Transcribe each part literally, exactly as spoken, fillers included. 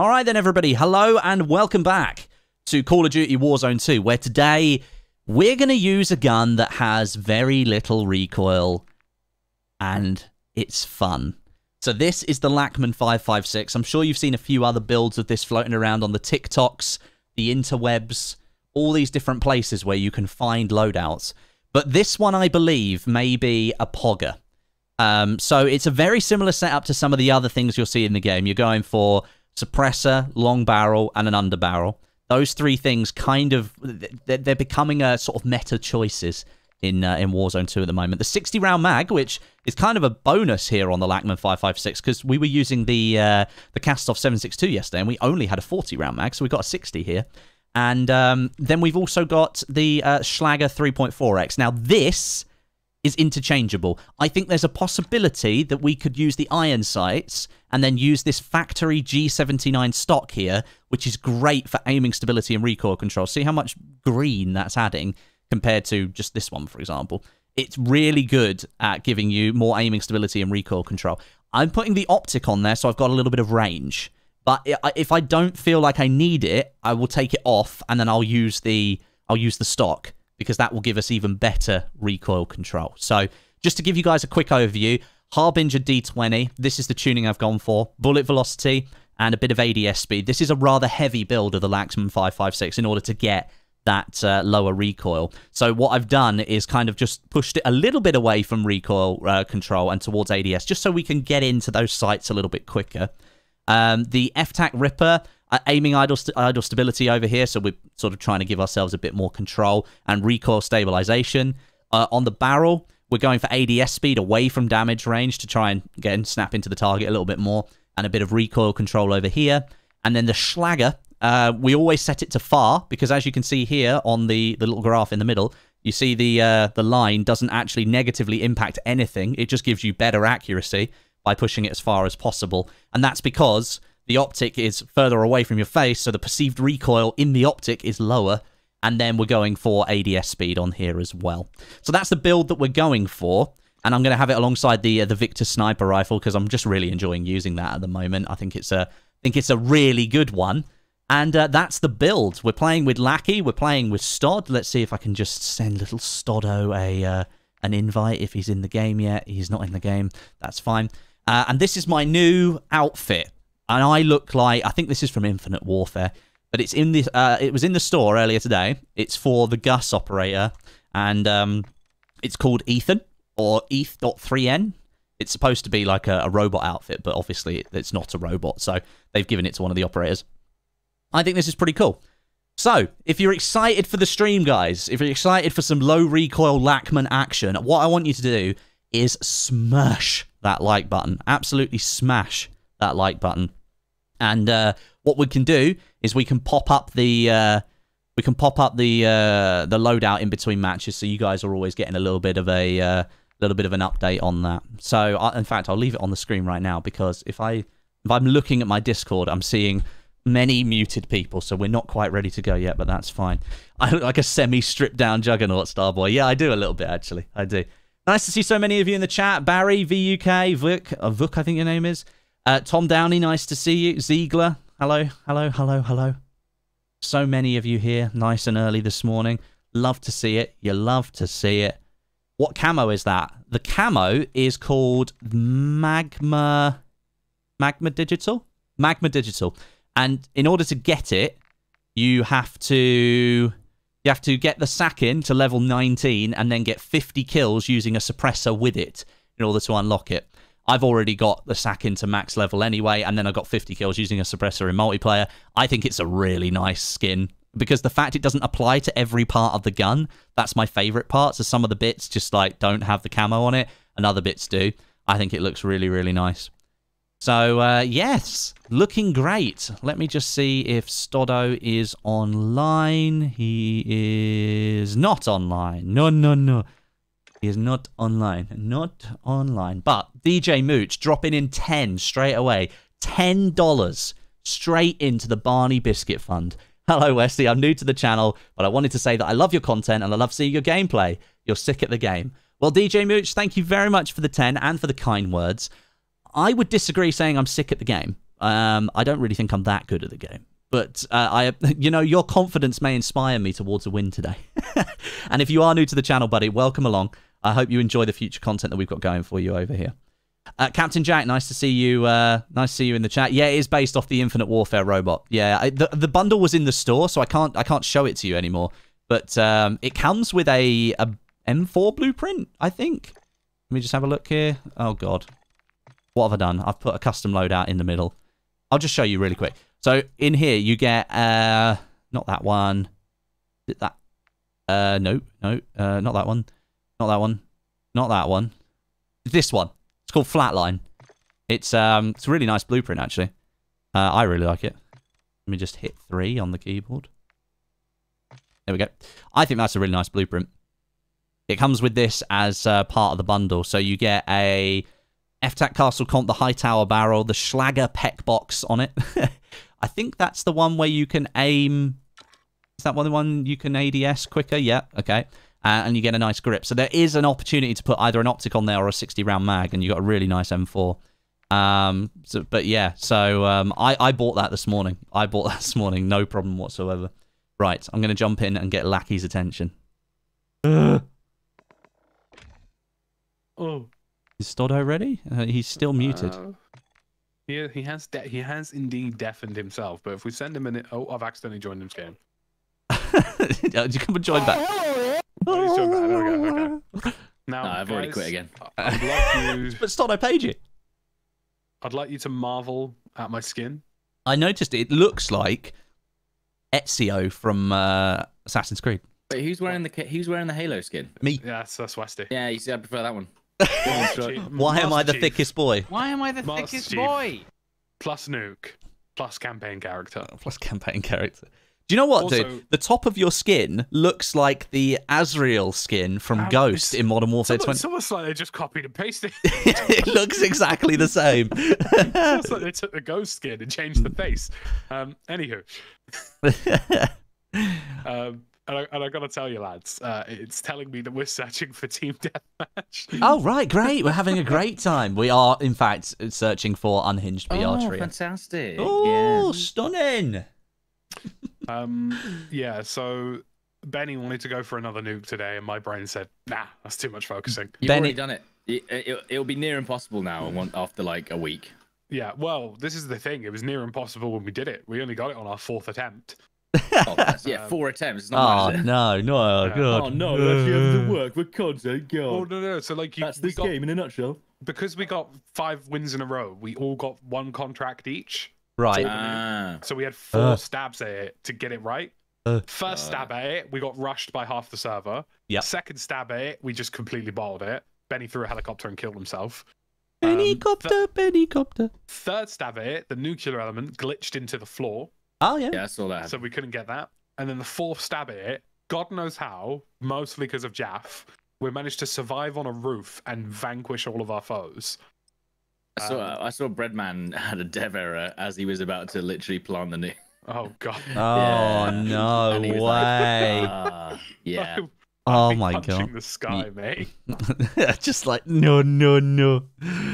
Alright then everybody, hello and welcome back to Call of Duty Warzone two, where today we're going to use a gun that has very little recoil and it's fun. So this is the Lachmann five five six. I'm sure you've seen a few other builds of this floating around on the TikToks, the interwebs, all these different places where you can find loadouts. But this one, I believe, may be a pogger. Um, so it's a very similar setup to some of the other things you'll see in the game. You're going for suppressor, long barrel, and an underbarrel. Those three things kind of, they're, they're becoming a sort of meta choices in uh, in Warzone two at the moment. The sixty round mag, which is kind of a bonus here on the Lachmann five five six, because we were using the uh, the Kastov seven six two yesterday, and we only had a forty round mag, so we got a sixty here. And um, then we've also got the uh, Schlager three point four X. Now, this is interchangeable. I think there's a possibility that we could use the iron sights and then use this factory G seventy-nine stock here, which is great for aiming stability and recoil control. See how much green that's adding compared to just this one, for example. It's really good at giving you more aiming stability and recoil control. I'm putting the optic on there, so I've got a little bit of range. But if I don't feel like I need it, I will take it off, and then I'll use the I'll use the stock, because that will give us even better recoil control. So just to give you guys a quick overview, Harbinger D twenty, this is the tuning I've gone for, bullet velocity, and a bit of A D S speed. This is a rather heavy build of the Lachmann five five six in order to get that uh, lower recoil. So what I've done is kind of just pushed it a little bit away from recoil uh, control and towards A D S, just so we can get into those sights a little bit quicker. Um, the F TAC Ripper, uh, aiming idle, st idle stability over here, so we're sort of trying to give ourselves a bit more control, and recoil stabilization. Uh, on the barrel, we're going for A D S speed away from damage range to try and, again, snap into the target a little bit more, and a bit of recoil control over here. And then the Schlager, uh, we always set it to far, because as you can see here on the, the little graph in the middle, you see the, uh, the line doesn't actually negatively impact anything, it just gives you better accuracy by pushing it as far as possible. And that's because the optic is further away from your face, so the perceived recoil in the optic is lower, and then we're going for A D S speed on here as well. So that's the build that we're going for, and I'm going to have it alongside the uh, the Victor sniper rifle, because I'm just really enjoying using that at the moment. I think it's a, I think it's a really good one, and uh, that's the build. We're playing with Lackey, we're playing with Stod. Let's see if I can just send little Stoddo a, uh, an invite if he's in the game yet. He's not in the game, that's fine. Uh, and this is my new outfit, and I look like, I think this is from Infinite Warfare, but it's in the, uh, it was in the store earlier today. It's for the Gus operator, and um, it's called Ethan, or E T H dot three N. It's supposed to be like a, a robot outfit, but obviously it's not a robot, so they've given it to one of the operators. I think this is pretty cool. So, if you're excited for the stream, guys, if you're excited for some low recoil Lachmann action, what I want you to do is smash that like button. Absolutely smash that like button. And uh, what we can do is we can pop up the uh, we can pop up the uh, the loadout in between matches, so you guys are always getting a little bit of a uh, little bit of an update on that. So I, in fact, I'll leave it on the screen right now, because if I if I'm looking at my Discord, I'm seeing many muted people, so we're not quite ready to go yet, but that's fine. I look like a semi stripped down Juggernaut, Starboy. Yeah, I do a little bit, actually. I do. Nice to see so many of you in the chat. Barry, V U K, Vuk, Vuk I think your name is. Uh, Tom Downey, nice to see you. Ziegler, hello, hello, hello, hello. So many of you here, nice and early this morning. Love to see it. You love to see it. What camo is that? The camo is called Magma... Magma Digital? Magma Digital. And in order to get it, you have to... You have to get the sack in to level nineteen and then get fifty kills using a suppressor with it in order to unlock it. I've already got the sack in to max level anyway, and then I got fifty kills using a suppressor in multiplayer. I think it's a really nice skin, because the fact it doesn't apply to every part of the gun, that's my favorite part. So some of the bits just like don't have the camo on it, and other bits do. I think it looks really, really nice. So, uh, yes, looking great. Let me just see if Stoddo is online. He is not online. No, no, no. He is not online. Not online. But D J Mooch dropping in ten straight away. ten dollars straight into the Barney Biscuit Fund. Hello, Wesley. I'm new to the channel, but I wanted to say that I love your content and I love seeing your gameplay. You're sick at the game. Well, D J Mooch, thank you very much for the ten and for the kind words. I would disagree saying I'm sick at the game. Um, I don't really think I'm that good at the game. But, uh, I, you know, your confidence may inspire me towards a win today. And if you are new to the channel, buddy, welcome along. I hope you enjoy the future content that we've got going for you over here. Uh, Captain Jack, nice to see you. Uh, nice to see you in the chat. Yeah, it is based off the Infinite Warfare robot. Yeah, I, the the bundle was in the store, so I can't I can't show it to you anymore. But um, it comes with a, a M four blueprint, I think. Let me just have a look here. Oh God, what have I done? I've put a custom load out in the middle. I'll just show you really quick. So in here you get uh, not that one. Is it that? Uh, no, no, uh, not that one. Not that one. Not that one. This one. It's called Flatline. It's um, it's a really nice blueprint, actually. Uh, I really like it. Let me just hit three on the keyboard. There we go. I think that's a really nice blueprint. It comes with this as uh, part of the bundle, so you get a F TAC Castle Comp, the Hightower Barrel, the Schlager Peck Box on it. I think that's the one where you can aim. Is that one the one you can A D S quicker? Yeah. Okay. Uh, and you get a nice grip. So there is an opportunity to put either an optic on there or a sixty round mag, and you got a really nice M four. Um, so, but yeah, so um, I, I bought that this morning. I bought that this morning, no problem whatsoever. Right, I'm going to jump in and get Lackey's attention. Uh. Oh, is Stoddo ready? Uh, he's still uh, muted. Yeah, he has. He has indeed deafened himself. But if we send him in, oh, I've accidentally joined his game. Did you come and join back? Oh, he's joined back. There we go. Okay. Now, no, I've guys, already quit again. I'd like you... But Stoddo paid you. I'd like you to marvel at my skin. I noticed it, it looks like Ezio from uh, Assassin's Creed. But who's wearing the who's wearing the Halo skin? Me. Yeah, that's that's Westy. Yeah, you see, I prefer that one. Why am I the Chief. thickest boy? Why am I the Master thickest Chief. boy? Plus nuke, plus campaign character, oh, plus campaign character. Do you know what, also, dude? The top of your skin looks like the Azrael skin from um, Ghost in Modern Warfare twenty. It's almost like they just copied and pasted it. It looks exactly the same. It's almost like they took the Ghost skin and changed the face. Um, anywho. um, and, I, and I gotta tell you, lads, uh, it's telling me that we're searching for Team Deathmatch. Oh, right, great. We're having a great time. We are, in fact, searching for Unhinged B R oh, Trio. Oh, fantastic. Oh, yeah. Stunning. Um, yeah, so Benny wanted to go for another nuke today, and my brain said, nah, that's too much focusing. You've Benny... already done it. It, it. It'll be near impossible now after like a week. Yeah, well, this is the thing. It was near impossible when we did it. We only got it on our fourth attempt. Oh, that's, yeah, um, four attempts. It's not oh, much, no, no, yeah. God. Oh, no, we have to work. We're constant, God. Oh, no, no. So, like, you, that's this got, game in a nutshell. Because we got five wins in a row, we all got one contract each. Right. Ah. So we had four uh. stabs at it to get it right. Uh. First stab at it, we got rushed by half the server. Yep. Second stab at it, we just completely bottled it. Benny threw a helicopter and killed himself. Bennycopter, um, Bennycopter. Third stab at it, the nuclear element glitched into the floor. Oh, yeah. Yeah, I saw that. So we couldn't get that. And then the fourth stab at it, God knows how, mostly because of Jaff, we managed to survive on a roof and vanquish all of our foes. I saw, um, I saw Breadman had a dev error as he was about to literally plant the nuke. Oh, God. Oh, yeah. No way. Like, ah, yeah. Oh, my punching God. Punching the sky, mate. Just like, no, no, no.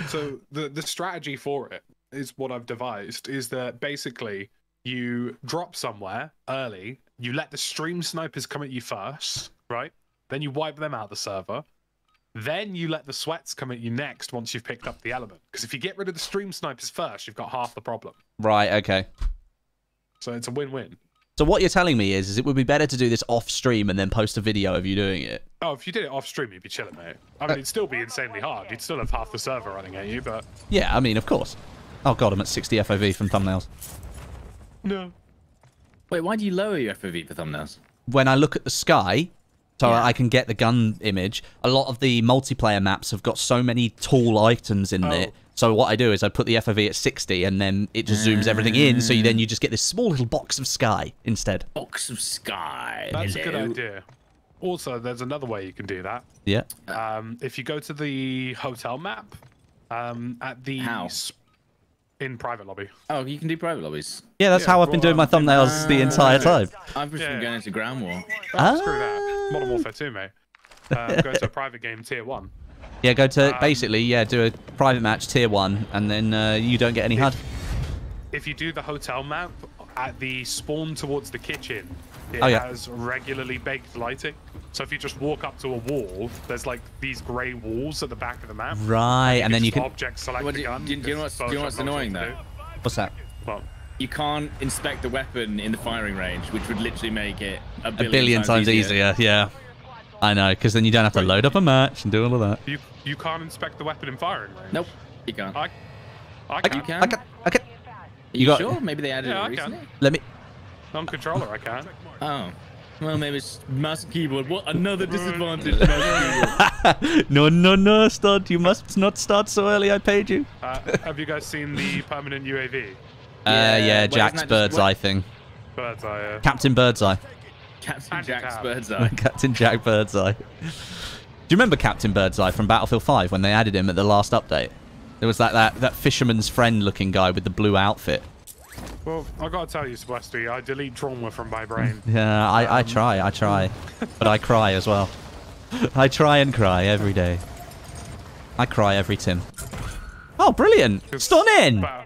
So the, the strategy for it is what I've devised, is that basically you drop somewhere early, you let the stream snipers come at you first, right? Then you wipe them out of the server. Then you let the sweats come at you next once you've picked up the element. Because if you get rid of the stream snipers first, you've got half the problem. Right, okay. So it's a win-win. So what you're telling me is, is it would be better to do this off-stream and then post a video of you doing it? Oh, if you did it off-stream, you'd be chilling, mate. I mean, uh, it'd still be insanely hard. You'd still have half the server running at you, but... Yeah, I mean, of course. Oh, God, I'm at sixty F O V from thumbnails. No. Wait, why do you lower your F O V for thumbnails? When I look at the sky... So yeah. I can get the gun image. A lot of the multiplayer maps have got so many tall items in oh. there. So what I do is I put the F O V at sixty, and then it just zooms everything in. So you, then you just get this small little box of sky instead. Box of sky. That's Hello. a good idea. Also, there's another way you can do that. Yeah. Um, if you go to the hotel map, um, at the house. In private lobby. Oh, you can do private lobbies. Yeah, that's yeah, how I've been doing my thumbnails uh, the entire time. I've just yeah. been going to Ground War. Oh, screw that. Modern Warfare two, mate. Uh, go to a private game, tier one. Yeah, go to um, basically, yeah, do a private match, tier one, and then uh, you don't get any H U D. if you do the hotel map, at the spawn towards the kitchen, it oh, yeah. has regularly baked lighting. So if you just walk up to a wall, there's like these grey walls at the back of the map. Right, and, and then you can object select well, the gun. Do you, do you know what's, do you know what's annoying though? What's that? Well, you can't inspect the weapon in the firing range, which would literally make it a billion, a billion times, times easier. easier. Yeah, I know, because then you don't have to Wait, load up a match and do all of that. You you can't inspect the weapon in firing range. Nope, you can't. I, I can. You can. I can. I can. You, you got, sure? Maybe they added yeah, it recently. I can. Let me. On controller, I can. Oh. Well, maybe it's mouse and keyboard. What another disadvantage. No, no, no, start. You must not start so early. I paid you. Uh, have you guys seen the permanent U A V? Uh, yeah, yeah Jack's bird's eye thing. Bird's eye. Yeah. Captain Bird's Eye. Captain and Jack's Cap. Bird's Eye. Captain Jack Bird's Eye. Do you remember Captain Bird's Eye from Battlefield five when they added him at the last update? There was that that that fisherman's friend looking guy with the blue outfit. Well, I gotta tell you, Sebastian, I delete trauma from my brain. Yeah, I, um, I try, I try. But I cry as well. I try and cry every day. I cry every Tim. Oh, brilliant! Stunning! Ba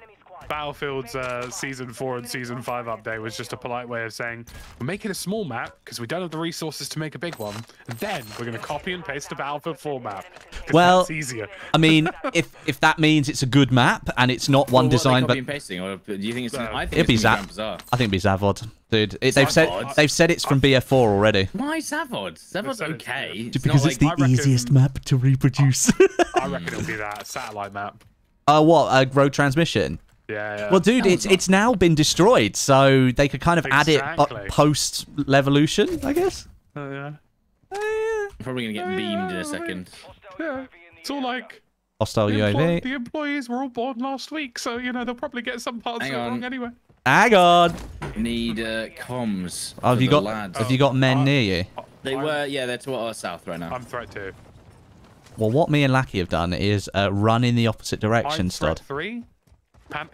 Battlefield's uh, Season four and Season five update was just a polite way of saying, we're making a small map because we don't have the resources to make a big one, and then we're going to copy and paste a Battlefield four map. Well, it's easier. I mean, if if that means it's a good map and it's not one well, designed, but pasting, or do you think it's? Uh, I think it'd it's be Zavod. I think it'd be Zavod, dude. It, they've Zavod? said they've said it's from B F four already. Why Zavod? Zavod's okay. It's because it's like, the reckon, easiest map to reproduce. I reckon it'll be that satellite map. Uh, what? Uh, road transmission. Yeah, yeah. Well, dude, it's it's now been destroyed, so they could kind of exactly. add it post-revolution, I guess. Oh, yeah. Uh, yeah. Probably going to get oh, beamed yeah. in a second. Yeah. It's all like... Hostile the U A V. Employee, the employees were all born last week, so, you know, they'll probably get some parts of it wrong anyway. Hang on. Need uh, comms oh, have you got lads. Have you got men uh, near you? Uh, they I'm, were, yeah, they're to our south right now. I'm threat two. Well, what me and Lackey have done is uh, run in the opposite direction, I'm Stod. three? Pan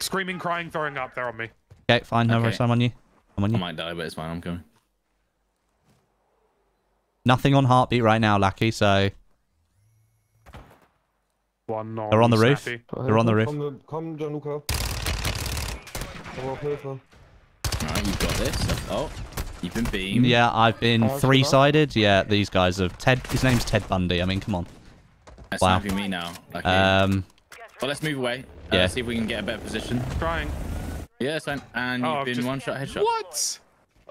Screaming, crying, throwing up. They're on me. Okay, fine. No worries. Okay. I'm on you. I'm on you. I might die, but it's fine. I'm coming. Nothing on heartbeat right now, Lackey, so... One on They're on the roof. Snappy. They're on the roof. Come, Gianluca. Alright, you've got this. Oh, you've been beamed. Yeah, I've been three-sided. Yeah, these guys have... Ted. His name's Ted Bundy. I mean, come on. That's wow. me now. Okay. Um... Well, let's move away. Uh, yeah. See if we can get a better position. Trying. Yeah, so, and you've oh, been just... one-shot headshot. What?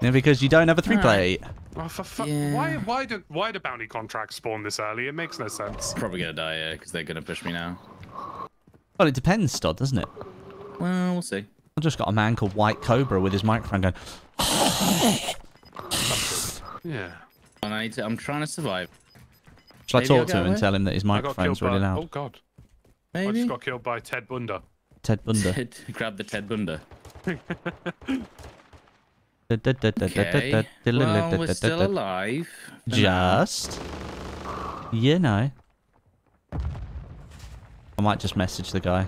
Yeah, because you don't have a three-play. Right. Oh, for fuck. Yeah. Why, why, do, why do bounty contracts spawn this early? It makes no sense. Probably going to die, yeah, because they're going to push me now. Well, it depends, Stod, doesn't it? Well, we'll see. I just got a man called White Cobra with his microphone going... yeah. And I need to, I'm trying to survive. Shall Maybe I talk to him away? and tell him that his microphone's really by... loud? Oh, God. Maybe? I just got killed by Ted Bunda. Ted Bunda. Ted, grab the Ted Bunda. Okay. Well, we're still alive. Just. You know. I might just message the guy.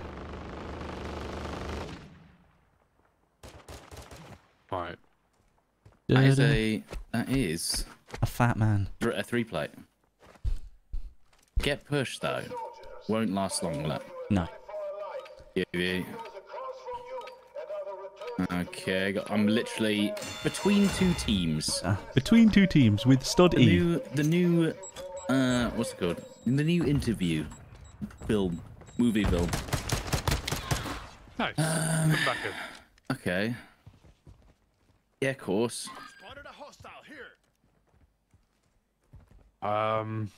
Alright. That is a... That is... A fat man. A three plate. Get pushed, though. Won't last long, will it? No. Okay, I'm literally between two teams. Uh, between two teams with Stod the E. New, the new, uh, what's it called? The new interview film, movie film. Nice. Um, Come back in. Okay. Yeah, of course. Spotted a hostile here. Um.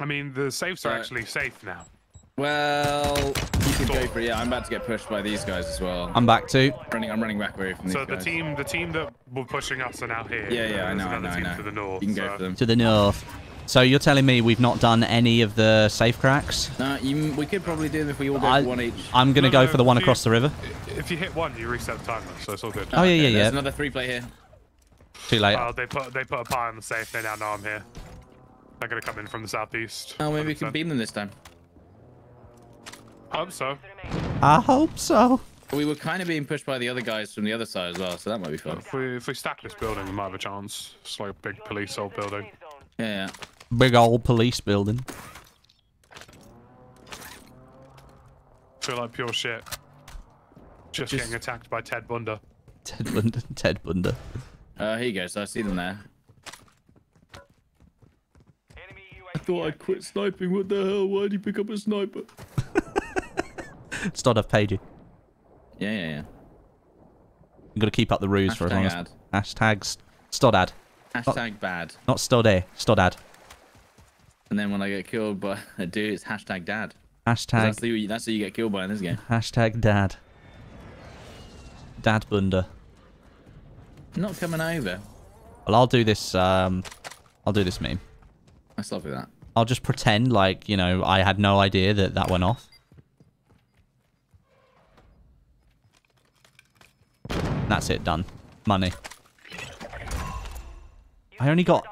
I mean, the safes are right. actually safe now. Well, you can go for it. Yeah, I'm about to get pushed by these guys as well. I'm back too. Running, I'm running back away from these guys. So the team, the team that were pushing us are now here. Yeah, yeah, I know, I know, I know. To the north. You can so. go for them. To the north. So you're telling me we've not done any of the safe cracks? No, you, we could probably do them if we all go I, for one each. I'm gonna no, go no, for the one you, across the river. If you hit one, you reset the timer, so it's all good. Oh, oh okay, yeah, yeah, yeah. There's another three play here. Too late. Oh, they put they put a pie on the safe. They now know I'm here. They're gonna come in from the southeast. Oh, maybe one hundred percent. We can beam them this time. I hope so. I hope so. We were kind of being pushed by the other guys from the other side as well, so that might be fun. If we, if we stack this building, we might have a chance. It's like a big police old building. Yeah. Big old police building. feel like pure shit. Just, Just getting attacked by Ted Bunda. Ted Bunda. Ted Bunda. Uh, here you go. So I see them there. I thought I quit sniping. What the hell? Why'd you pick up a sniper? It's not. I've paid you. Yeah, yeah, yeah. I'm gonna keep up the ruse hashtag for as long ad. as hashtags. Stodad. Hashtag not, bad. Not Stodad. Stodad. And then when I get killed by a dude, it's hashtag dad. Hashtag. That's who, you, that's who you get killed by in this game. Hashtag dad. Dad Bunda. Not coming over. Well, I'll do this. Um, I'll do this meme. I still do that. I'll just pretend like you know I had no idea that that went off. That's it, done. Money. I only got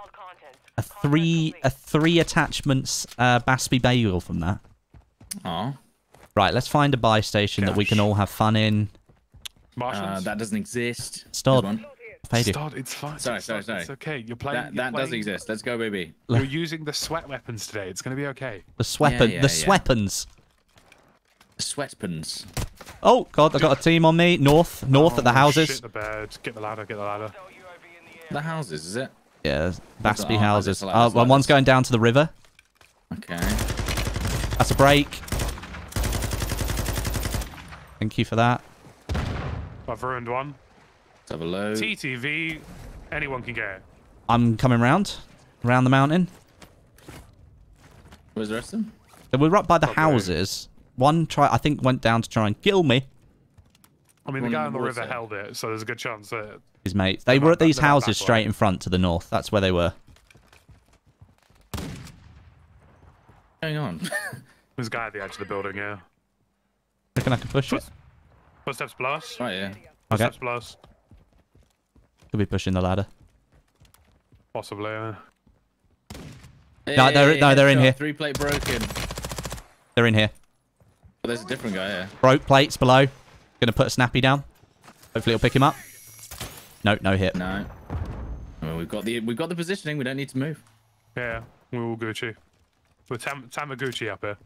a three a three attachments uh, Baspy Bagel from that. Oh. Right, let's find a buy station Gosh. that we can all have fun in. Uh, that doesn't exist. Stop. Stop. It's fine. Sorry, sorry, sorry. It's okay. You're playing. That, that you're does playing. exist. Let's go, baby. You're using the sweat weapons today. It's gonna be okay. The sweatpens. Yeah, yeah, the sweatpens. Yeah. Sweatpens. Oh god, I got a team on me. North, north oh, at the houses. Shit, the bird. Get the ladder. Get the ladder. The houses, is it? Yeah, Baspy houses. Oh, uh, well, one's going down to the river. Okay. That's a break. Thank you for that. I've ruined one. Let's have a load. T T V. Anyone can get it. I'm coming round. Round the mountain. Where's the rest of them? So we're up by the Probably. houses. One, try, I think, went down to try and kill me. I mean, the one guy on the, the river held it, so there's a good chance that... His mates. They, they were at these houses straight in front to the north. That's where they were. Hang on. There's a guy at the edge of the building, yeah. I reckon I can push What's it. Footsteps below us. Right, yeah. Footsteps okay. below us. Could be pushing the ladder. Possibly, yeah. Hey, no, they're, hey, no, they're in shot. here. Three plate broken. They're in here. But there's a different guy here. Broke plates below. Gonna put a snappy down. Hopefully it'll pick him up. No, no hit. No. I mean, we've got the we've got the positioning. We don't need to move. Yeah, we're all Gucci. We're Tam Tamaguchi up here.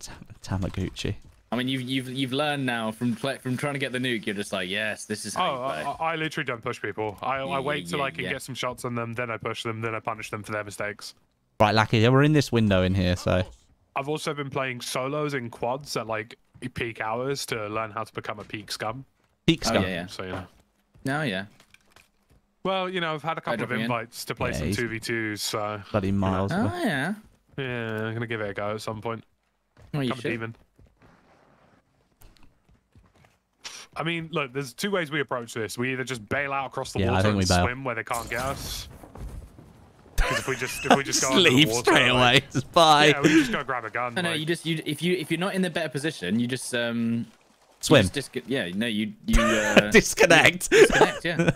Tam Tamaguchi. I mean, you've you've you've learned now from play, from trying to get the nuke. You're just like, yes, this is how. Oh, you play. I, I literally don't push people. I, yeah, I wait till yeah, I can yeah. get some shots on them, then I push them, then I punish them for their mistakes. Right, Lackey, we're in this window in here, so. I've also been playing solos in quads at like peak hours to learn how to become a peak scum. Peak scum. Oh, yeah, yeah. So yeah. No, yeah. Well, you know, I've had a couple of invites in. to play yeah, some two v twos, so. Bloody miles. You know. Oh yeah. Yeah, I'm gonna give it a go at some point. Well, you should. Demon. I mean, look, there's two ways we approach this. We either just bail out across the yeah, water and swim where they can't get us. Because if we just if we just, just go leave the water, straight away, like, bye. Yeah, we just go grab a gun. No, like. no, you just you if you if you're not in the better position, you just um swim. You just yeah, no, you you uh, disconnect. You disconnect, yeah,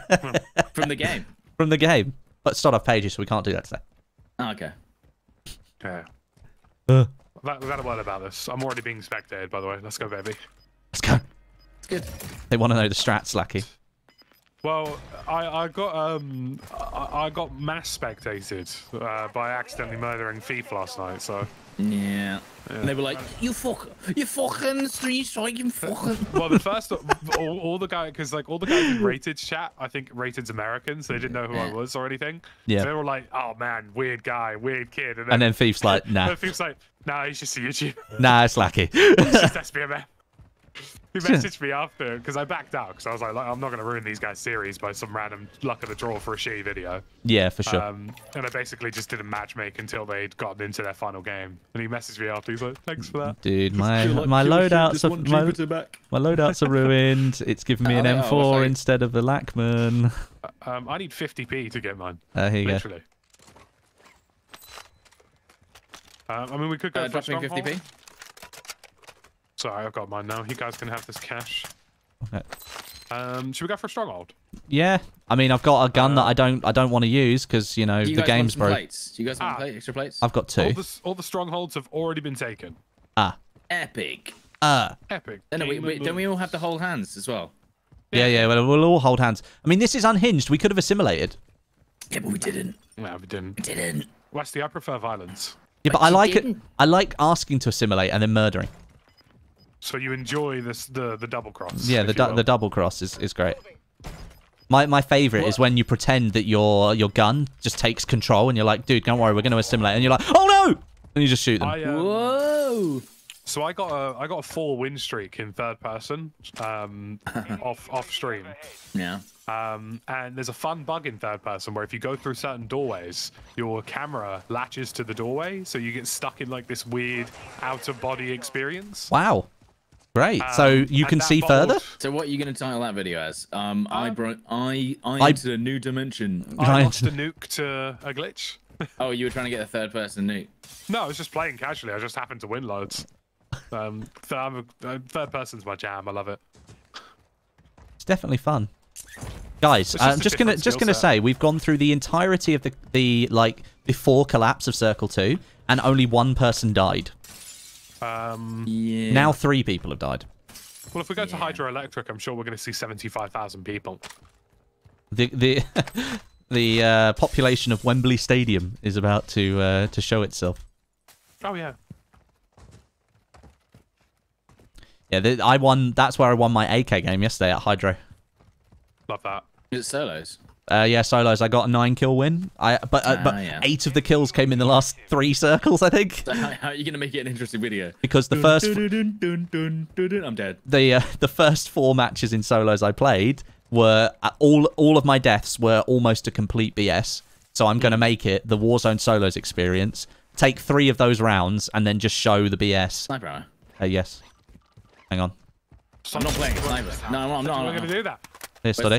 from the game. From the game. But start off pages, so we can't do that today. Oh, okay. Yeah. Uh. We've got to worry about this. I'm already being spectated, by the way. Let's go, baby. Let's go. It's good. They want to know the strats, Lucky. Well, I, I got um I, I got mass spectated uh, by accidentally murdering Thief last night, so. Yeah. yeah. And they were like, you fuck, you fucking three strike, you fucking. Well, the first all, all the guys, because like all the guys in Rated chat, I think Rated's American, so they didn't know who I was or anything. Yeah. So they were like, oh man, weird guy, weird kid, and then, and then Thief's like, nah. And Thief's like, nah, he's just a YouTuber. Nah, it's Lucky. It's just S B M F. He messaged me after because I backed out because I was like, I'm not going to ruin these guys' series by some random luck of the draw for a shitty video. Yeah, for sure. Um, and I basically just did a matchmake until they'd gotten into their final game. And he messaged me after. He's like, thanks for that. Dude, my like, my loadouts are my, my loadouts are ruined. It's given me an oh, M four oh, like, instead of the Lachman. Um, I need fifty p to get mine. Uh, here you literally. go. Um, I mean, we could go uh, for dropping fifty p. Sorry, I've got mine now. You guys can have this cash. Okay. Um, should we go for a stronghold? Yeah. I mean, I've got a gun uh, that I don't, I don't want to use because you know you the game's broke. Plates? Do you guys want ah, plate, extra plates? I've got two. All the, all the strongholds have already been taken. Ah. Epic. Ah. Epic. No, no, we, we, don't we all have to hold hands as well? Yeah, yeah. yeah well, we'll all hold hands. I mean, this is unhinged. We could have assimilated. Yeah, but we didn't. No, we didn't. We didn't. Westy, I prefer violence. Yeah, but, but I like didn't. it. I like asking to assimilate and then murdering. So you enjoy this the the double cross. Yeah, the du the double cross is is great. My my favorite what? is when you pretend that your your gun just takes control and you're like, dude, don't worry, we're gonna assimilate, and you're like, oh no, and you just shoot them. I, um, Whoa! So I got a I got a four win streak in third person, um, off off stream. Yeah. Um, and there's a fun bug in third person where if you go through certain doorways, your camera latches to the doorway, so you get stuck in like this weird out of body experience. Wow. Great. Um, so you can see bold. further. So what are you going to title that video as? Um, um I brought I I, I entered a new dimension. I lost a nuke to a glitch. Oh, you were trying to get a third person nuke. No, I was just playing casually. I just happened to win loads. Um, th I'm a, third person's my jam. I love it. It's definitely fun, guys. Just I'm just gonna just gonna set. say we've gone through the entirety of the the like before collapse of Circle Two, and only one person died. Um, yeah. Now three people have died. Well, if we go yeah. to hydroelectric, I'm sure we're going to see seventy-five thousand people. The the the uh, population of Wembley Stadium is about to uh, to show itself. Oh yeah. Yeah, the, I won. That's where I won my A K game yesterday at Hydro. Love that. Is it solos? Uh, yeah, solos. I got a nine kill win. I but uh, ah, but yeah. eight of the kills came in the last three circles, I think. So how are you gonna make it an interesting video? Because the dun, first, dun, dun, dun, dun, dun, dun, I'm dead. The uh, the first four matches in solos I played were uh, all all of my deaths were almost a complete B S. So I'm gonna make it the Warzone solos experience. Take three of those rounds and then just show the B S. Sniper. Uh, yes. Hang on. I'm not playing sniper. No, I'm, I'm not. I'm not gonna do that. Here, study.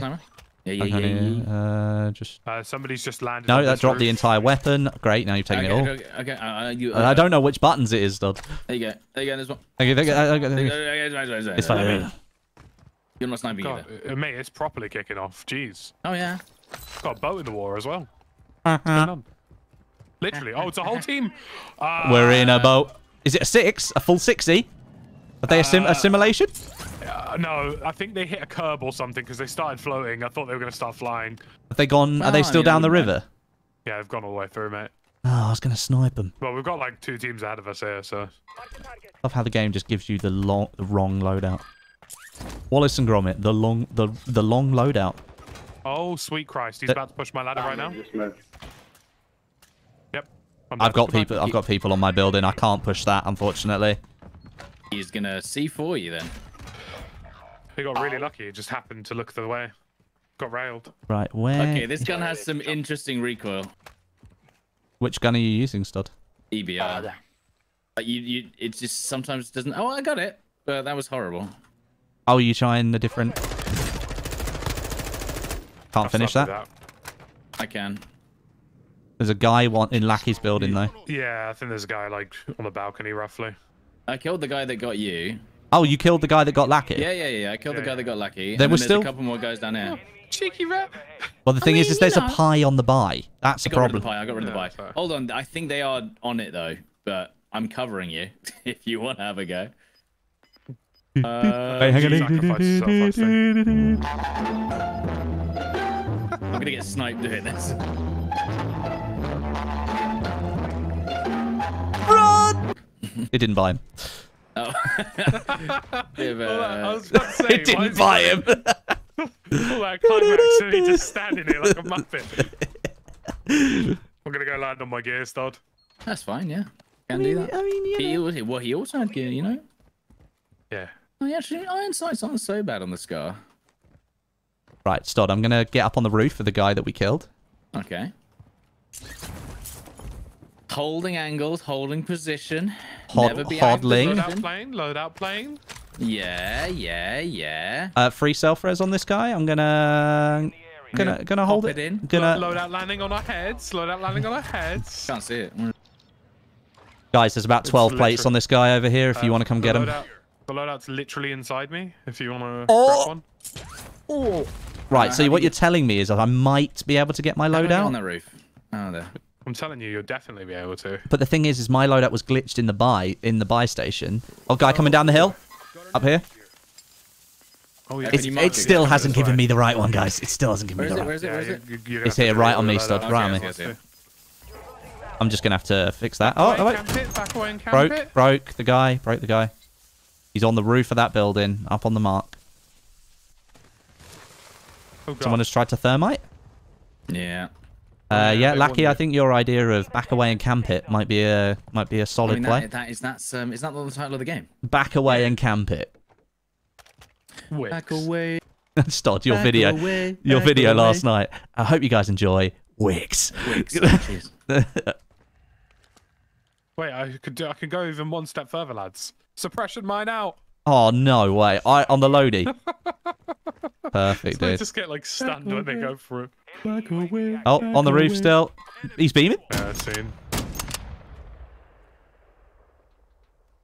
Yeah, yeah, yeah, yeah. Uh, just... Uh, somebody's just landed. No, that dropped roof. the entire weapon. Great, now you've taken okay, it all. Okay, okay, okay. Uh, you, uh, uh, I don't know which buttons it is, Dodd. There you go. There you go. There's one. Okay, there you go. There you go. It's fine. Yeah. You're not sniping God, either. Mate, it's properly kicking off. Jeez. Oh, yeah. Got a boat in the war as well. Uh-huh. Literally. Oh, it's a whole team. Uh, We're in a boat. Is it a six? A full sixty? Are they a sim uh, simulation? Uh, no, I think they hit a curb or something because they started floating. I thought they were going to start flying. Have they gone? Are oh, they still yeah, down the river? Yeah, they've gone all the way through, mate. Oh, I was going to snipe them. Well, we've got like two teams ahead of us here, so. I love how the game just gives you the long, the wrong loadout. Wallace and Gromit, the long, the the long loadout. Oh, sweet Christ! He's uh, about to push my ladder right now. Yep. I'm I've got people. I've got people on my building. I can't push that, unfortunately. He's going to C four you then. He got really oh. lucky. It just happened to look the way. Got railed. Right, where? Okay, this gun has some interesting recoil. Which gun are you using, Stud? E B R. Uh, you, you, it just sometimes doesn't... Oh, I got it. But that was horrible. Oh, you trying a different... Can't I've finish that. that. I can. There's a guy in Lackey's building, though. Yeah, I think there's a guy like on the balcony, roughly. I killed the guy that got you. Oh, you killed the guy that got Lucky? Yeah, yeah, yeah. I killed yeah. the guy that got Lucky. There were still a couple more guys down here. Oh, cheeky rep. Well, the thing I mean, is, is there's know. a pie on the buy. That's I the problem. The pie. I got rid of the pie. Yeah, Hold on. I think they are on it, though. But I'm covering you if you want to have a go. Uh, hey, hang on. I'm going to get sniped doing this. It didn't buy him. Oh. if, uh... I was about to say, it didn't buy him. All that climax and he just standing here like a muppet. I'm gonna go land on my gear, Stud. That's fine, yeah. Can I mean, do that. I mean, yeah. He, well, he also had gear, you know. Yeah. Oh, yeah, actually, iron sights aren't so bad on the Scar. Right, Stud. I'm gonna get up on the roof for the guy that we killed. Okay. Holding angles, holding position. Hod Never be hodling. Load out plane, load out plane. Yeah, yeah, yeah. Uh, free self res on this guy. I'm gonna, gonna, yeah. gonna hold Pop it. it in. Gonna load out landing on our heads. Load out landing on our heads. Can't see it. Guys, there's about twelve it's plates literal. on this guy over here. If uh, you want to come get him. Out, the loadout's literally inside me. If you want to oh. grab one. Oh. Right. Uh, so what you... you're telling me is that I might be able to get my loadout on the roof. Oh, there. I'm telling you, you'll definitely be able to. But the thing is, is my loadout was glitched in the buy in the buy station. Oh, guy coming down the hill, up here. Oh yeah. It's, it still hasn't given me the right one, guys. It still hasn't given me the right. Where is it? Where is it? It's here, right on me, Stud. Right on me. I'm just gonna have to fix that. Oh, oh wait. Broke, broke the guy. Broke the guy. He's on the roof of that building, up on the mark. Oh, someone has tried to thermite? Yeah. Uh, yeah, Lackey, I think your idea of back away and camp it might be a might be a solid I mean, that, play. That is that's um, is that the title of the game? Back away yeah. and camp it. Wicks. Back away. Stod, your back video, away, your video away. last night. I hope you guys enjoy Wicks. Wicks. Wait, I could do, I could go even one step further, lads. Suppression mine out. Oh no way! I on the Lodi. Perfect, so dude. Just get like stunned when they go through. Back away, oh, back on the roof away. still. He's beaming. Yeah, I've seen.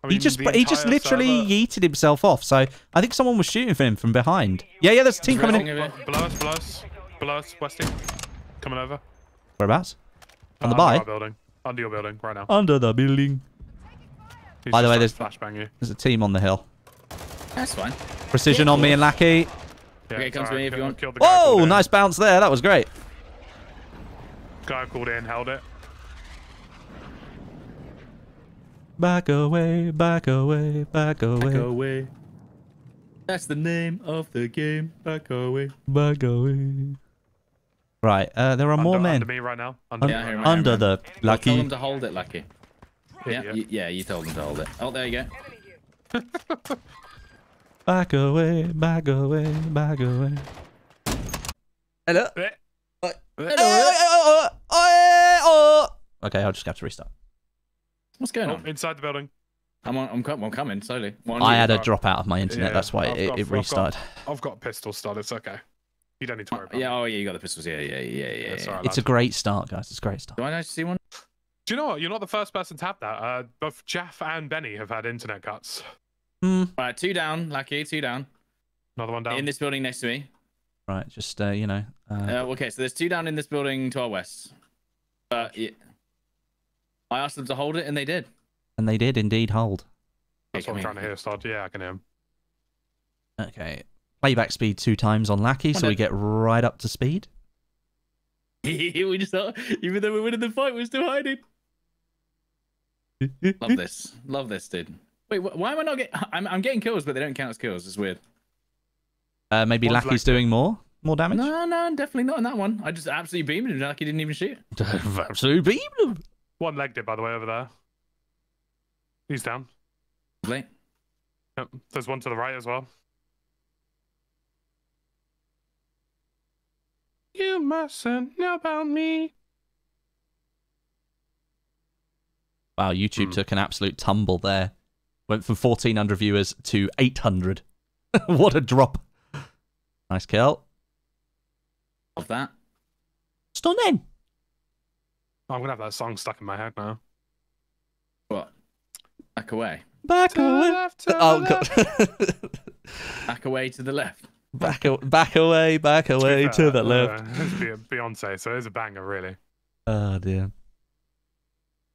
I mean, he just he just literally server. yeeted himself off. So I think someone was shooting for him from behind. Yeah, yeah. There's a team There's coming in. Below us, below us, below us. Westy, coming over. Whereabouts? On uh, the buy. Building. Under your building right now. Under the building. He's By the way, there's, there's a team on the hill. That's fine. Precision yeah, on me and Lackey. Yeah, okay, come to me if you want. Oh, nice bounce there. That was great. Guy called in, held it. Back away, back away, back away. Back away. That's the name of the game. Back away, back away. Right, uh, there are under, more men. Under me right now. Under, Un yeah, right under right the man. Lucky. Tell them to hold it, Lucky. Yeah, yeah. You, yeah, you told them to hold it. Oh, there you go. Back away, back away, back away. Hello? Hello? Hello? Hello? Okay, I'll just have to restart. What's going oh, on? Inside the building. I'm, on, I'm, I'm coming, slowly. Well, I had a drop out of my internet, yeah, that's why I've it, got, it restarted. I've got, I've got pistol start, it's okay. You don't need to worry about it. Yeah, oh yeah, you got the pistols, yeah, yeah, yeah, yeah. yeah sorry, it's lad. a great start, guys, it's a great start. Do I actually see one? Do you know what? You're not the first person to have that. Uh, both Jaff and Benny have had internet cuts. Mm. Right, two down, Lucky, two down. Another one down. In this building next to me. Right, just, uh, you know. Uh... Uh, okay, so there's two down in this building to our west. Uh, yeah. I asked them to hold it, and they did. And they did indeed hold. That's okay, what I'm trying to hear, Stod. Yeah, I can hear him. Okay. Playback speed two times on Lackey, so we get right up to speed. we just thought, even though we're winning the fight, we're still hiding. Love this. Love this, dude. Wait, why am I not getting... I'm, I'm getting kills, but they don't count as kills. It's weird. Uh, maybe One's Lucky's doing more? More damage? No, no, definitely not in that one. I just absolutely beamed him. Lucky didn't even shoot. absolutely beamed him. One legged it, by the way, over there. He's down. Late. Yep. There's one to the right as well. You mustn't know about me. Wow, YouTube hmm. took an absolute tumble there. Went from fourteen hundred viewers to eight hundred. What a drop. Nice kill. Love that. Stunning. I'm going to have that song stuck in my head now. What? Back away. Back to away. Left, to oh, God. Back away to the left. Back, back away, back away to, to the left. Uh, it's Beyonce, so it's a banger, really. Oh, dear.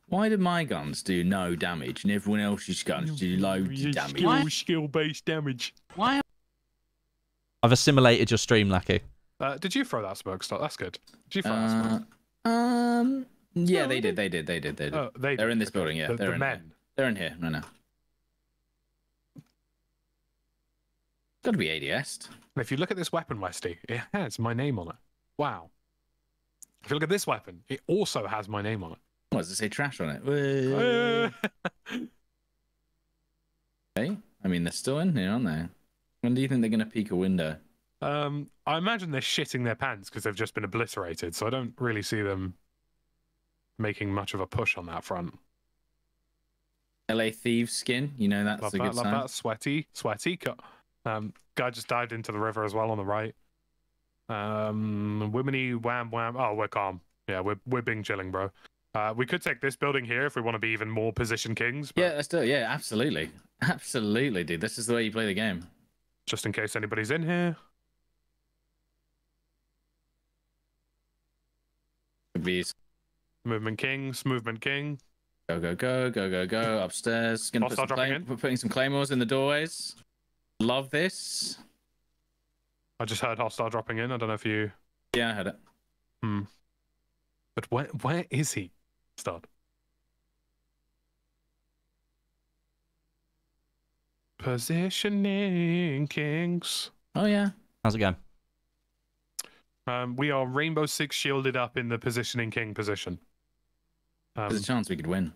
Why do my guns do no damage and everyone else's guns do loads of damage? Skill, skill-based damage. Why? I've assimilated your stream, Lackey. Uh, did you throw that smoke stock? That's good. Did you throw uh, that smoke? Um, yeah, no, they did. They did. They did. They did. Oh, they They're did. in this building. Yeah, the, they're the in. Men. They're in here. No, no. Got to be A D S'd. If you look at this weapon, Westy, it has my name on it. Wow. If you look at this weapon, it also has my name on it. What does it say? Trash on it. Hey, I mean they're still in here, aren't they? When do you think they're gonna peek a window? Um, I imagine they're shitting their pants because they've just been obliterated. So I don't really see them making much of a push on that front. L A thieves skin, you know that's love a that, good love sign. That sweaty, sweaty. Um, guy just dived into the river as well on the right. Um, womeny wham wham. Oh, we're calm. Yeah, we're we're being chilling, bro. Uh, we could take this building here if we want to be even more position kings. But... Yeah, let's do it. Yeah, absolutely. Absolutely, dude. This is the way you play the game. Just in case anybody's in here. Please. Movement kings, movement king. Go, go, go, go, go, go. Upstairs. Gonna put some claim We're putting some claymores in the doorways. Love this. I just heard hostile dropping in. I don't know if you... Yeah, I heard it. Hmm. But where, where is he? Start. Positioning Kings. Oh, yeah. How's it going? Um, we are Rainbow Six shielded up in the Positioning King position. Um, There's a chance we could win.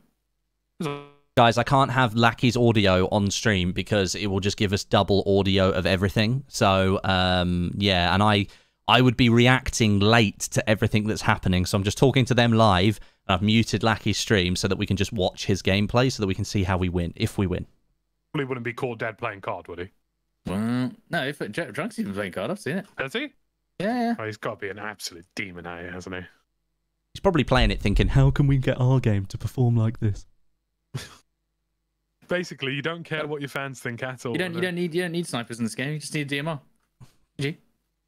Guys, I can't have Lackey's audio on stream because it will just give us double audio of everything. So, um, yeah, and I... I would be reacting late to everything that's happening, so I'm just talking to them live. I've muted Lackey's stream so that we can just watch his gameplay so that we can see how we win, if we win. Probably wouldn't be caught dead playing card, would he? Well, no, if Drunk's even playing card, I've seen it. Has he? Yeah, yeah. Oh, he's got to be an absolute demon out here, hasn't he? He's probably playing it thinking, how can we get our game to perform like this? Basically, you don't care what your fans think at all. You don't, you don't, need, you don't need snipers in this game, you just need a D M R. G.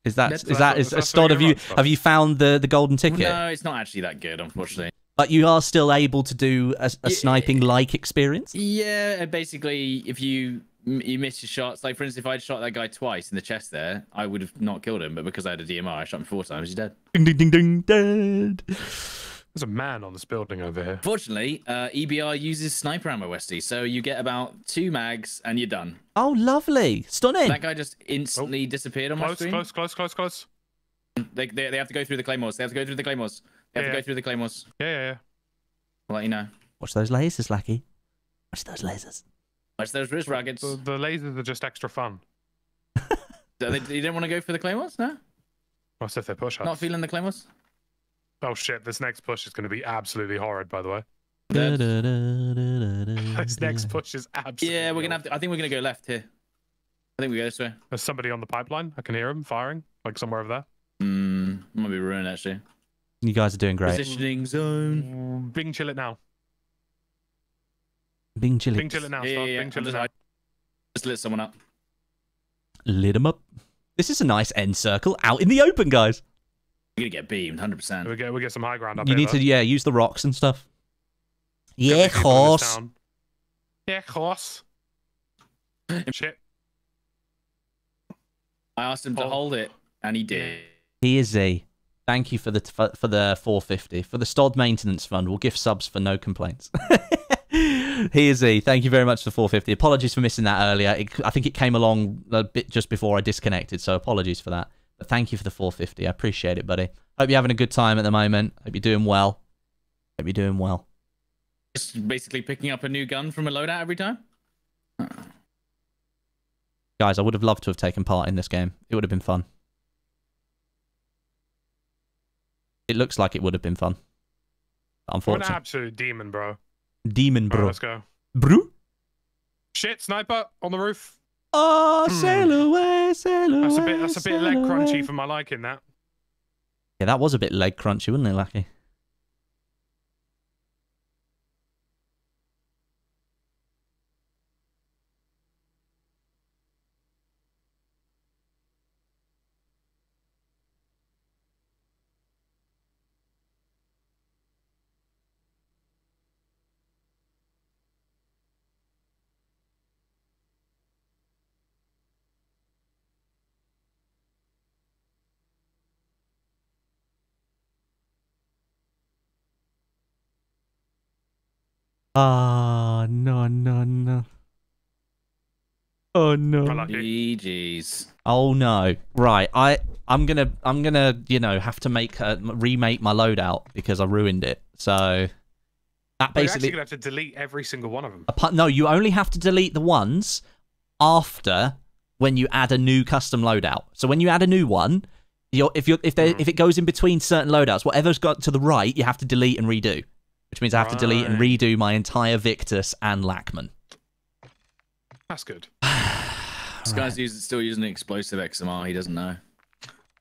Is that that's, is that is a start of you? Right, have you found the the golden ticket? No, it's not actually that good, unfortunately. But you are still able to do a, a sniping like experience. Yeah, basically, if you you miss your shots, like for instance, if I'd shot that guy twice in the chest there, I would have not killed him. But because I had a D M R, I shot him four times. He's dead. Ding ding ding ding dead. There's a man on this building over here. Fortunately, uh, E B R uses sniper ammo, Westy, so you get about two mags and you're done. Oh, lovely. Stunning. That guy just instantly oh. disappeared on close, my screen. Close, close, close, close, close. They, they, they have to go through the claymores. They have to go through the claymores. They have yeah, to go yeah. through the claymores. Yeah, yeah, yeah. I'll let you know. Watch those lasers, Lackey. Watch those lasers. Watch those wrist rockets. The, the lasers are just extra fun. they, they don't want to go for the claymores, no? What's if they push us? Not feeling the claymores? Oh shit, this next push is going to be absolutely horrid, by the way. Da, da, da, da, da, this next push is absolutely Yeah, we're going to have to, I think we're going to go left here. I think we go this way. There's somebody on the pipeline. I can hear him firing, like somewhere over there. Hmm, might be ruined, actually. You guys are doing great. Positioning zone. Bing chill it now. Bing chill it. Bing chill it now, yeah, yeah, yeah. Bing chill it now. Just lit someone up. Lit him up. This is a nice end circle out in the open, guys. We're gonna get beamed, one hundred percent. We get, we get some high ground up You here, need though. to, yeah, use the rocks and stuff. Yeah, horse. Yeah, horse. Shit. I asked him hold. to hold it, and he did. He is a. Thank you for the for, for the four fifty for the Stod maintenance fund. We'll give subs for no complaints. He is a. Thank you very much for four fifty. Apologies for missing that earlier. It, I think it came along a bit just before I disconnected, so apologies for that. But thank you for the four fifty. I appreciate it, buddy. Hope you're having a good time at the moment. Hope you're doing well. Hope you're doing well. Just basically picking up a new gun from a loadout every time? Oh. Guys, I would have loved to have taken part in this game. It would have been fun. It looks like it would have been fun. Unfortunately. What an absolute demon, bro. Demon, bro. Right, let's go. Bro? Shit, sniper on the roof. Oh, mm. sail away, sail away. That's a bit, that's a bit leg crunchy away. for my liking, that. Yeah, that was a bit leg crunchy, wasn't it, Lackey? Ah, oh, no, no, no. Oh, no. G Gs's. Oh, no. Right. I, I'm going to, I'm going to, you know, have to make, a, remake my loadout because I ruined it. So that basically. Well, you're actually going to have to delete every single one of them. Apart, no, you only have to delete the ones after when you add a new custom loadout. So when you add a new one, you're, if, you're, if, there, mm. if it goes in between certain loadouts, whatever's got to the right, you have to delete and redo. Which means I have right. to delete and redo my entire Victus and Lackman. That's good. This guy's right. still using an explosive X M R. He doesn't know.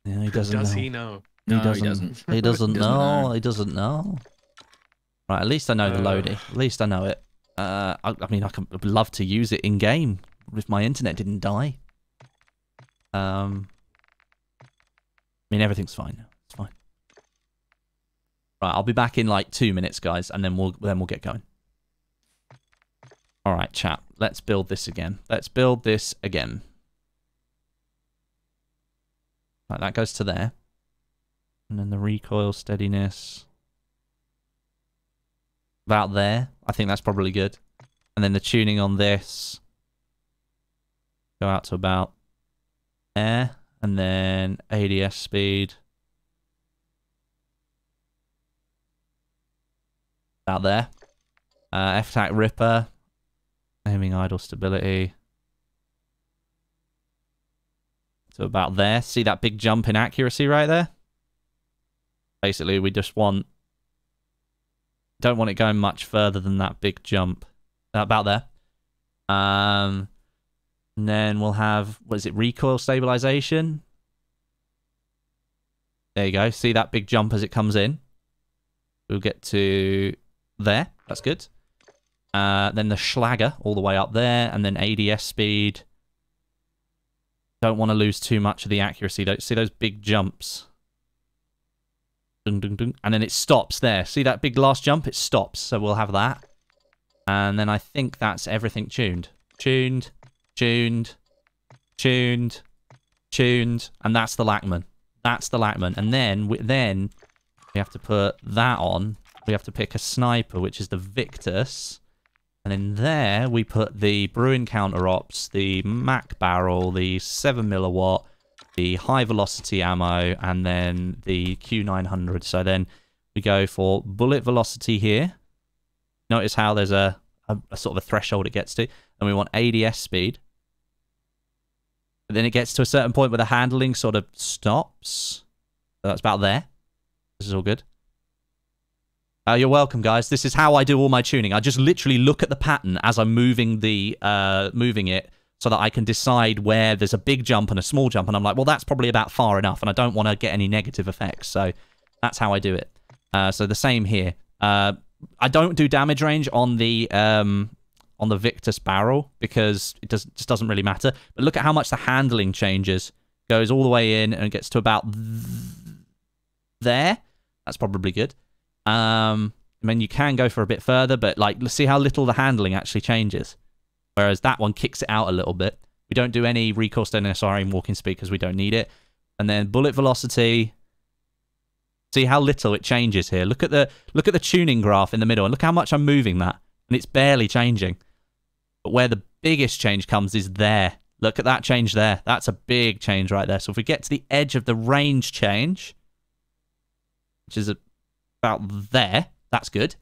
Yeah, he doesn't. Does know. he know? He no, doesn't. he doesn't. He doesn't, he doesn't know. know. He doesn't know. Right. At least I know uh, the Lodi. At least I know it. Uh, I, I mean, I could love to use it in game if my internet didn't die. Um. I mean, everything's fine now. It's fine. Right, I'll be back in like two minutes, guys, and then we'll then we'll get going. All right, chat. Let's build this again. Let's build this again. Right, that goes to there, and then the recoil steadiness about there. I think that's probably good, and then the tuning on this. go out to about air, and then A D S speed out there. Uh, F TAC Ripper, aiming idle stability to about there. See that big jump in accuracy right there? Basically, we just want, don't want it going much further than that big jump. Uh, about there. Um, and then we'll have, what is it, recoil stabilization? There you go. See that big jump as it comes in? We'll get to there. That's good. Uh, then the Schlager all the way up there, and then A D S speed. Don't want to lose too much of the accuracy. Don't see those big jumps. Dun, dun, dun. And then it stops there. See that big last jump? It stops. So we'll have that. And then I think that's everything tuned. Tuned, tuned, tuned, tuned. And that's the Lachmann. That's the Lachmann. And then we, then we have to put that on. We have to pick a sniper, which is the Victus. And in there, we put the Bruin counter ops, the Mac barrel, the seven milliwatt, the high velocity ammo, and then the Q nine hundred. So then we go for bullet velocity here. Notice how there's a, a, a sort of a threshold it gets to. And we want A D S speed. But then it gets to a certain point where the handling sort of stops. So that's about there. This is all good. Uh, you're welcome, guys. This is how I do all my tuning. I just literally look at the pattern as I'm moving the uh, moving it so that I can decide where there's a big jump and a small jump. And I'm like, well, that's probably about far enough. And I don't want to get any negative effects. So that's how I do it. Uh, so the same here. Uh, I don't do damage range on the um, on the Victus barrel because it does, just doesn't really matter. But look at how much the handling changes. Goes all the way in and gets to about th there. That's probably good. Um, I mean, you can go for a bit further, but like, let's see how little the handling actually changes. Whereas that one kicks it out a little bit. We don't do any recoil stabilization and walking speed because we don't need it. And then bullet velocity. See how little it changes here. Look at the look at the tuning graph in the middle, and look how much I'm moving that, and it's barely changing. But where the biggest change comes is there. Look at that change there. That's a big change right there. So if we get to the edge of the range change, which is a about there, that's good.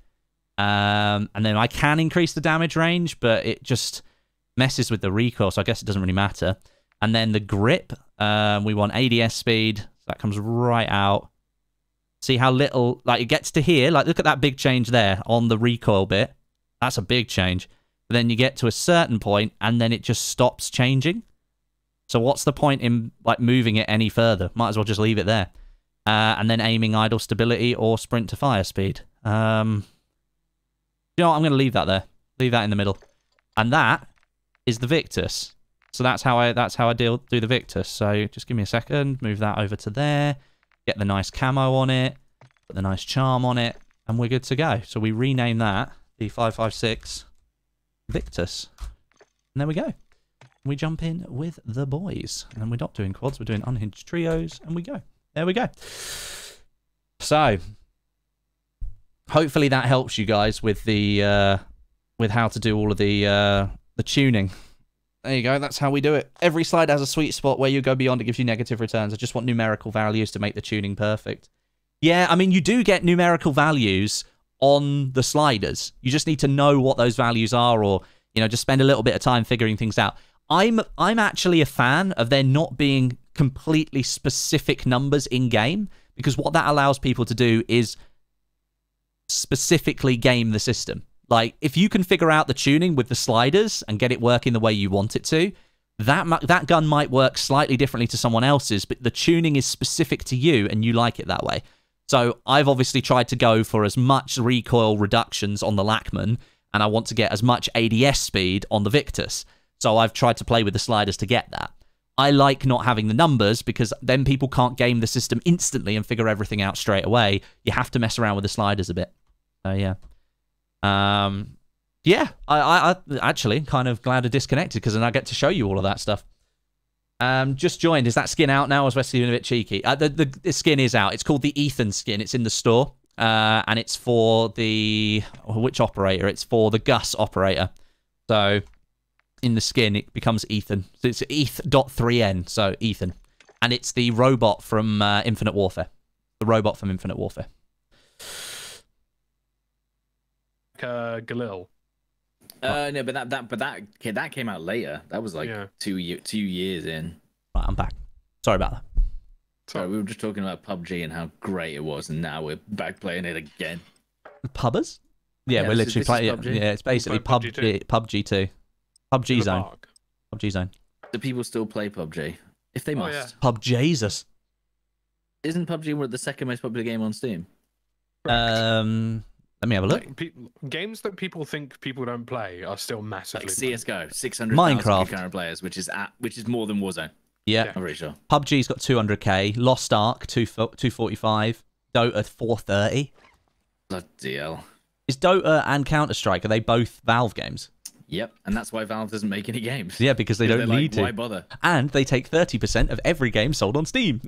Um, and then I can increase the damage range, but it just messes with the recoil, so I guess it doesn't really matter. And then the grip, um, we want A D S speed, so that comes right out. See how little, like it gets to here, like look at that big change there on the recoil bit. That's a big change. But then you get to a certain point, and then it just stops changing. So what's the point in like moving it any further? Might as well just leave it there. Uh, and then aiming idle stability or sprint to fire speed. Um, you know what? I'm going to leave that there. Leave that in the middle. And that is the Victus. So that's how I that's how I deal do the Victus. So just give me a second. Move that over to there. Get the nice camo on it. Put the nice charm on it. And we're good to go. So we rename that the five five six Victus. And there we go. We jump in with the boys. And we're not doing quads. We're doing unhinged trios. And we go. There we go. So, hopefully that helps you guys with the uh, with how to do all of the uh, the tuning. There you go. That's how we do it. Every slide has a sweet spot where you go beyond. It gives you negative returns. I just want numerical values to make the tuning perfect. Yeah, I mean, you do get numerical values on the sliders. You just need to know what those values are, or you know, just spend a little bit of time figuring things out. I'm I'm actually a fan of there not being completely specific numbers in game, because what that allows people to do is specifically game the system. Like if you can figure out the tuning with the sliders and get it working the way you want it to, that that gun might work slightly differently to someone else's, but the tuning is specific to you and you like it that way. So I've obviously tried to go for as much recoil reductions on the Lachmann, and I want to get as much A D S speed on the Victus. So I've tried to play with the sliders to get that. I like not having the numbers because then people can't game the system instantly and figure everything out straight away. You have to mess around with the sliders a bit. So, yeah. Um, yeah, I, I, I actually kind of glad I disconnected because then I get to show you all of that stuff. Um, just joined. Is that skin out now? I was being a bit cheeky. Uh, the, the, the skin is out. It's called the Ethan skin. It's in the store. Uh, and it's for the... Which operator? It's for the Gus operator. So... in the skin, it becomes Ethan. So it's E T H dot three N, so Ethan. And it's the robot from uh, Infinite Warfare. The robot from Infinite Warfare. Uh, Galil. Uh, no, but that that but that that came out later. That was like yeah. two year, two years in. Right, I'm back. Sorry about that. Sorry, so, we were just talking about P U B G and how great it was, and now we're back playing it again. Pubbers? Yeah, yeah, we're literally playing it. Yeah, it's basically P U B G, P U B G two. P U B G Zone. Park. P U B G Zone. Do people still play P U B G? If they must. Oh, yeah. P U B G-Jesus. Isn't P U B G the second most popular game on Steam? Um, let me have a look. Like, games that people think people don't play are still massively. Like C S G O, six hundred thousand concurrent players, which is at, which is more than Warzone. Yeah. yeah. I'm pretty sure. P U B G's got two hundred K. Lost Ark, two forty-five. Dota, four thirty. Bloody hell. Is Dota and Counter-Strike, are they both Valve games? Yep, and that's why Valve doesn't make any games. Yeah, because they don't need to. Why bother? And they take thirty percent of every game sold on Steam.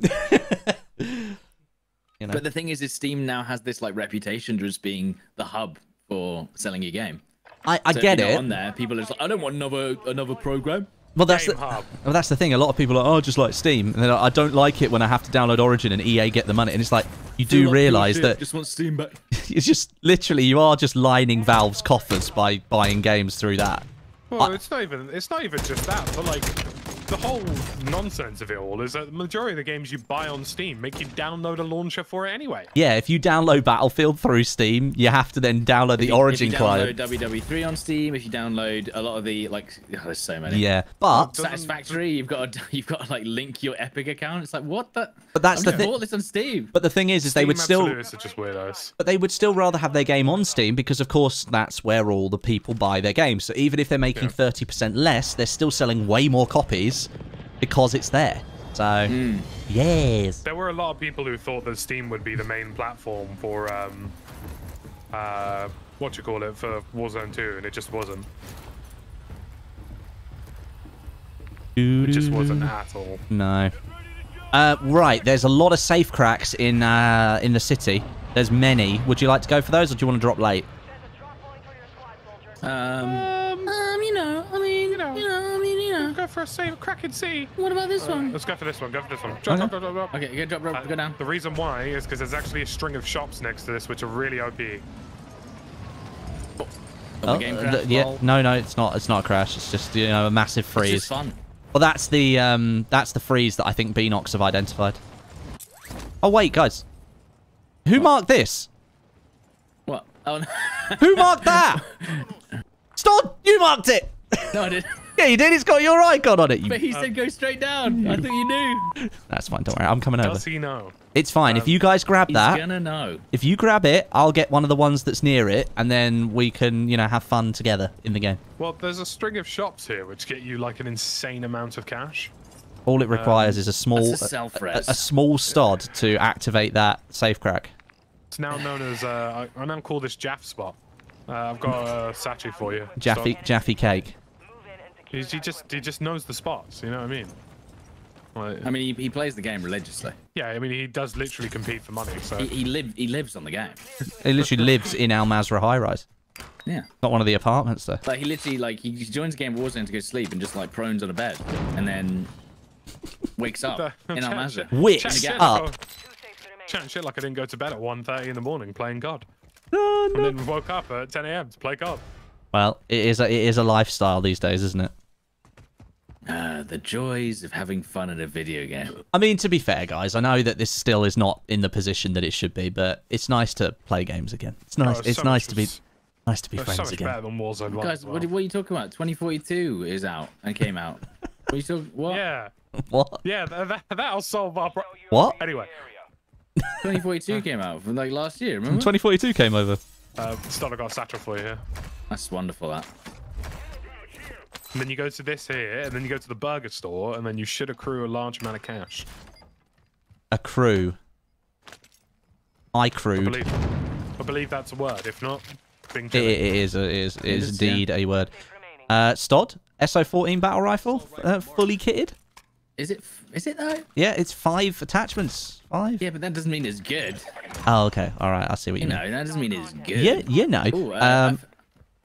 You know? But the thing is, is Steam now has this like reputation as being the hub for selling your game. I, I so get it. On there, people are just like, I don't want another another program. Well, that's the, well, that's the thing. A lot of people are, oh, just like Steam, and they're like, I don't like it when I have to download Origin and E A get the money. And it's like, you do like realise that just want Steam back. It's just literally you are just lining Valve's coffers by buying games through that. Well, I, it's not even it's not even just that, but like the whole nonsense of it all is that the majority of the games you buy on Steam make you download a launcher for it anyway. Yeah, if you download Battlefield through Steam, you have to then download the if you, Origin client. If you download W W three on Steam, if you download a lot of the like, oh, there's so many. Yeah, but Satisfactory, you've got to, you've got to like link your Epic account. It's like what the. But that's I've the thing. Bought this on Steam. But the thing is, is Steam they would still. Are just weirdos. But they would still rather have their game on Steam because, of course, that's where all the people buy their games. So even if they're making thirty yeah. percent less, they're still selling way more copies. Because it's there. So, mm. yes. There were a lot of people who thought that Steam would be the main platform for, um, uh, what you call it, for Warzone two, and it just wasn't. It just wasn't at all. No. Uh, right, there's a lot of safe cracks in, uh, in the city. There's many. Would you like to go for those, or do you want to drop late? Um... Go for a save, crack and see. What about this uh, one? Let's go for this one. Go for this one. Drop, okay. drop, drop, drop. Okay, drop, drop, uh, go down. The reason why is because there's actually a string of shops next to this, which are really O P. Oh, oh the game crash, yeah. Lol. No, no, it's not. It's not a crash. It's just you know a massive freeze. It's just fun. Well, that's the um, that's the freeze that I think Beanox have identified. Oh wait, guys, who what? marked this? What? Oh, no. Who marked that? Stop! You marked it. No, I didn't. Yeah, you did. It's got your icon on it. You... But he said go straight down. I thought you knew. That's fine. Don't worry. I'm coming over. Does he know? It's fine. Um, if you guys grab that, he's gonna know. If you grab it, I'll get one of the ones that's near it, and then we can, you know, have fun together in the game. Well, there's a string of shops here which get you like an insane amount of cash. All it requires um, is a small, a, a, a small stod to activate that safe crack. It's now known as. Uh, I, I now call this Jaff spot. Uh, I've got a satchel for you. Jaffy, so. Jaffy cake. He just he just knows the spots, you know what I mean? Like, I mean, he, he plays the game religiously. Yeah, I mean, he does literally compete for money. So He, he, live, he lives on the game. He literally lives in Al Mazra high-rise. Yeah. Not one of the apartments, though. Like, he literally, like, he joins the game of Warzone to go sleep and just, like, prones on a bed and then wakes up in Al Mazra. Wakes up. Chatting shit like I didn't go to bed at one thirty in the morning playing C O D. No, no. And then woke up at ten A M to play C O D. Well, it is a, it is a lifestyle these days, isn't it? Uh, the joys of having fun in a video game. I mean, to be fair, guys, I know that this still is not in the position that it should be, but it's nice to play games again. It's nice. Oh, it's so nice to be was, nice to be friends so much again. Better than Warzone one. Guys, well. what, what are you talking about? twenty forty-two is out and came out. What are you talking? What? Yeah. What? Yeah, that, that'll solve our problem. What? Anyway. twenty forty-two came out from like last year. Remember? twenty forty-two came over. Uh, Start got a satchel for you here. That's wonderful, that. And then you go to this here, and then you go to the burger store, and then you should accrue a large amount of cash. Accrue. I crewed. I believe, I believe that's a word, if not... It, it is, a, it is, it is indeed yeah. a word. Uh, Stod, S O fourteen battle rifle, uh, fully kitted. Is it, is it though? Yeah, it's five attachments. Five. Yeah, but that doesn't mean it's good. Oh, okay. All right, I see what you, you mean. No, that doesn't mean it's good. Yeah, you know. Ooh, uh, um,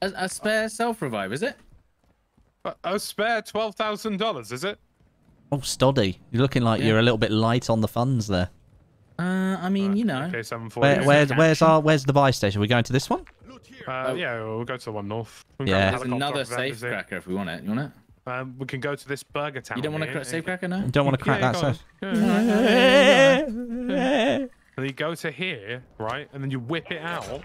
a, a spare self-revive, is it? A spare twelve thousand dollars, is it? Oh, Stoddy. You're looking like yeah. you're a little bit light on the funds there. Uh, I mean, right, you know. Okay, Where, where's, where's, our, where's the buy station? Are we going to this one? Uh, oh. Yeah, we'll go to the one north. We yeah. There's another safe cracker if we want it. You want it? Um, we can go to this burger town. You don't want to crack safe cracker, no? You don't want to crack yeah, that safe. Yeah. And you go to here, right? And then you whip it out.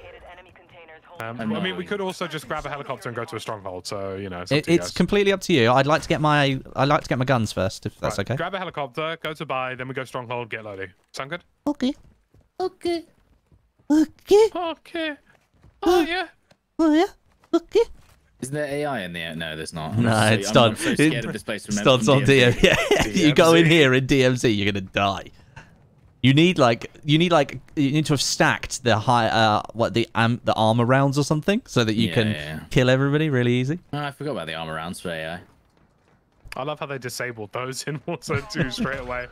Um, I mean, we could also just grab a helicopter and go to a stronghold. So you know, it's, it, it's completely up to you. I'd like to get my, I'd like to get my guns first, if that's right. okay. Grab a helicopter, go to buy, then we go stronghold, get loaded. Sound good? Okay, okay, okay, okay. Oh yeah, oh yeah, okay. Is there A I in there? No, there's not. I'm no, so, it's done. So it's done on D M. Yeah, you go in here in D M Z, you're gonna die. You need like you need like you need to have stacked the high uh what the um, the armor rounds or something so that you yeah, can yeah. kill everybody really easy. Oh, I forgot about the armor rounds for A I. I love how they disabled those in Warzone two straight away.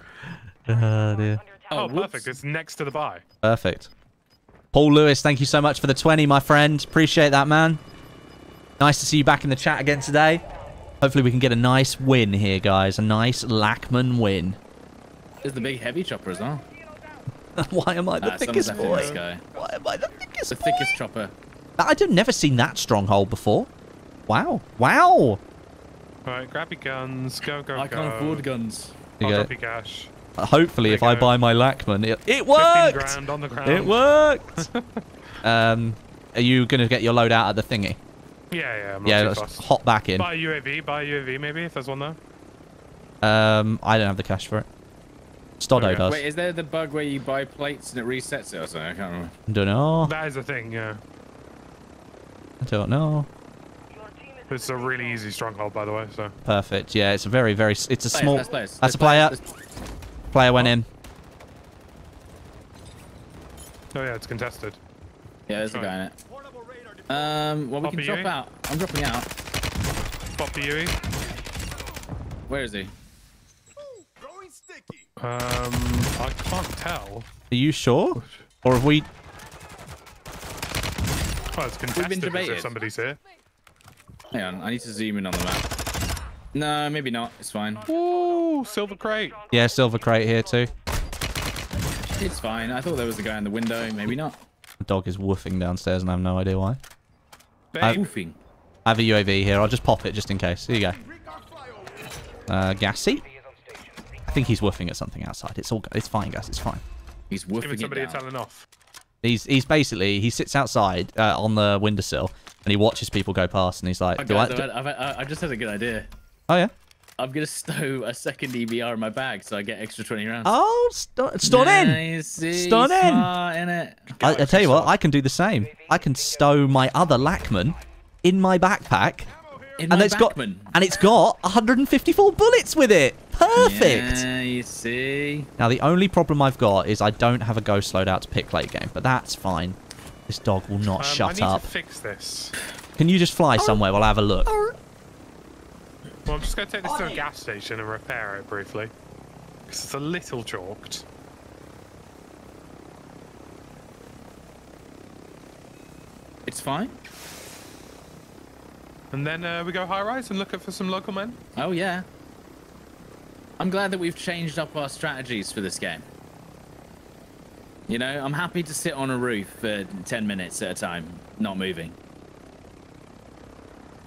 Oh dear. Oh, oh perfect! Whoops. It's next to the buy. Perfect. Paul Lewis, thank you so much for the twenty, my friend. Appreciate that, man. Nice to see you back in the chat again today. Hopefully we can get a nice win here, guys. A nice Lachman win. There's the big heavy chopper as well. Why am I the uh, thickest boy? Guy. Why am I the thickest the boy? The thickest chopper. I've never seen that stronghold before. Wow. Wow. Alright, grab your guns. Go, go, I go. I can't afford guns. I'll drop your cash. Hopefully, there if I go. buy my Lachman, it, it worked! fifteen grand on the ground. It worked! um, are you going to get your load out of the thingy? Yeah, yeah. I'm not yeah, let's fast. hop back in. Buy a U A V. Buy a U A V, maybe, if there's one there. Um, I don't have the cash for it. Stoddo okay. does. Wait, is there the bug where you buy plates and it resets it or something? I can't remember. I don't know. That is a thing, yeah. I don't know. It's a really easy stronghold, by the way, so. Perfect, yeah, it's a very, very... It's a small... Players, that's, that's a player. Players, player went in. Oh, yeah, it's contested. Yeah, there's a guy in it. Um, well, we Pop can drop U E. out. I'm dropping out. Pop the U E. Where is he? Um, I can't tell. Are you sure? Or have we... Well, it's contested because if somebody's here. Hang on, I need to zoom in on the map. No, maybe not. It's fine. Ooh, silver crate. Yeah, silver crate here too. It's fine. I thought there was a guy in the window. Maybe not. The dog is woofing downstairs and I have no idea why. I have, woofing. I have a U A V here. I'll just pop it just in case. Here you go. Uh, gassy. I think he's woofing at something outside. It's all, it's fine, guys. It's fine. He's woofing Even somebody it down. Telling off. He's, he's basically, he sits outside uh, on the windowsill and he watches people go past and he's like, oh, do guys, I, do... I've, I've, I've just had a good idea. Oh, yeah? I'm going to stow a second E B R in my bag so I get extra twenty rounds. Oh, st stunning. Nice. Stunning. I, I tell you what, I can do the same. I can stow my other Lachman in my backpack. In and, it's got, and it's got one hundred fifty-four bullets with it. Perfect. Yeah, you see. Now, the only problem I've got is I don't have a ghost loadout to pick late game, but that's fine. This dog will not um, shut I need up. To fix this. Can you just fly somewhere while I have a look? Well, I'm just going to take this to a gas station and repair it briefly. Because it's a little chalked. It's fine. And then uh, we go high-rise and look up for some local men. Oh, yeah. I'm glad that we've changed up our strategies for this game. You know, I'm happy to sit on a roof for ten minutes at a time, not moving.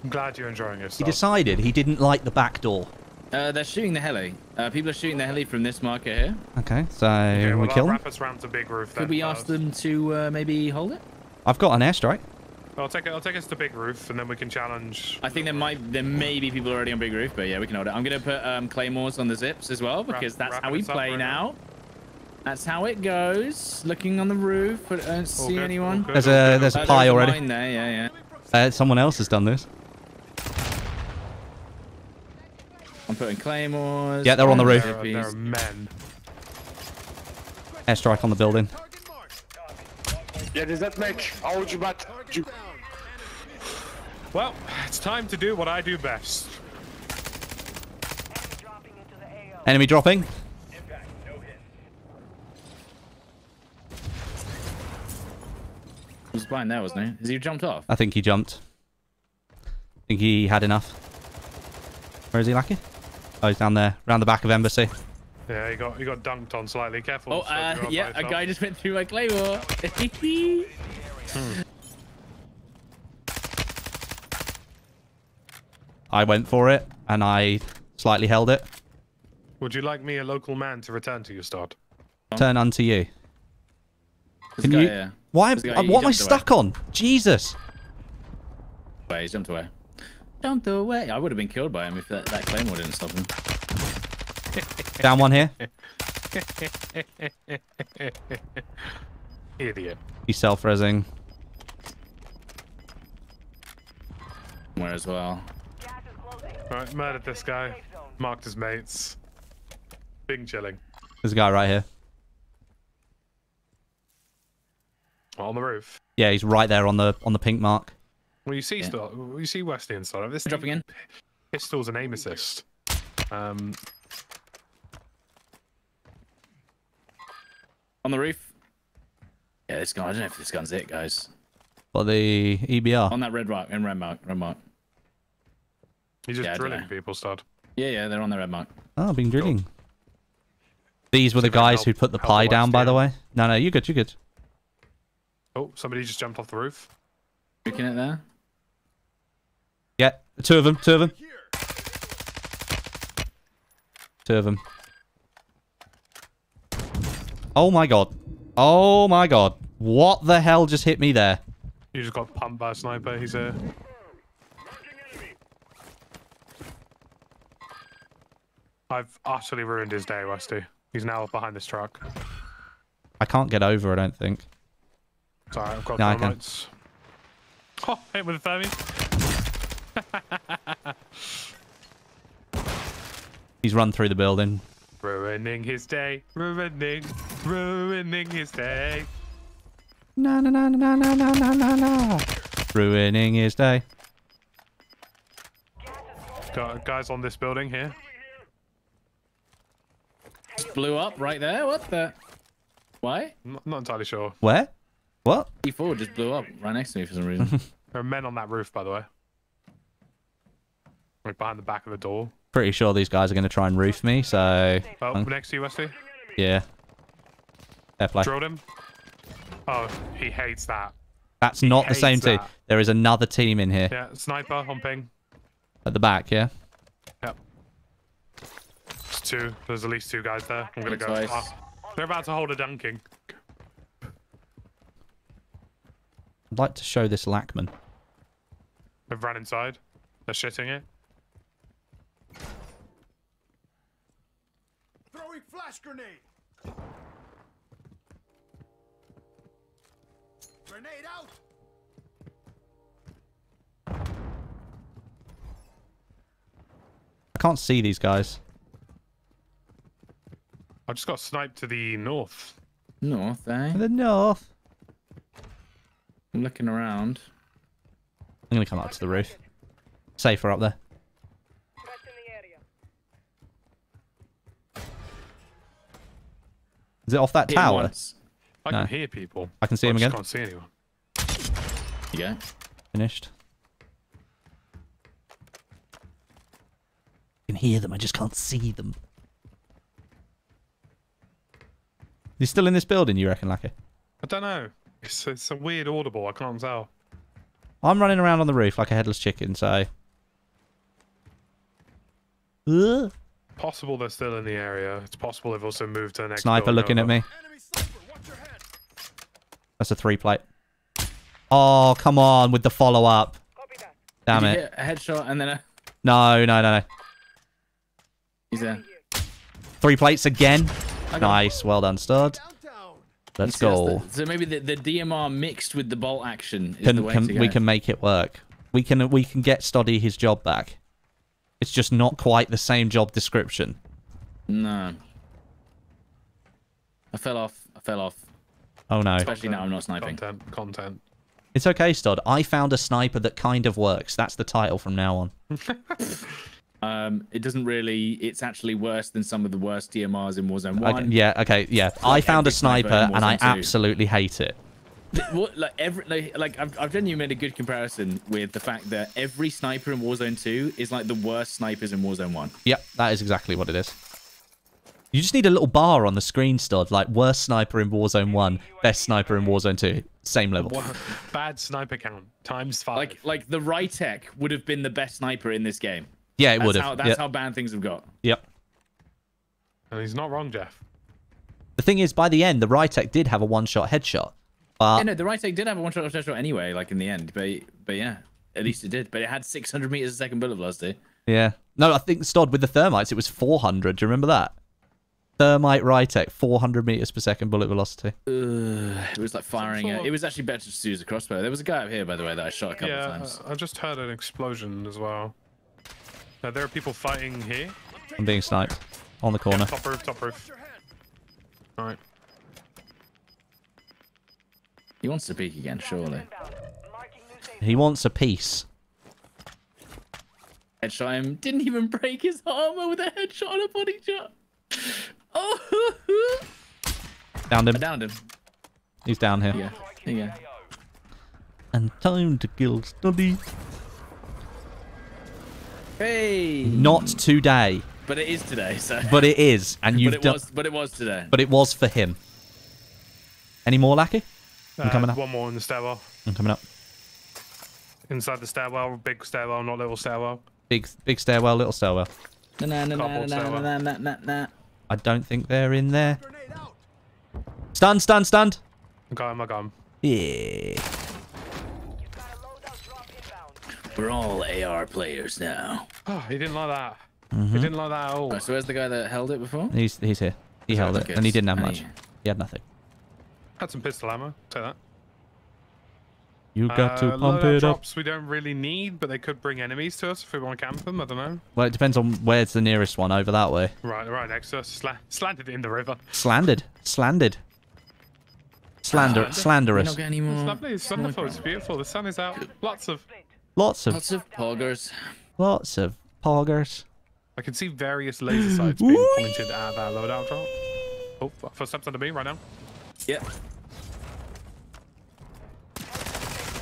I'm glad you're enjoying yourself. He decided he didn't like the back door. Uh, they're shooting the heli. Uh, people are shooting the heli from this marker here. Okay, so okay, well, we kill them? Wrap us round to big roof then. Could we ask them to uh, maybe hold it? I've got an airstrike. I'll take it. I'll take us to Big Roof, and then we can challenge. I think there might, there may be people already on Big Roof, but yeah, we can hold it. I'm gonna put um, claymores on the zips as well because wrap, that's how we play right now. That's how it goes. Looking on the roof, but I don't all see good, anyone. There's a there's a pie uh, there's already. A there. Yeah, yeah. Uh, someone else has done this. I'm putting claymores. Yeah, they're on the roof. There are, there are men. Airstrike on the building. Yeah, does that make how would you bat? Well, it's time to do what I do best. Enemy dropping. Impact, no hit. He was blind there, wasn't he? Has he jumped off? I think he jumped. I think he had enough. Where is he lacking? Oh, he's down there, around the back of Embassy. Yeah, he got he got dunked on slightly. Careful. Oh, uh, so yeah, a guy just went through my claymore. hmm. I went for it, and I slightly held it. Would you like me, a local man, to return to you, Start? Turn unto you. Can you... Guy, uh, why? Guy, uh, what am I stuck away. on? Jesus. Wait, he's jumped away. Jumped away. I would have been killed by him if that, that claymore didn't stop him. Down one here. Idiot. He's self-resing. Somewhere as well. Right, murdered this guy. Marked his mates. Bing chilling. There's a guy right here. On the roof. Yeah, he's right there on the on the pink mark. Well, you see, yeah. Star, you see Westy inside of this. Dropping in. Pistol's an aim assist. Um. On the roof. Yeah, this gun. I don't know if this gun's it, guys. But the E B R. On that red mark. In red mark. Red mark. You're just yeah, drilling people, Stud. Yeah, yeah, they're on the red mark. Oh, I've been drilling. Cool. These were the guys help, who put the pie down, down, by the way. No, no, you're good, you're good. Oh, somebody just jumped off the roof. Looking at there. Yeah, two of them, two of them. Two of them. Oh my god. Oh my god. What the hell just hit me there? You just got pumped by a sniper, he's there. I've utterly ruined his day, Westy. He's now behind this truck. I can't get over, I don't think. Sorry, I've got no lights. Oh, hit with a thermie. He's run through the building. Ruining his day. Ruining. Ruining his day. No, no, no, no, no, no, no, no, no. Ruining his day. Got guys on this building here. Blew up right there. What the? Why? I'm not entirely sure. Where? What? E four just blew up right next to me for some reason. There are men on that roof, by the way. Like behind the back of the door. Pretty sure these guys are going to try and roof me, so... Oh, I'm... next to you, Westy? Yeah. Fair play. Drilled him. Oh, he hates that. That's he not the same that. team. There is another team in here. Yeah, sniper on ping. At the back, yeah? Yep. Two. There's at least two guys there. I'm going to go. Oh, they're about to hold a dunking. I'd like to show this Lackman. They've run inside. They're shitting it. Throwing flash grenade. Grenade out. I can't see these guys. I just got sniped to the north. North, eh? To the north. I'm looking around. I'm going to come up to the roof. Safer up there. Is it off that tower? I can hear people. I can see him again. I can't see anyone. Yeah. Finished. I can hear them. I just can't see them. He's still in this building, you reckon, Lackey? I don't know. It's, it's a weird audible. I can't tell. I'm running around on the roof like a headless chicken, so... Ugh. Possible they're still in the area. It's possible they've also moved to the next Sniper looking over. at me. Sniper, watch your head. That's a three plate. Oh, come on with the follow-up. Damn Did it. A headshot and then a... No, no, no, no. He's there. Three plates again. Nice, well done, Stud. Let's go. So maybe the, the D M R mixed with the bolt action is can, the way can, to go. We can make it work. We can we can get Studdy his job back. It's just not quite the same job description. No. I fell off. I fell off. Oh no. Especially content, now I'm not sniping. Content. Content. It's okay, Stud. I found a sniper that kind of works. That's the title from now on. Um, it doesn't really, it's actually worse than some of the worst D M Rs in Warzone one. Okay, yeah, okay, yeah. Like I found a sniper, sniper and I absolutely hate it. what, like every like, like I've, I've done you made a good comparison with the fact that every sniper in Warzone two is like the worst snipers in Warzone one. Yep, that is exactly what it is. You just need a little bar on the screen, Stod, like worst sniper in Warzone one, best sniper in Warzone two, same level. Wow. Bad sniper count, times five. Like, like the Rytec would have been the best sniper in this game. Yeah, it would have. That's yep. how bad things have got. Yep. And he's not wrong, Jeff. The thing is, by the end, the Rytec did have a one-shot headshot. But... Yeah, no, the Rytec did have a one-shot headshot anyway, like in the end. But, but yeah, at least it did. But it had six hundred meters a second bullet velocity. Yeah. No, I think, Stod, with the Thermites, it was four hundred. Do you remember that? Thermite Rytec, four hundred meters per second bullet velocity. Ugh, it was like firing it. Of... It was actually better to use a crossbow. There was a guy up here, by the way, that I shot a couple yeah, of times. I just heard an explosion as well. Now, there are people fighting here. I'm being sniped on the corner. Yeah, top roof, top roof. All right. He wants to peek again, surely. He wants a piece. Headshot him. Didn't even break his armor with a headshot and a body shot. Oh. Downed him. I downed him. He's down here. Yeah. There you go. And time to kill Stubby. Hey. Not today. But it is today, so. But it is, and you've done. But it was today. But it was for him. Any more, Lackey? I'm coming uh, up. One more in the stairwell. I'm coming up. Inside the stairwell, big stairwell, not little stairwell. Big, big stairwell, little stairwell. Na, na, na, na, na, na, na, na, na. I don't think they're in there. Stun, stun, stun. I got him, I got him. Yeah. We're all A R players now. Oh, he didn't like that. Mm-hmm. He didn't like that at all. Right, so where's the guy that held it before? He's he's here. He held it, and he didn't have much. He... he had nothing. Had some pistol ammo. Take that. You got to uh, pump it up. We don't really need, but they could bring enemies to us if we want to camp them. I don't know. Well, it depends on where's the nearest one over that way. Right, right next to us. Sla slandered in the river. Slandered, slandered, slander, uh, slanderous. Not getting any more. It's lovely. It's wonderful. It's beautiful. The sun is out. Lots of, lots of, lots of poggers. Lots of poggers. I can see various laser sights being pointed at that loadout drop. Oh, first steps under me right now. Yep.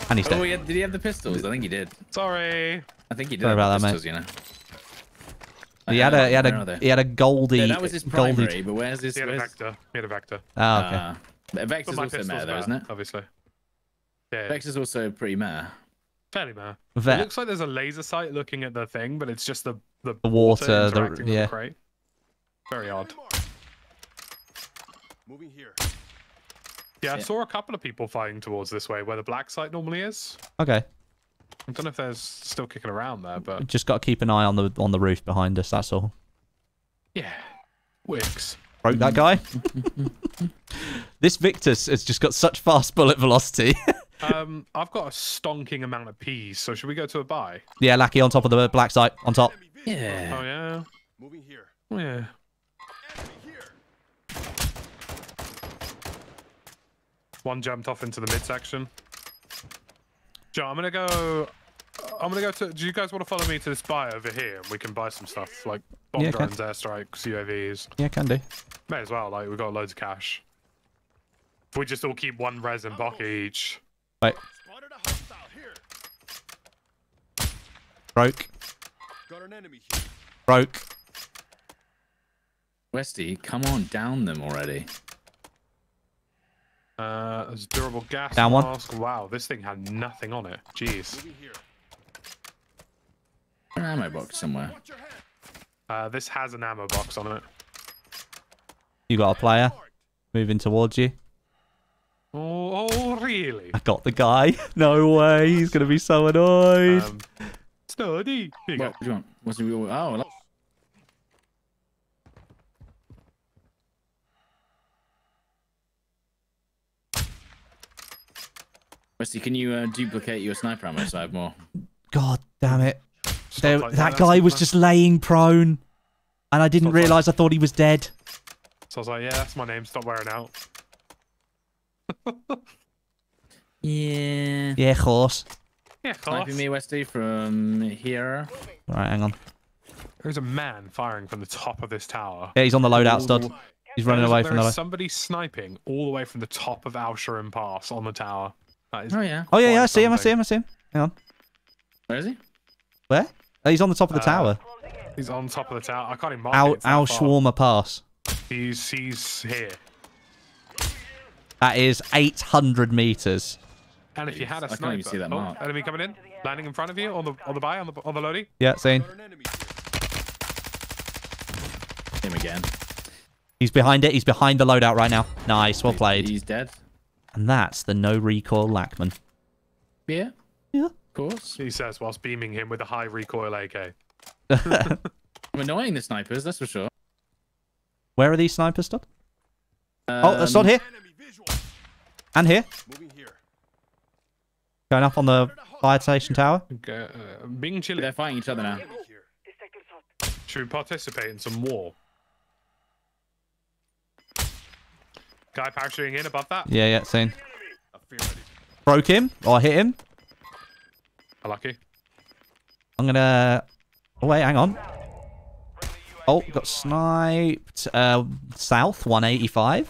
And he's dead. Oh, he had, did he have the pistols? I think he did. Sorry. I think he did. Sorry about that, mate. You know. He had a he had a he had a Goldie. Yeah, that was his primary, Goldie. But where's his? He had a Vector. He had a Vector. Oh, okay. Uh, Vector's also meta, though, isn't it? Obviously. Yeah. Vector's also pretty meta. Fairly meta. It looks like there's a laser sight looking at the thing, but it's just the the, the water, water the yeah. The crate. Very odd. Moving here. Yeah, I saw a couple of people fighting towards this way, where the black site normally is. Okay. I don't know if they're still kicking around there, but... Just got to keep an eye on the on the roof behind us, that's all. Yeah. Wicks. Broke that guy. This Victus has just got such fast bullet velocity. um, I've got a stonking amount of peas, so should we go to a buy? Yeah, Lackey on top of the black site, on top. Yeah. Oh, yeah. Moving here. Yeah. One jumped off into the midsection. Joe, I'm gonna go. I'm gonna go to. Do you guys want to follow me to this buy over here, and we can buy some stuff like bomb yeah, drones, airstrikes, U A Vs. Yeah, can do. May as well. Like we've got loads of cash. If we just all keep one res and pocket each. Wait. Broke. Got an enemy here. Broke. Westy, come on, down them already. Uh, there's durable gas down mask. One. Wow, this thing had nothing on it. Jeez. An ammo box somewhere. Uh, this has an ammo box on it. You got a player moving towards you. Oh, oh really? I got the guy. No way. He's gonna be so annoyed. Um, Sturdy. Here you what, go. What do you want? What's the real? Oh. That's... Westy, can you uh, duplicate your sniper ammo so I have more? God damn it. There, like that, that guy was just laying prone and I didn't realise like... I thought he was dead. So I was like, yeah, that's my name. Stop wearing out. Yeah. Yeah, of course. Yeah, of course. Sniping me, Westy, from here. Right, hang on. There's a man firing from the top of this tower. Yeah, he's on the loadout, Stud. He's running away from the... There is somebody sniping all the way from the top of Alsherim Pass on the tower. That is oh, yeah. Oh, yeah, yeah, I see him, I see him, I see him. Hang on. Where is he? Where? Oh, he's on the top of the uh, tower. He's on top of the tower. I can't even mark Al, it. Alsherim Pass. He's, he's here. That is eight hundred meters. And if you had a I sniper... I can't even see that mark. Oh, enemy coming in. Landing in front of you on the on the buy, on the, on the loadie. Yeah, seen. Him again. He's behind it. He's behind the loadout right now. Nice. Well played. He's dead. And that's the no recoil Lachman. Yeah. Yeah. Of course. He says whilst beaming him with a high recoil A K. I'm annoying the snipers, that's for sure. Where are these snipers, Stop? Um, oh, that's not here. And here. Moving here. Going up on the fire station tower. Okay, uh, being chilly. They're fighting each other now. Should we participate in some war? Guy parachuting in above that. Yeah, yeah, seen. Broke him or hit him. Lucky. I'm gonna. Oh wait, hang on. Oh, got sniped. Uh, south one eighty-five.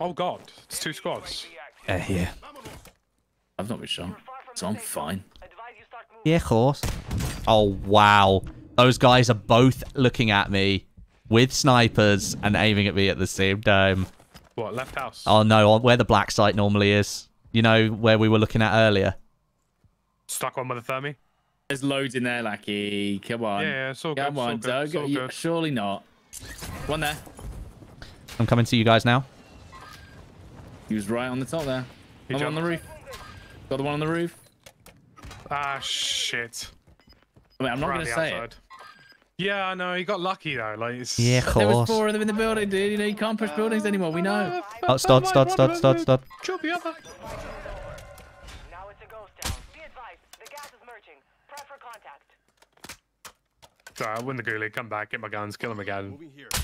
Oh god, it's two squads. Yeah, yeah. I've not been shot, so I'm fine. Yeah, of course. Oh wow, those guys are both looking at me with snipers and aiming at me at the same time. What, left house? Oh no, where the black site normally is. You know, where we were looking at earlier. Stuck one with a thermi. There's loads in there, Lackey. Come on. Yeah, yeah, it's all good. Come on, Doug. Surely not. One there. I'm coming to you guys now. He was right on the top there. He jumped on the roof. Got the one on the roof. Ah, shit. I mean, I'm not going to say it. Yeah, I know. He got lucky, though. Like, it's... Yeah, of course. There was four of them in the building, dude. You know, you can't push buildings anymore. We know. Oh, start, start, start, start, start. Chop the other. Now it's a ghost town. Be advised. The gas is merging. Prep for contact. Sorry, I win the ghoulie. Come back. Get my guns. Kill him again.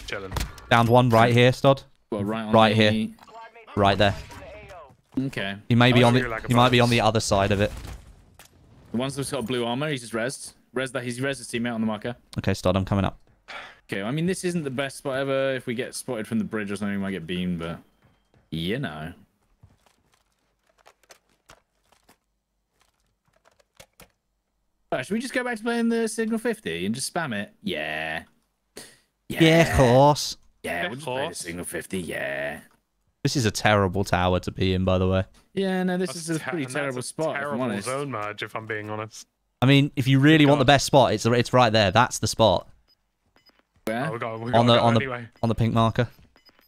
Chilling. Down one right here, Stod. Well, right on right the... here. Right there. Okay. He may be on the... He might be on the other side of it. The ones that's got blue armor, he's just rezzed. Res that he's res his teammate on the marker. Okay, Stod, I'm coming up. Okay, I mean this isn't the best spot ever. If we get spotted from the bridge or something, we might get beamed, but you know. Right, should we just go back to playing the Signal fifty and just spam it? Yeah. Yeah, yeah of course. Yeah, we'll just play the Signal fifty, yeah. This is a terrible tower to be in, by the way. Yeah, no, this that's is a pretty te terrible that's a spot. Terrible zone merge, if I'm being honest. I mean, if you really want the best spot, it's it's right there. That's the spot. Where? Oh, we got, we got, on the we got, on the anyway. on the pink marker.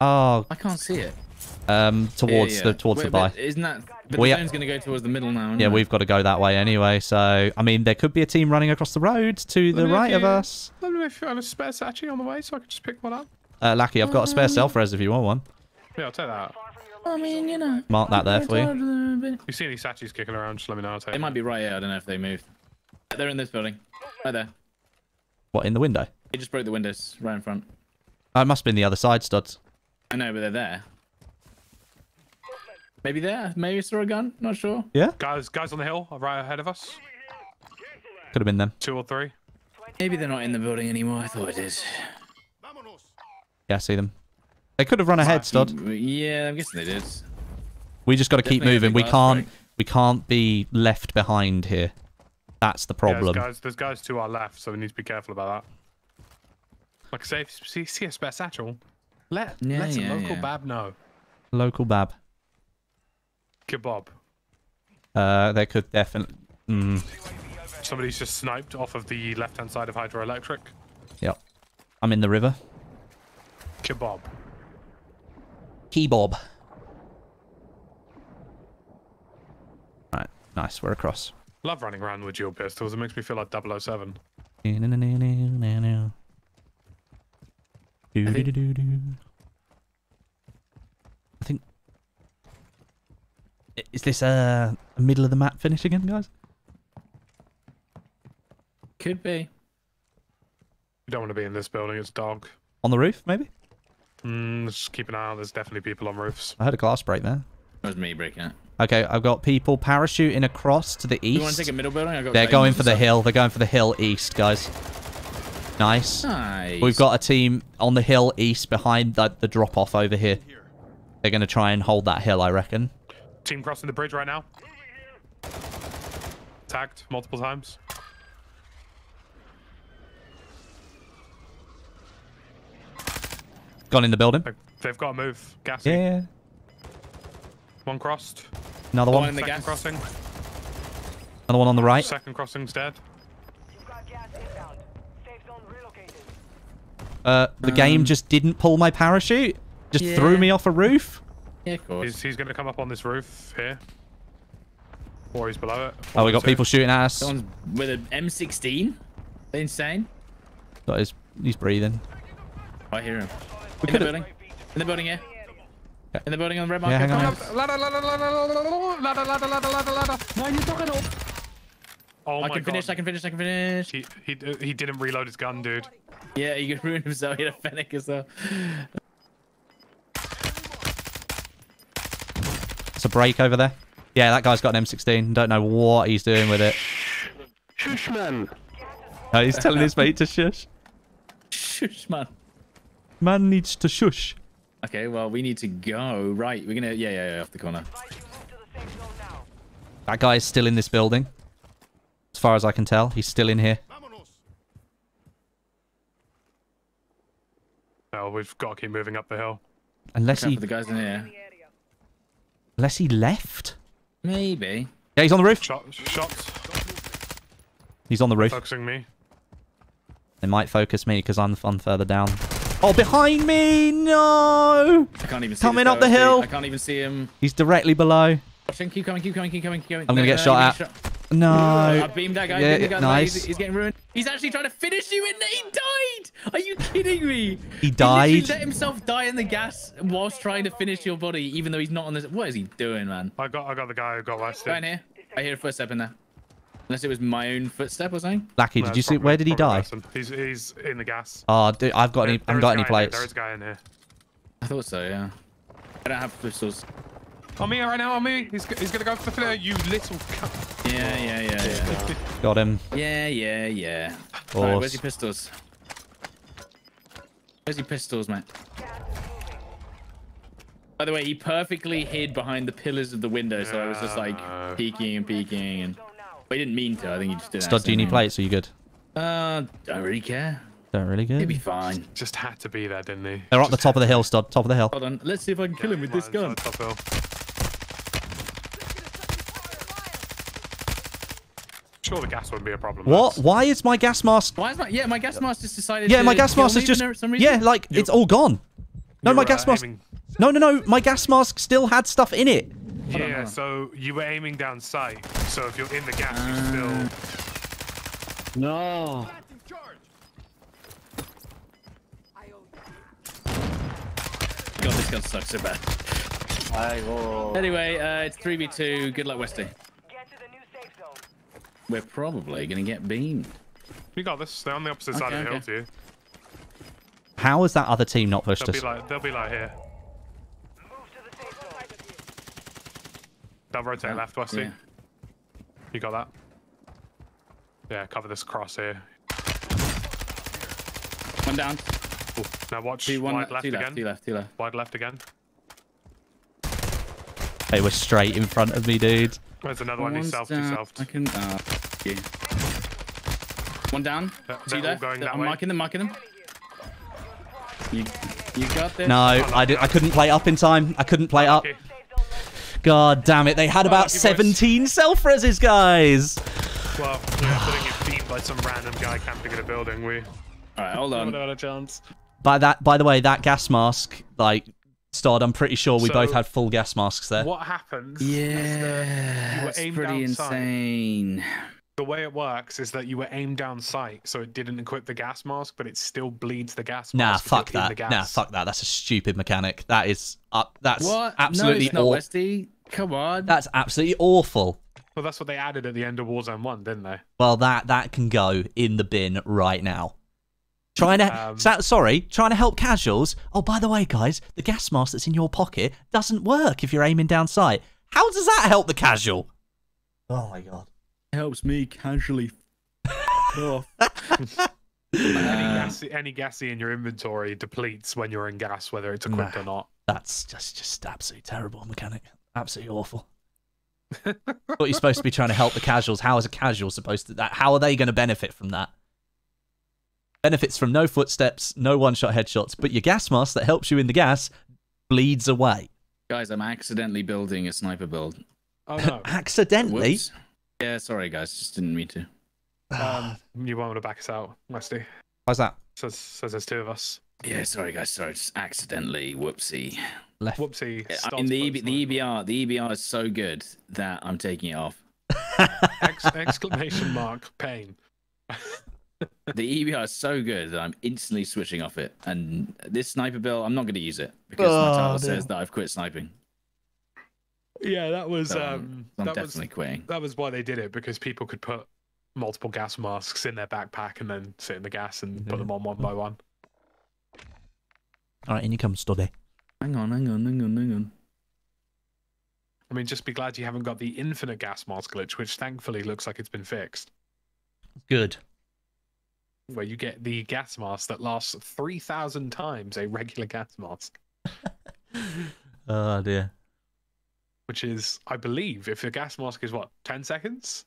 Oh, I can't see it. Um, towards yeah, yeah. the towards Wait, the buy. Isn't that? But we, the zone's going to go towards the middle now. Yeah, it? we've got to go that way anyway. So, I mean, there could be a team running across the road to the right of us. I don't know if you have a spare satchel on the way, so I could just pick one up. Uh, Lackey, I've got a spare um, self res if you want one. Yeah, I'll take that. I mean, you know. Mark that there for you. You see any satchels kicking around? Just let me know. I'll take. They might be right here. I don't know if they moved. They're in this building. Right there. What, in the window? He just broke the windows right in front. Oh, it must have been the other side, Studs. I know, but they're there. Maybe there. Maybe it's a gun. Not sure. Yeah? Guys guys on the hill right ahead of us. Could have been them. Two or three. Maybe they're not in the building anymore. I thought it is. Yeah, I see them. They could have run ahead, Stud. Yeah, I'm guessing they did. We just got to keep moving. We can't, break. we can't be left behind here. That's the problem. Yeah, there's, guys, there's guys to our left, so we need to be careful about that. Like I say, if you see a spare satchel, let, yeah, let yeah, a local yeah. bab know. Local bab. Kebab. Uh, they could definitely... Mm. Somebody's just sniped off of the left-hand side of hydroelectric. Yep. I'm in the river. Kebab. Kebob. Right, nice. We're across. Love running around with dual pistols. It makes me feel like double oh seven. I think, I think... Is this a middle of the map finish again, guys? Could be. You don't want to be in this building. It's dark. On the roof, maybe? Mm, just keep an eye out. There's definitely people on roofs. I heard a glass break there. That was me breaking it. Okay, I've got people parachuting across to the east. You want to take a middle building? I got They're going for the hill. They're going for the hill east, guys. Nice. Nice. We've got a team on the hill east behind the, the drop-off over here. They're going to try and hold that hill, I reckon. Team crossing the bridge right now. Tagged multiple times. Gone in the building. They've got to move. Gassy. Yeah. One crossed. Another one. one in the gas. Crossing. Another one on the right. Second crossing's dead. Uh, the um, game just didn't pull my parachute. Just yeah. threw me off a roof. Yeah, of course. He's, he's going to come up on this roof here. Or he's below it. Or oh, we got people it. shooting at us. Someone's with an M sixteen. Insane. That is, he's breathing. I hear him. We in the building. In the building, yeah. yeah. In the building on the red marker. Yeah, hang on. Ladder, ladder, ladder, ladder, ladder, ladder. No, you took it all. Oh I my can God. finish, I can finish, I can finish. He, he, he didn't reload his gun, dude. Yeah, he could ruin himself. He had a Fennec as well. It's a break over there. Yeah, that guy's got an M sixteen. Don't know what he's doing with it. Shush, man. Oh, he's telling his mate to shush. Shush, man. Man needs to shush. Okay, well, we need to go. Right, we're gonna... Yeah, yeah, yeah, off the corner. That guy is still in this building. As far as I can tell, he's still in here. Oh, we've got to keep moving up the hill. Unless he... the guys in here. Unless he left? Maybe. Yeah, he's on the roof. Shot, shots. He's on the roof. Focusing me. They might focus me because I'm, I'm further down. Oh, behind me! No! I can't even see him. Coming up the hill. I can't even see him. He's directly below. Keep coming, keep coming, keep coming, keep coming. I'm going to get shot at. No. I beamed that guy. Yeah, beamed that guy. Nice. He's, he's getting ruined. He's actually trying to finish you and he died. Are you kidding me? He died. He let himself die in the gas whilst trying to finish your body, even though he's not on this. What is he doing, man? I got, I got the guy who got last. Right in here. I hear a footstep in there. Unless it was my own footstep or something. Lucky, did no, you see? Probably, where did he die? He's, he's in the gas. Oh, dude, I've got there, any. I've got any plates. There is a guy in here. I thought so, yeah. I don't have pistols. On me right now, on me. He's, he's gonna go for the flare, you little cunt. Yeah, yeah, yeah, yeah. Got him. Yeah, yeah, yeah. Right, where's your pistols? Where's your pistols, mate? By the way, he perfectly hid behind the pillars of the window, so yeah. I was just like peeking and peeking. And... But he didn't mean to, I think he just did that. Stud, do you need plates? Are you good? Uh, don't really care. Don't really good. He'll be fine. Just had to be there, didn't he? They're up the top of the hill, Stud. Top of the hill. Hold on, let's see if I can kill him with this gun. Top hill. Sure, the gas wouldn't be a problem. What? That's... Why is my gas mask? Why is my yeah? My gas mask just decided. Yeah, to my gas mask is just yeah, like you... it's all gone. No, you my gas uh, mask. Aiming... No, no, no, my gas mask still had stuff in it. Yeah, yeah, so you were aiming down sight. So if you're in the gas, uh... you still. No. God, this gun sucks so bad. I anyway, uh, it's three v two. Good luck, Westy. We're probably going to get beamed. We got this. They're on the opposite okay, side okay. of the hill to you. How has that other team not pushed they'll us? Be like, they'll be like here. They'll rotate oh, left, Westy. Yeah. You got that? Yeah, cover this cross here. One down. Ooh, now watch. Two, one, wide left, two left again. Two left, two left. Wide left again. They were straight in front of me, dude. There's another one. He's selfed, he's selfed. I can... Uh, you. One down. They're, two they're left. Going that I'm way. marking them, marking them. You, you got this. No, I, did, I couldn't play up in time. I couldn't play up. God damn it. They had about oh, seventeen self-reses, guys. Well, we're putting it beat by some random guy camping in a building. We... All right, hold on. Not a chance. By that, by the way, that gas mask, like, Stod, I'm pretty sure we so, both had full gas masks there. What happens? Yeah, that's pretty insane. Sight. The way it works is that you were aimed down sight, so it didn't equip the gas mask, but it still bleeds the gas nah, mask. Nah, fuck that. Nah, fuck that. That's a stupid mechanic. That is up. That's what? absolutely no, it's not awful. Westy. Come on. That's absolutely awful. Well, that's what they added at the end of Warzone one, didn't they? Well, that that can go in the bin right now. Trying to, um, so, sorry, trying to help casuals. Oh, by the way, guys, the gas mask that's in your pocket doesn't work if you're aiming down sight. How does that help the casual? Oh, my God. It helps me casually. Oh. Uh, any gassy in your inventory depletes when you're in gas, whether it's equipped nah, or not. That's just just absolutely terrible mechanic. Absolutely awful. I thought you're supposed to be trying to help the casuals. How is a casual supposed to? That, how are they going to benefit from that? Benefits from no footsteps, no one-shot headshots, but your gas mask that helps you in the gas bleeds away. Guys, I'm accidentally building a sniper build. Oh no! Accidentally? Whoops. Yeah, sorry guys, just didn't mean to. Um, you won't want to back us out, Musty. Why's that? Says says there's two of us. Yeah, sorry guys, sorry, just accidentally, whoopsie. Left. Whoopsie. In the E B, the E B R, the E B R is so good that I'm taking it off. Ex exclamation mark pain. The E B R is so good that I'm instantly switching off it. And this sniper build, I'm not going to use it because oh, my title says that I've quit sniping. Yeah, that was so um. I'm that definitely was, quitting. That was why they did it, because people could put multiple gas masks in their backpack and then sit in the gas and mm-hmm. put them on one by one. All right, in you come, Stoddy. Hang on, hang on, hang on, hang on. I mean, just be glad you haven't got the infinite gas mask glitch, which thankfully looks like it's been fixed. Good. Where you get the gas mask that lasts three thousand times a regular gas mask. Oh dear. Which is, I believe, if the gas mask is what, ten seconds?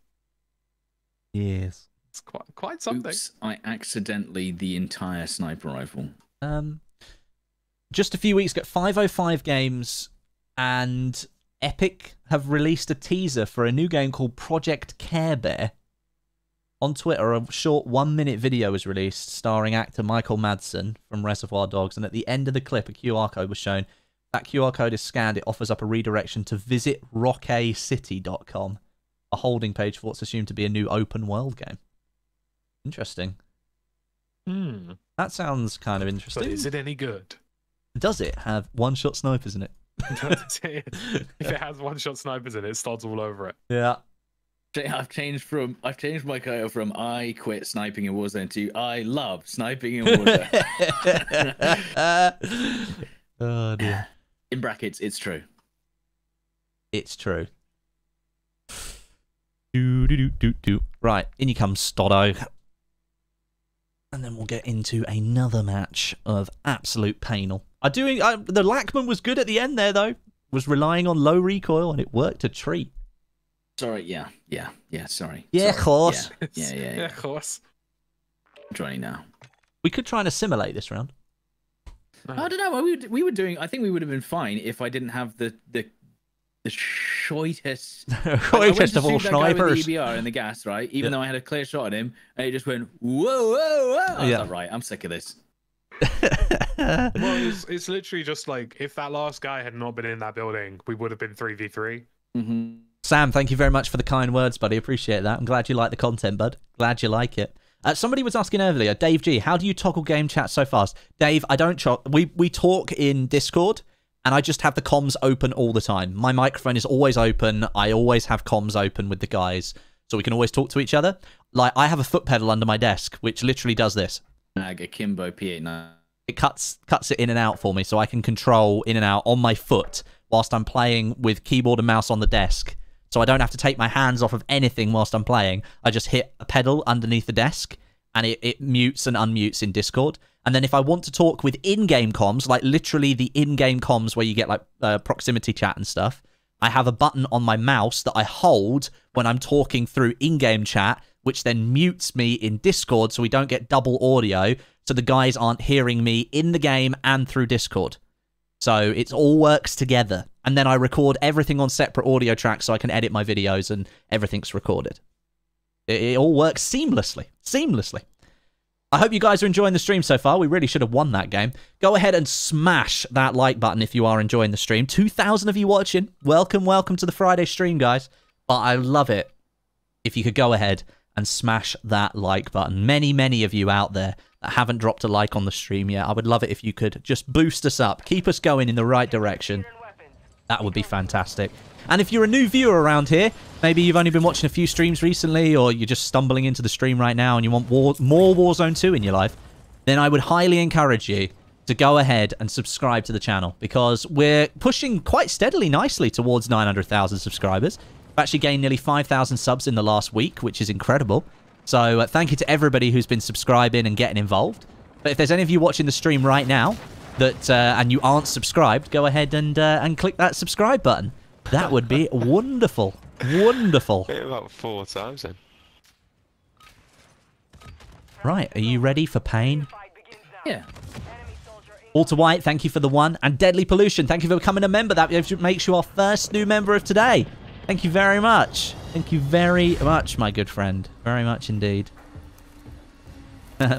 Yes. It's quite quite something. Oops, I accidentally the entire sniper rifle. Um, just a few weeks ago, five oh five Games and Epic have released a teaser for a new game called Project Care Bear. On Twitter, a short one-minute video was released starring actor Michael Madsen from Reservoir Dogs, and at the end of the clip, a Q R code was shown. That Q R code is scanned. It offers up a redirection to visit rock a city dot com. A holding page for what's assumed to be a new open world game. Interesting. Mm. That sounds kind of interesting. But is it any good? Does it have one-shot snipers in it? If it has one-shot snipers in it, it starts all over it. Yeah. I've changed from I've changed my title from I quit sniping in Warzone to I love sniping in Warzone. Oh dear. In brackets, it's true. It's true. Do, do, do, do, do. Right, in you come, Stoddo. And then we'll get into another match of absolute penal. I doing I, the Lackman was good at the end there though. Was relying on low recoil and it worked a treat. Sorry, yeah, yeah, yeah. Sorry. Yeah, sorry. Course. Yeah, yeah, yeah, yeah. Yeah, course. I'm joining now. We could try and assimilate this round. I don't know. We were, we were doing. I think we would have been fine if I didn't have the the the shortest, shortest of all snipers. The E B R in the gas, right? Even yeah. though I had a clear shot at him, and he just went whoa, whoa, whoa. I was yeah. like, right, I'm sick of this. Well, it's, it's literally just like if that last guy had not been in that building, we would have been three v three. Mm-hmm. Sam, thank you very much for the kind words, buddy. Appreciate that. I'm glad you like the content, bud. Glad you like it. Uh, somebody was asking earlier, Dave G, how do you toggle game chat so fast? Dave, I don't talk. We, we talk in Discord, and I just have the comms open all the time. My microphone is always open. I always have comms open with the guys, so we can always talk to each other. Like, I have a foot pedal under my desk, which literally does this. Like a Kimbo P eighty-nine. It cuts, cuts it in and out for me, so I can control in and out on my foot whilst I'm playing with keyboard and mouse on the desk. So I don't have to take my hands off of anything whilst I'm playing. I just hit a pedal underneath the desk, and it, it mutes and unmutes in Discord. And then if I want to talk with in-game comms, like literally the in-game comms where you get like uh, proximity chat and stuff, I have a button on my mouse that I hold when I'm talking through in-game chat, which then mutes me in Discord so we don't get double audio, so the guys aren't hearing me in the game and through Discord. So it all works together. And then I record everything on separate audio tracks so I can edit my videos and everything's recorded. It, it all works seamlessly. Seamlessly. I hope you guys are enjoying the stream so far. We really should have won that game. Go ahead and smash that like button if you are enjoying the stream. two thousand of you watching. Welcome, welcome to the Friday stream, guys. But I love it if you could go ahead and smash that like button. Many, many of you out there that haven't dropped a like on the stream yet. I would love it if you could just boost us up. Keep us going in the right direction. That would be fantastic. And if you're a new viewer around here, maybe you've only been watching a few streams recently, or you're just stumbling into the stream right now and you want war more Warzone two in your life, then I would highly encourage you to go ahead and subscribe to the channel, because we're pushing quite steadily nicely towards nine hundred thousand subscribers. We've actually gained nearly five thousand subs in the last week, which is incredible. So uh, thank you to everybody who's been subscribing and getting involved. But if there's any of you watching the stream right now that uh, and you aren't subscribed, go ahead and uh, and click that subscribe button. That would be wonderful. Wonderful. About four times then. Right, are you ready for pain? Yeah. Walter White, thank you for the one. And Deadly Pollution, thank you for becoming a member. That makes you our first new member of today. Thank you very much. Thank you very much, my good friend. Very much indeed.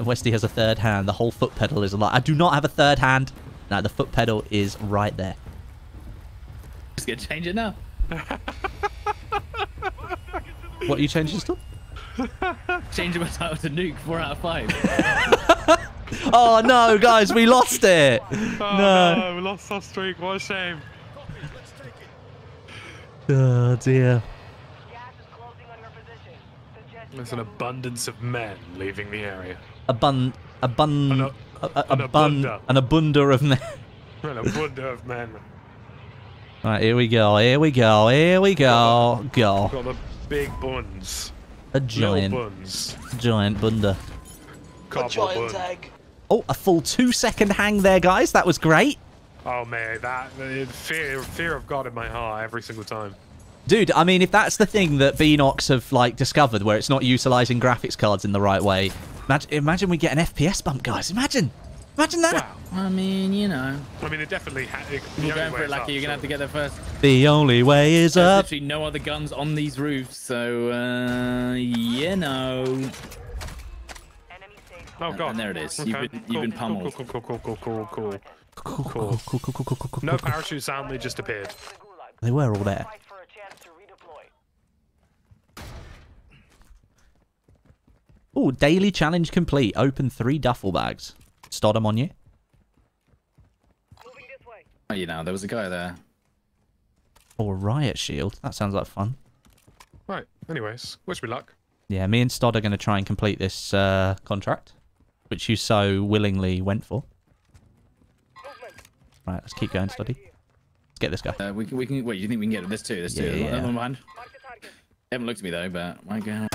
Westy has a third hand. The whole foot pedal is a lot. I do not have a third hand. No, the foot pedal is right there. Just gonna change it now. What, you changed it to? Changing my title to Nuke, four out of five. Oh no, guys, we lost it. Oh, no. no, we lost our streak. What a shame. Oh dear. There's an abundance of men leaving the area. A bun, a bun, an, a, a, an a bun, abunda. an abunda of men. An abunda of men. All right, here we go, here we go, here we go, go. Got the big buns. A giant, buns. giant bunda. A giant bun. egg. Oh, a full two-second hang there, guys. That was great. Oh man, that fear, fear of God in my heart every single time. Dude, I mean, if that's the thing that Beanox have, like, discovered, where it's not utilising graphics cards in the right way, imagine, imagine we get an F P S bump, guys. Imagine. Imagine that. Wow. I mean, you know. I mean, it definitely... Ha it, you're going for it, Lucky. You're going to have to get there first. The only way is There's up. There's literally no other guns on these roofs, so, uh, you know. Oh, God. And, and there it is. Okay. You've been, cool. you've been pummeled. Cool, cool, cool, cool, cool, cool, cool. Cool, cool, cool, cool, cool, cool. No parachutes sound. They just appeared. They were all there. Oh, daily challenge complete. Open three duffel bags. Stod them on you. Moving this way. Oh, you know, there was a guy there. Or oh, riot shield. That sounds like fun. Right. Anyways, wish me luck. Yeah, me and Stod are going to try and complete this uh, contract, which you so willingly went for. Movement. Right, let's keep going, Stoddy. Let's get this guy. Uh, we can. We can. Wait, you think we can get this too? This yeah, too. Yeah. Never mind. They haven't looked at me though, but my God.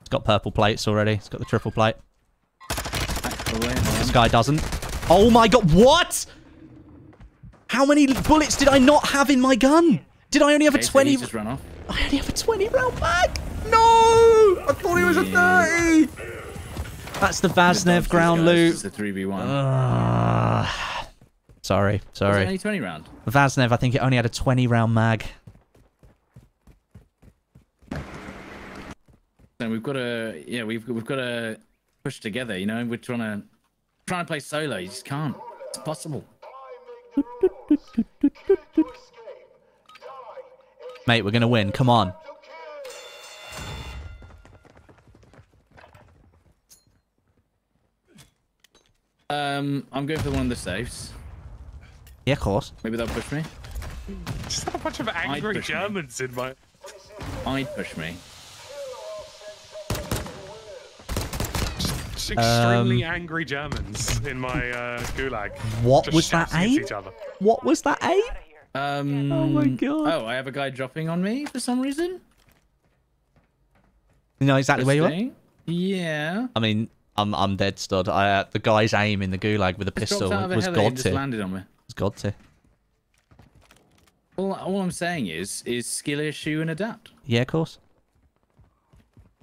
It's got purple plates already. It's got the triple plate. This guy doesn't. Oh my God, what? How many bullets did I not have in my gun? Did I only have okay, a twenty? So just run off. I only have a twenty round bag. No! I thought he was yeah. a thirty. That's the Vaznev ground loot. It's a three v one. Uh, sorry, sorry. Was it only twenty round? The Vaznev, I think it only had a twenty round mag. So we've got a yeah, we've we've got a push together, you know. We're trying to trying to play solo. You just can't. It's impossible. Mate, we're gonna win. Come on. Um, I'm going for one of the safes. Yeah, of course. Maybe they'll push me. Just a bunch of angry Germans me. in my. I'd push me. Extremely um, angry Germans in my uh, gulag. What was that aim? What was that aim? Um, oh my God. Oh, I have a guy dropping on me for some reason. You know exactly where you are? Yeah. I mean, I'm I'm dead, Stud. I, uh, the guy's aim in the gulag with a pistol was god tier. landed on me. It's god tier. All, all I'm saying is, is skill issue and adapt. Yeah, of course.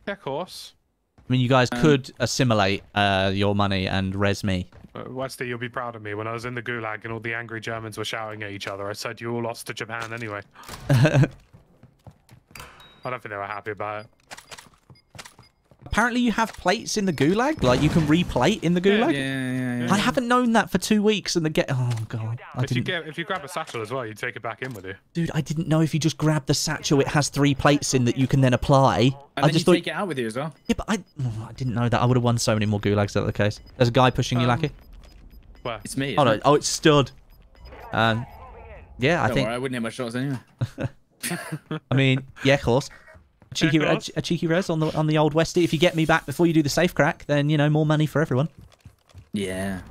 Yeah, of course. I mean, you guys could um, assimilate uh, your money and res me. Westy, you'll be proud of me. When I was in the gulag and all the angry Germans were shouting at each other, I said you all lost to Japan anyway. I don't think they were happy about it. Apparently you have plates in the gulag? Like, you can replate in the gulag? Yeah, yeah, yeah, yeah. I haven't known that for two weeks and the get... Oh, God. I if, didn't... you get, if you grab a satchel as well, you take it back in with you. Dude, I didn't know if you just grab the satchel, it has three plates in that you can then apply. And I then just you thought... take it out with you as well. Yeah, but I, oh, I didn't know that. I would have won so many more gulags if that were the case. There's a guy pushing um, you, Lucky. Where? It's me. Oh, no. It? Oh, it's Stud. Um, yeah, I Don't think... Worry, I wouldn't hit my shots anyway. I mean, yeah, of course. A cheeky, a, a cheeky res on the on the old Westy. If you get me back before you do the safe crack, then, you know, more money for everyone. Yeah,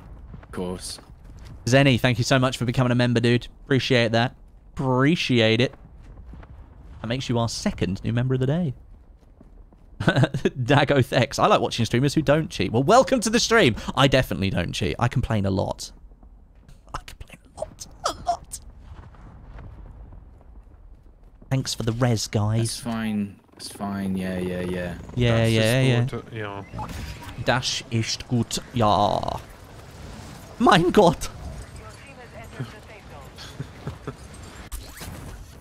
of course. Zenny, thank you so much for becoming a member, dude. Appreciate that. Appreciate it. That makes you our second new member of the day. Dagothex. I like watching streamers who don't cheat. Well, welcome to the stream. I definitely don't cheat. I complain a lot. I complain a lot. A lot. Thanks for the res, guys. It's fine. It's fine. Yeah, yeah, yeah. Yeah, das yeah, ist gut. Yeah. Das ist gut. Ja. Mein Gott.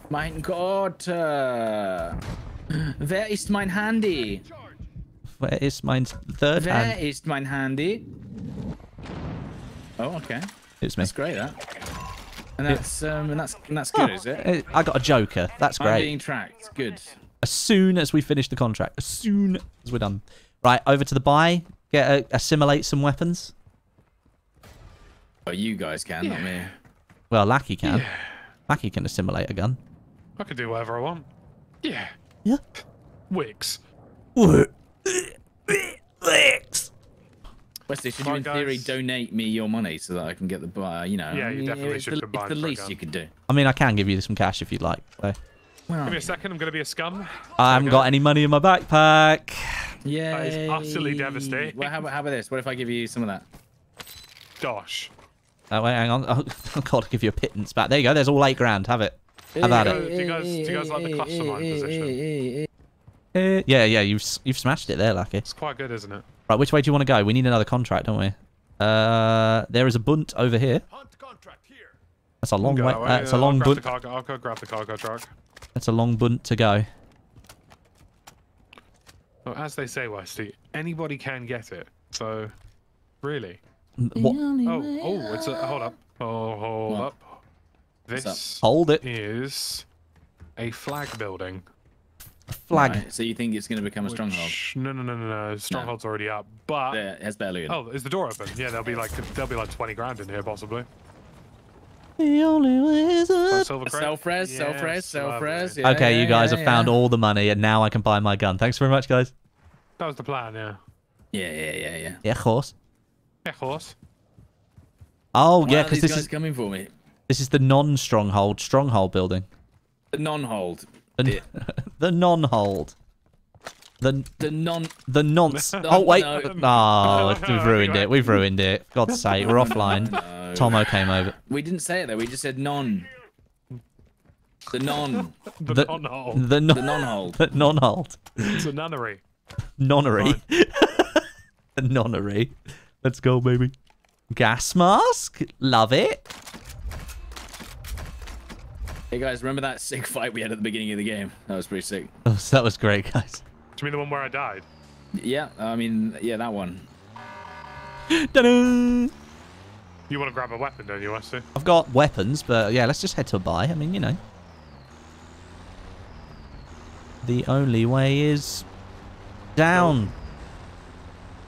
Mein Gott. Uh... Wer ist mein Handy? Where is mein third Wer hand? ist mein Handy? Oh, okay. It's me. That's great, that. And that's um, and that's and that's good, oh, is it? I got a joker. That's great. I'm being tracked. Good. As soon as we finish the contract, as soon as we're done, right over to the buy. Get a, assimilate some weapons. Well, you guys can, yeah. not me. Well, Lackey can. Yeah. Lackey can assimilate a gun. I can do whatever I want. Yeah. Yeah. Wicks. Wicks. Wesley, should you in guys. theory donate me your money so that I can get the buy? You know. Yeah, you definitely it's should. The, combine it's the least you could do. I mean, I can give you some cash if you'd like. So. Well, give me a second. I'm gonna be a scum. I haven't got any money in my backpack. Yeah. That is utterly devastating. Well, how about how about this? What if I give you some of that? Gosh. Oh wait, hang on. Oh, I've got to give you a pittance back. There you go. There's all eight grand. Have it. How about it? Do you guys, do you guys like the clustermine position? Uh, yeah, yeah, you've you've smashed it there, Lucky. It's quite good, isn't it? Right, which way do you want to go? We need another contract, don't we? Uh, there is a bunt over here. Hunt contract here. That's a long way. Uh, that's a long bunt. I'll go grab the cargo truck. That's a long bunt to go. Well, as they say, Westy, anybody can get it. So, really. What? Oh, oh, it's a hold up. Oh, hold what? up. This Hold it. is a flag building. Flag. Right, so you think it's going to become a stronghold? Which, no, no, no, no, no. Stronghold's no. already up, but yeah, it has barely. In. Oh, is the door open? Yeah, there'll be like there'll be like twenty grand in here possibly. The only way is up. Self-res, self-res, self-res. Okay, you guys yeah, have yeah. found all the money, and now I can buy my gun. Thanks very much, guys. That was the plan, yeah. Yeah, yeah, yeah, yeah. Yeah, horse. Yeah, horse. Oh yeah, because this guys is coming for me. This is the non-stronghold stronghold building. The non-hold. The, the non-hold. The the non the nonce. Oh wait! No. Oh, we've ruined it. We've ruined it. God's sake, we're offline. No. Tomo came over. We didn't say it though. We just said non. The non. The, the non-hold. The non-hold. The non-hold. It's a nunnery. Nonnery. The nonnery. Let's go, baby. Gas mask. Love it. Hey guys, remember that sick fight we had at the beginning of the game? That was pretty sick. Oh, so that was great, guys. Do you mean the one where I died? Yeah, I mean, yeah, that one. Ta-da! You want to grab a weapon, don't you, Wesley? I've got weapons, but yeah, let's just head to a buy. I mean, you know. The only way is down.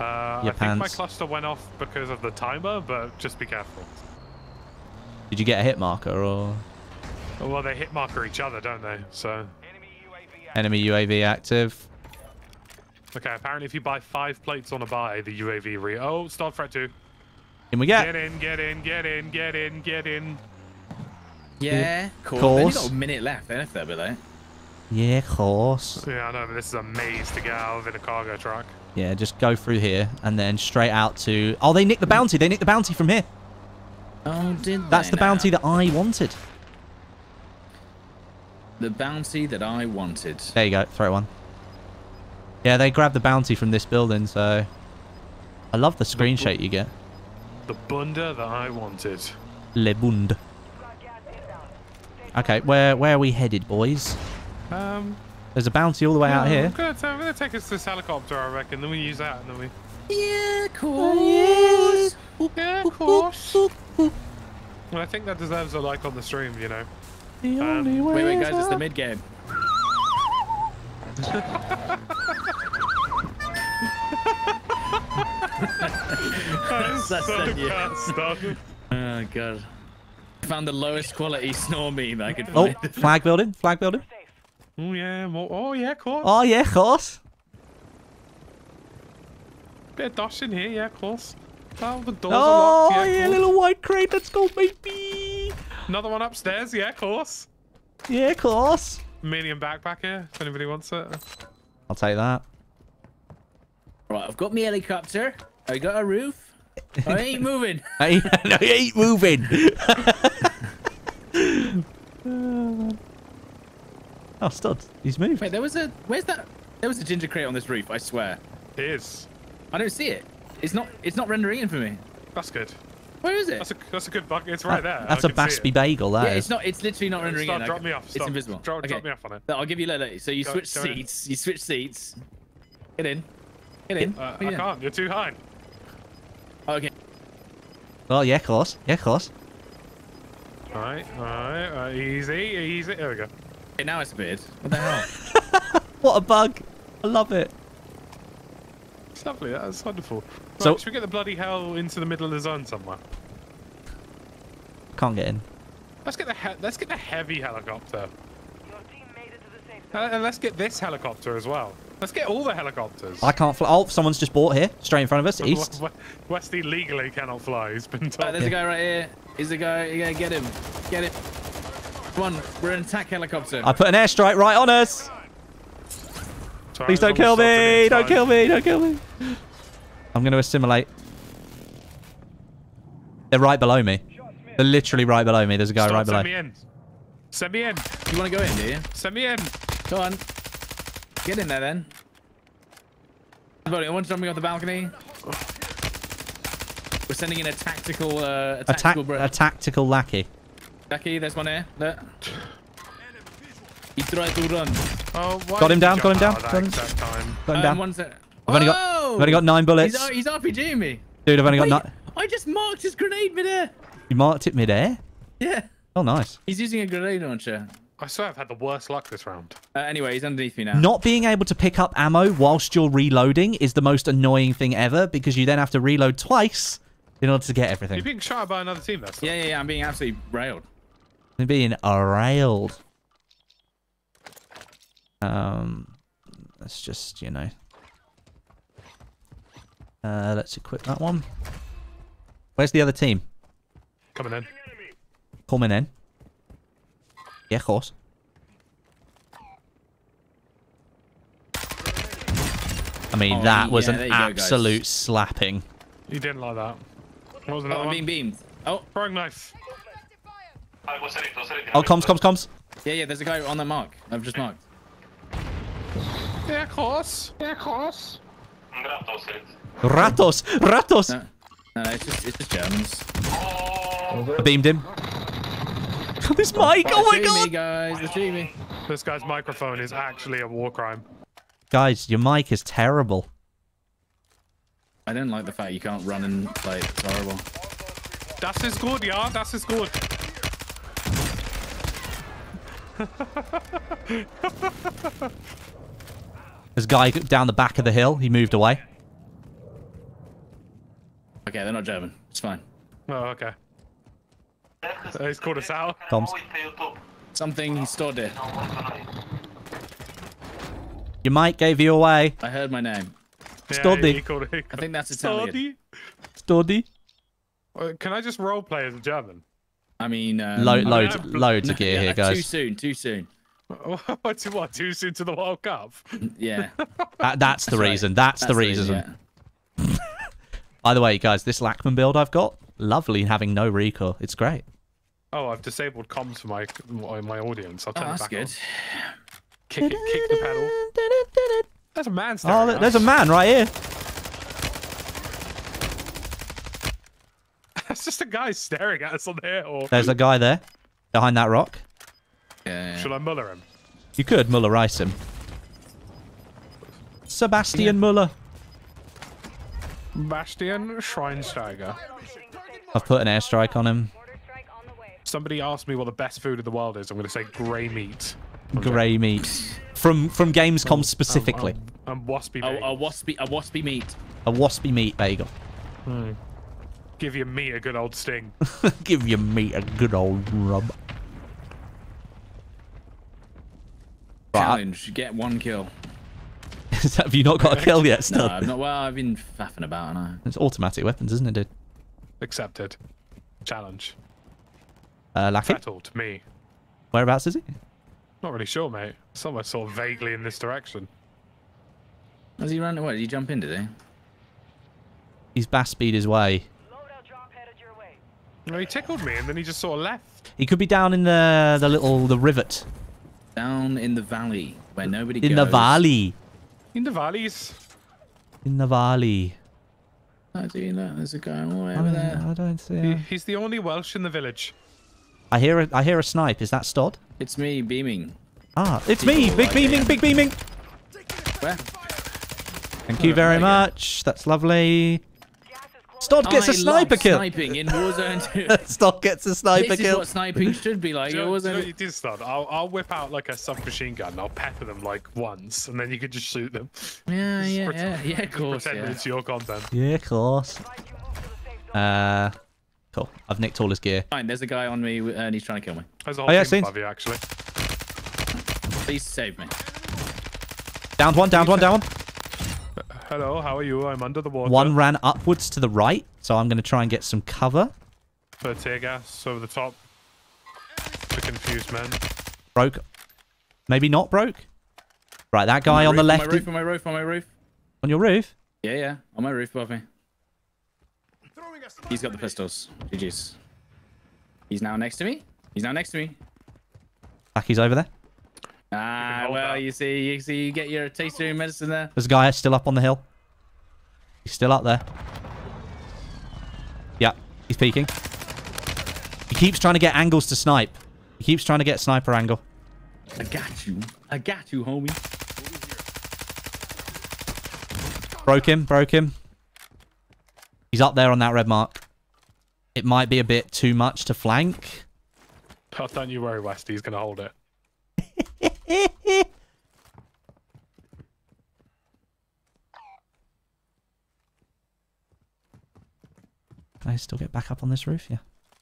Uh, I pants. think my cluster went off because of the timer, but just be careful. Did you get a hit marker or...? Well, they hit marker each other, don't they? So. Enemy U A V active. Okay, apparently if you buy five plates on a buy, the U A V re- Oh, start fret two. Can we get? Get in, get in, get in, get in, get in. Yeah, cool. Course. They've got a minute left, then, if they're below. Yeah, course. Yeah, I know, but this is a maze to get out of in a cargo truck. Yeah, just go through here and then straight out to... Oh, they nicked the bounty. They nicked the bounty from here. Oh, did they? That's the now? bounty that I wanted. The bounty that I wanted. There you go. Throw one. Yeah, they grabbed the bounty from this building, so... I love the screenshot you get. The bunda that I wanted. Le bund. Okay, where where are we headed, boys? Um, There's a bounty all the way no, out here. I'm going to take us to this helicopter, I reckon. Then we use that, and then we... Yeah, of course. Yeah, of course. Well, I think that deserves a like on the stream, you know. The only um, way wait, wait, guys, up. It's the mid game. That's so bad stuff. Oh, God. I found the lowest quality snore meme I could find. Oh, flag building, flag building. Oh, yeah, more, oh, yeah, of course. Oh, yeah, of course. Bit of dosh in here, yeah, of course. Oh, the doors oh, are locked. Yeah, yeah little white crate, let's go, baby. Another one upstairs, yeah, of course. Yeah, of course. Medium backpack here, if anybody wants it. I'll take that. Right, I've got my helicopter. I got a roof. I ain't moving. I, no, you ain't moving. Oh, stud. He's moved. Wait, there was a... Where's that? There was a ginger crate on this roof, I swear. It is. I don't see it. It's not It's not rendering in for me. That's good. Where is it? That's a, that's a good bug. It's right that, there. That's I a Baspy it. Bagel, that yeah, is. It's, not, it's literally not rendering Stop, in. Drop I, me off. Stop. It's invisible. Drop, okay. drop me off on it. No, I'll give you a little. So you go, switch go seats. In. You switch seats. Get in. Get in. Uh, I in. can't. You're too high. Okay. Well, yeah, close. Yeah, close. All right. All right. All right. Easy. Easy. There we go. Okay, now it's a beard. What the hell? What a bug. I love it. It's lovely. That's wonderful. So right, should we get the bloody hell into the middle of the zone somewhere? Can't get in. Let's get the he let's get the heavy helicopter. Your team made it to the safe zone. And let's get this helicopter as well. Let's get all the helicopters. I can't fly. Oh, someone's just bought here, straight in front of us, east. Westy legally cannot fly. He's been told. Right, there's yeah. a guy right here. He's the guy. You're gonna get him. Get him. Come on, we're an attack helicopter. I put an airstrike right on us. Sorry, Please don't kill me! Don't kill me! Don't kill me! I'm going to assimilate. They're right below me. They're literally right below me. There's a guy Stop, right below. Send me in. Send me in. You want to go in, do you? Send me in. Go on. Get in there, then. One's jumping off the balcony. We're sending in a tactical... Uh, a, tactical ta a tactical lackey. Lackey, there's one here. Look. He tried to run. Oh, got him down, got him down, got him down. Got him down. Um, I've, only got, I've only got nine bullets. He's, he's RPGing me. Dude, I've only Wait, got nine. I just marked his grenade midair. You marked it midair? Yeah. Oh, nice. He's using a grenade launcher. I swear I've had the worst luck this round. Uh, anyway, he's underneath me now. Not being able to pick up ammo whilst you're reloading is the most annoying thing ever, because you then have to reload twice in order to get everything. You're being shot by another team, that's Yeah, yeah, yeah. I'm being absolutely railed. I'm being railed. Um, let's just, you know, uh, let's equip that one. Where's the other team? Coming in. Coming in. Yeah, of course. I mean, oh, that yeah, was an absolute go, slapping. You didn't like that. What was that? Oh, I'm being beamed. Oh, throwing knife. Oh, comms, comms, comms. Yeah, yeah, there's a guy on the mark. I've just marked. Yeah, course. Yeah, course. Ratos, Ratos, Ratos. No, no, it's just, it's just Germans. Oh. I beamed him. This mic, oh my god! Me, guys. Me. This guy's microphone is actually a war crime. Guys, your mic is terrible. I don't like the fact you can't run and like it's horrible. Das ist gut, yeah, das ist gut. There's a guy down the back of the hill. He moved away. Okay, they're not German. It's fine. Oh, okay. So he's called us out. Tom's. Something he stored there. Your mic gave you away. I heard my name. Yeah, Stordi. He called, he called. I think that's Italian. Stordi. Stordi. Can I just roleplay as a German? I mean... Um, Lo loads, I mean, loads of gear no, here, guys. Too soon, too soon. What, what, too soon to the World Cup? Yeah. That, that's the that's reason. Right. That's, that's the reason. Yeah. By the way, guys, this Lachman build I've got, lovely having no recoil. It's great. Oh, I've disabled comms for my my audience. I'll turn oh, it back good. on. Kick it, kick the pedal. There's a man staring Oh, there's us. a man right here. That's just a guy staring at us on the hill. There's a guy there, behind that rock. Yeah. Should I Muller him? You could Muller ice him. Sebastian yeah. Muller. Bastian Schweinsteiger. I've put an airstrike on him. Somebody asked me what the best food in the world is. I'm going to say grey meat. Okay. Grey meat. From from Gamescom oh, specifically. And um, um, waspy bagel. Oh, a, waspy, a waspy meat. A waspy meat bagel. Mm. Give your meat a good old sting. Give your meat a good old rub. Challenge, get one kill. Have you not got a kill yet, Stud? No, I've not, well, I've been faffing about, and I... It's automatic weapons, isn't it, dude? Accepted. Challenge. Uh, Lackey? Settled, me. Whereabouts is he? Not really sure, mate. Somewhere sort of vaguely in this direction. Has he run away? Did he jump in, did he? He's bass speed his way. No, he tickled me and then he just sort of left. He could be down in the the little the rivet. Down in the valley where nobody in goes. In the valley. In the valleys. In the valley. How do you know there's a guy all over I there? I don't see he, He's the only Welsh in the village. I hear a, I hear a snipe. Is that Stod? It's me beaming. Ah, it's People me. Big like beaming. It. Big beaming. Where? Thank oh, you very much. Go. That's lovely. Stod gets I a sniper kill. Sniping in Warzone two. Stod gets a sniper this kill. This is what sniping should be like. You, it you, you did Stod. I'll, I'll whip out like a submachine gun. And I'll pepper them like once, and then you can just shoot them. Yeah, yeah, yeah, yeah. Of course. Pretend yeah. It's your content. Yeah, of course. Uh, cool. I've nicked all his gear. Fine. There's a guy on me, and he's trying to kill me. There's a whole oh, yeah, team above you, actually. Please save me. Downed one. Downed one. Downed one. Hello, how are you? I'm under the water. One ran upwards to the right, so I'm going to try and get some cover. For tear gas over the top. The confused man. Broke. Maybe not broke. Right, that guy on, on roof, the left. On my roof, on my roof, on my roof. On your roof? Yeah, yeah. On my roof above me. He's got the pistols. G Gs's. He's now next to me. He's now next to me. Aki's over there. Ah, well, you see, you see, you get your taste of your medicine there. There's a guy still up on the hill. He's still up there. Yeah, he's peeking. He keeps trying to get angles to snipe. He keeps trying to get sniper angle. I got you. I got you, homie. Broke him, broke him. He's up there on that red mark. It might be a bit too much to flank. Oh, don't you worry, Westy. He's going to hold it. Can I still get back up on this roof? Yeah.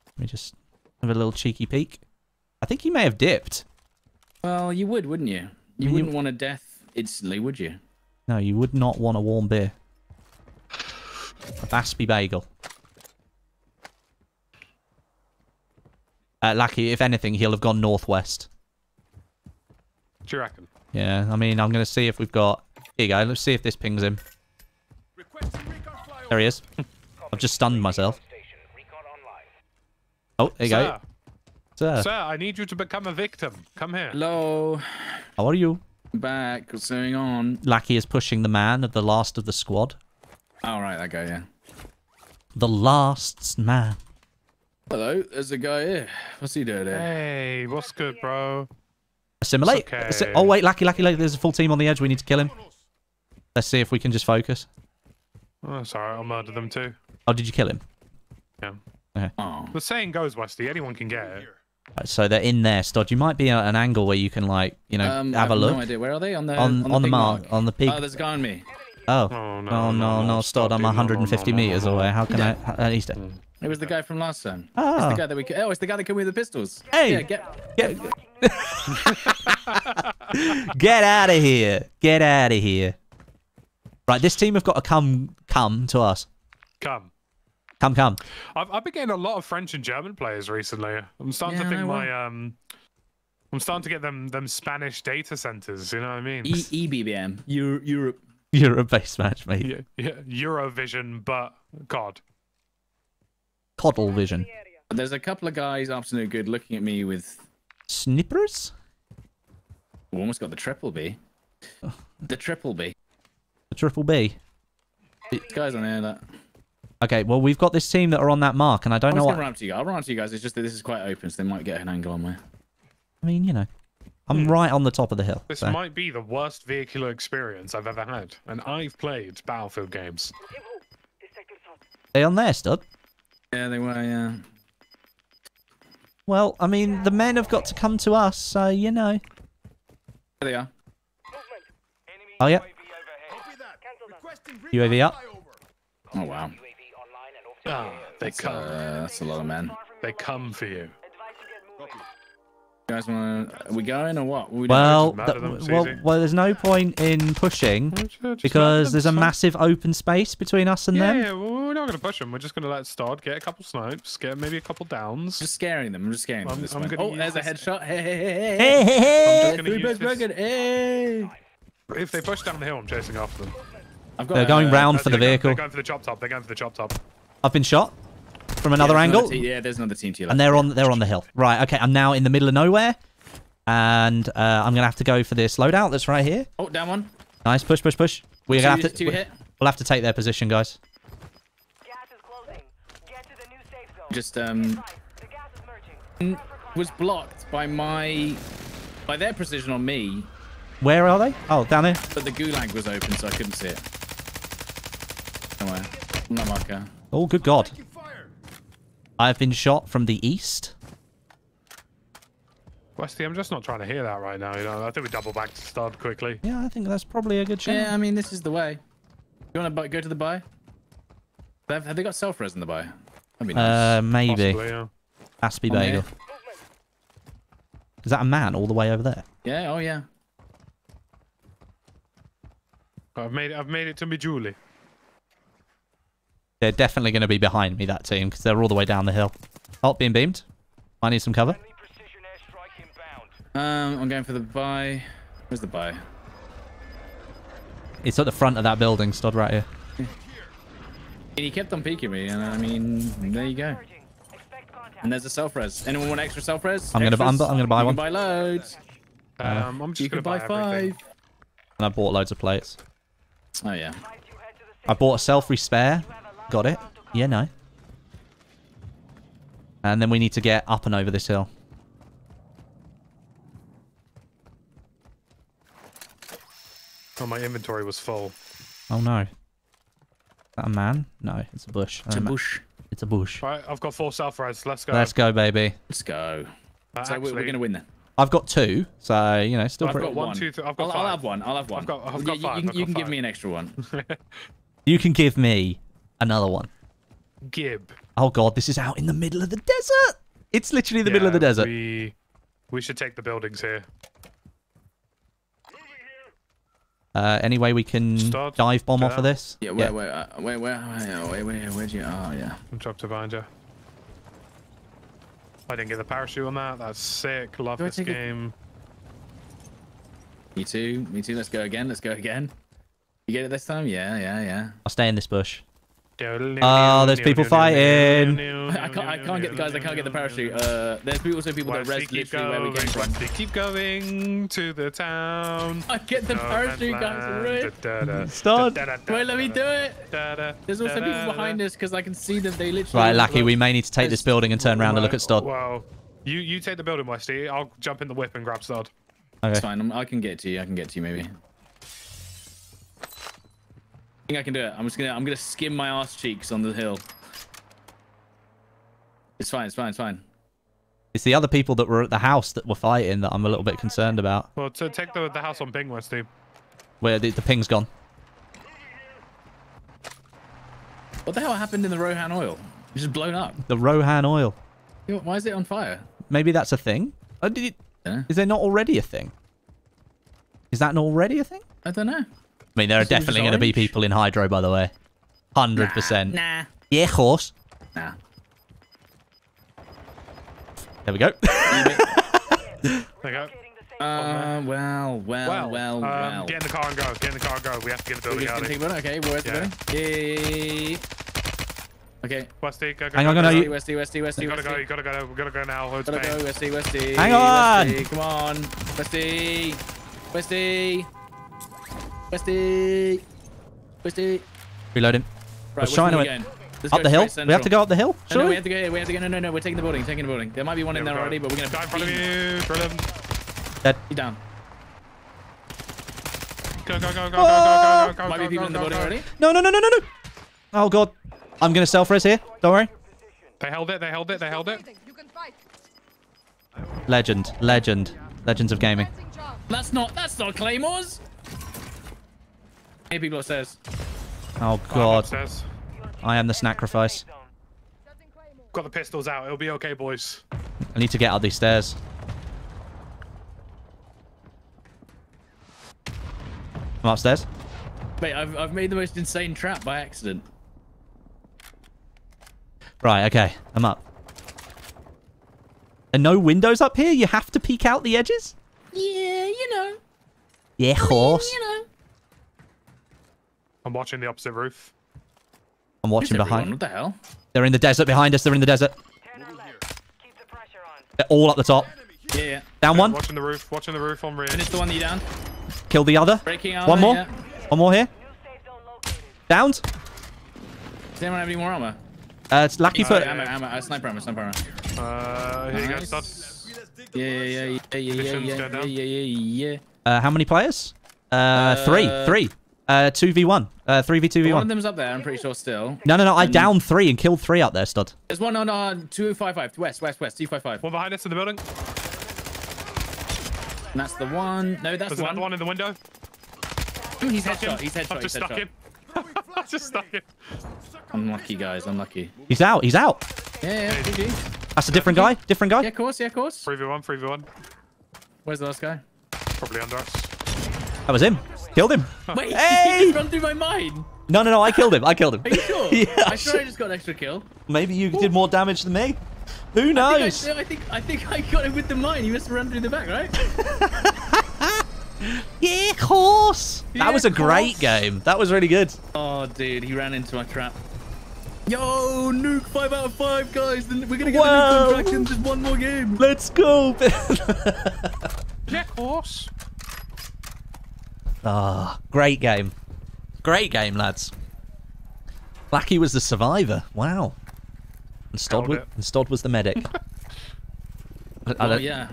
Let me just have a little cheeky peek. I think he may have dipped. Well, you would, wouldn't you? You I mean, wouldn't you... want a death instantly, would you? No, you would not want a warm beer. A Baspy bagel. Uh, Lucky, if anything, he'll have gone northwest. Do you reckon? Yeah, I mean, I'm going to see if we've got... Here you go, let's see if this pings him. There he is. I've just stunned myself. Oh, there you Sir. go. Sir. Sir, I need you to become a victim. Come here. Hello. How are you? Back. What's going on? Lackey is pushing the man at the last of the squad. Oh, right, that guy, yeah. The last man. Hello, there's a guy here. What's he doing here? Hey, what's good, bro? Assimilate. Okay. Oh, wait, Lucky, Lucky, Lucky, there's a full team on the edge. We need to kill him. Let's see if we can just focus. Oh, that's all right. I'll murder them too. Oh, did you kill him? Yeah. Okay. Oh. The saying goes, Westy, anyone can get it. Right, so they're in there, Stod. You might be at an angle where you can, like, you know, um, have I have a look. No idea. Where are they? On the, on, on, on the mark, mark. On the peak. Oh, there's a guy on me. Oh. Oh, no, oh, no, no, no, Stod. I'm one hundred fifty no, no, no, meters no, no, no. away. How can yeah. I... At least... It was the guy from last time. Oh. It's the guy that we... Oh, it's the guy that came with the pistols. Hey! Yeah, get... Get... Get out of here. Get out of here. Right, this team have got to come come to us. Come. Come, come. I've, I've been getting a lot of French and German players recently. I'm starting yeah, to think no, my... Well. um. I'm starting to get them them Spanish data centers, you know what I mean? E E B B M. Euro Europe. Europe-based match, mate. Yeah, yeah. Eurovision, but... God. Coddle vision. There's a couple of guys afternoon good looking at me with... Snippers? We almost got the triple B. Oh. The triple B. The triple B. It, guys on there that. Okay, well we've got this team that are on that mark, and I don't I'm know what. Run up to you. I'll run up to you guys. It's just that this is quite open, so they might get an angle on me. I mean, you know, I'm hmm. right on the top of the hill. This so. might be the worst vehicular experience I've ever had, and I've played Battlefield games. They on there, Stud? Yeah, they were. Yeah. Well, I mean, the men have got to come to us, so you know. There they are. Oh yeah. U A V up. Oh wow. Oh, they come. Uh, that's a lot of men. They come for you. You guys want to? Are we going or what? We well, them, well, well, there's no point in pushing because there's a massive open space between us and yeah, them. Yeah, well, we're not going to push them. We're just going to let Stod get a couple snipes, get maybe a couple downs. Just scaring them. I'm just scaring them. I'm, I'm oh, there's a headshot. Hey, hey, hey, hey. Hey, hey, hey. I'm just going to use this. Hey. If they push down the hill, I'm chasing after them. I've got they're a, going round uh, for the vehicle. They're going for the chop top. They're going for the chop top. I've been shot from another yeah, angle. Another yeah, there's another team to you. Like and they're on, they're on the hill. Right, okay, I'm now in the middle of nowhere. And uh, I'm going to have to go for this loadout that's right here. Oh, down one. Nice, push, push, push. We're going to have to... Two hit. We'll have to take their position, guys. Gas is closing. Get to the new safe zone. Just, um... The gas is merging. Was blocked by my... By their precision on me. Where are they? Oh, down here. But the gulag was open, so I couldn't see it. Somewhere. Not marker. Oh, good God. I've been shot from the east. Westy, I'm just not trying to hear that right now. You know, I think we double back to stud quickly. Yeah, I think that's probably a good chance. Yeah, I mean, this is the way. You want to go to the buy? Have, have they got self-res in the buy? That'd be nice. Uh, maybe. Possibly, yeah. Aspie Bagel. Is that a man all the way over there? Yeah. Oh, yeah. I've made it. I've made it to me, Julie. They're definitely going to be behind me, that team, because they're all the way down the hill. Oh, being beamed. I need some cover. Um, I'm going for the buy. Where's the buy? It's at the front of that building, stud right here. Yeah. He kept on peeking me, and I mean, there you go. And there's a self-res. Anyone want extra self-res? I'm going to I'm, I'm gonna buy you one. Buy loads. Um, I'm just going to buy, buy five. Everything. And I bought loads of plates. Oh, yeah. I bought a self-re spare. Got it. Yeah, no. And then we need to get up and over this hill. Oh, my inventory was full. Oh no. Is that a man? No, it's a bush. It's a bush. It's a bush. Right, I've got four self-res. Let's go. Let's go, baby. Let's go. Uh, so actually, we're going to win then. I've got two, so, you know, still I've pretty... I've got one, one. two, three. I've got I'll, five. I'll have one. I'll have one. I've got, I've got you, five. You, you, you can five. give me an extra one. You can give me another one. Gib. Oh, God, this is out in the middle of the desert. It's literally the yeah, middle of the desert. We, we should take the buildings here. Uh, any way we can Start. dive bomb yeah. off of this? Yeah, where, yeah. where, uh, where, where, where, where, where, where'd you? Oh, yeah. I'm dropped to find you. I didn't get the parachute on that. That's sick. Love Do this game. It? Me too. Me too. Let's go again. Let's go again. You get it this time? Yeah, yeah, yeah. I'll stay in this bush. Oh, there's people fighting. I can't, I can't get the guys. I can't get the parachute. Uh, there's also people that rest literally where we came from. They keep going to the town. I get the parachute, guys. Stop. Wait, let me do it. There's also people behind us because I can see that they literally. Right, Lucky. We may need to take this building and turn around and look at Stod. Wow. You you take the building, Westy. I'll jump in the whip and grab Stod. Okay. It's fine. I can get to you. I can get to you maybe. I think I can do it. I'm just gonna I'm gonna skim my ass cheeks on the hill. It's fine, it's fine, it's fine. It's the other people that were at the house that were fighting that I'm a little bit concerned about. Well, to take the the house on ping, Westy. Where the, the ping's gone. What the hell happened in the Rohan oil? It's just blown up. The Rohan oil. Why is it on fire? Maybe that's a thing. Oh, did it, yeah. Is there not already a thing? Is that not already a thing? I don't know. I mean, there are so definitely going to be people in Hydro, by the way. one hundred percent. Nah. nah. Yeah, horse. Nah. There we go. There we go. Uh, well, well, well, well. Um, well. Get in the car and go. Get in the car and go. We have to get the building out. Okay, where's yeah. the building? Yay. Okay. Westy, go, go, Hang go, on, go. Westy, Westy, Westy, Westy. You gotta go, you gotta go. We gotta go now. It's gotta pain. go, Westy, Westy. Hang on. Westy, come on. Westy. Westy. Westy, Westy. Reload him. Right, I was trying to win. Up the hill. Central. We have to go up the hill. No, no, we have to go. We have to go. No, no, no. We're taking the building. Taking the building. There might be one yeah, in there already, but we're gonna die in front of you. Brilliant. Dead. He's down. Go, go, go, go, oh! go, go, go, go. Might go, be people go, in the go, building go. already. No, no, no, no, no, no. Oh God. I'm gonna self-res here. Don't worry. They held it. They held it. They held it. Legend. Legend. Legends of gaming. That's not. That's not claymores. Hey, people upstairs. Oh, God. Upstairs. I am the sacrifice. Got the pistols out. It'll be okay, boys. I need to get out these stairs. I'm upstairs. Mate, I've, I've made the most insane trap by accident. Right, okay. I'm up. And no windows up here? You have to peek out the edges? Yeah, you know. Yeah, horse. I mean, you know. I'm watching the opposite roof. I'm watching Who's behind. Everyone? What the hell? They're in the desert behind us. They're in the desert. Turn our left. Keep the pressure on. They're all up the top. Yeah, yeah. Down one. Watching the roof. Watching the roof on rear. Finish the one that you down. Kill the other. Breaking armor, one more. Yeah. One more here. Downed. Does anyone have any more armor? Uh, it's lucky for. Oh, yeah, ammo, ammo. Uh, sniper armor. Sniper armor. Uh, here nice. You go, stud. Yeah, yeah, yeah, yeah, yeah, yeah, yeah, yeah, yeah, yeah. Uh, how many players? Uh, uh three, three. Uh, two v one. Uh, three v two v one. One of them's up there. I'm pretty sure still. No, no, no. I downed three and killed three up there, stud. There's one on uh, two five five west, west, west. Two five five. One behind us in the building. And that's the one. No, that's the one. One in the window. Ooh, he's headshot. He's headshot. I've just stuck him. I just stuck him. Unlucky, guys. Unlucky. He's out. He's out. Yeah, yeah, G G. That's a different guy. Different guy. Yeah, of course. Yeah, of course. three v one. three v one. Where's the last guy? Probably under us. That was him. Killed him. Wait, hey! He run through my mind. No, no, no. I killed him. I killed him. Are you sure? Yeah. I'm sure I just got an extra kill. Maybe you Ooh. did more damage than me. Who knows? I think I, I think I think I got it with the mine. You must have run through the back, right? Yeah, of course. Yeah, that was a great game. That was really good. Oh, dude, he ran into my trap. Yo, nuke five out of five, guys. We're gonna get Whoa. the nuke contract in just one more game. Let's go. Yeah, of course. Ah, great game. Great game, lads. Blackie was the survivor. Wow. And Stod, was, and Stod was the medic. I, I oh, yeah.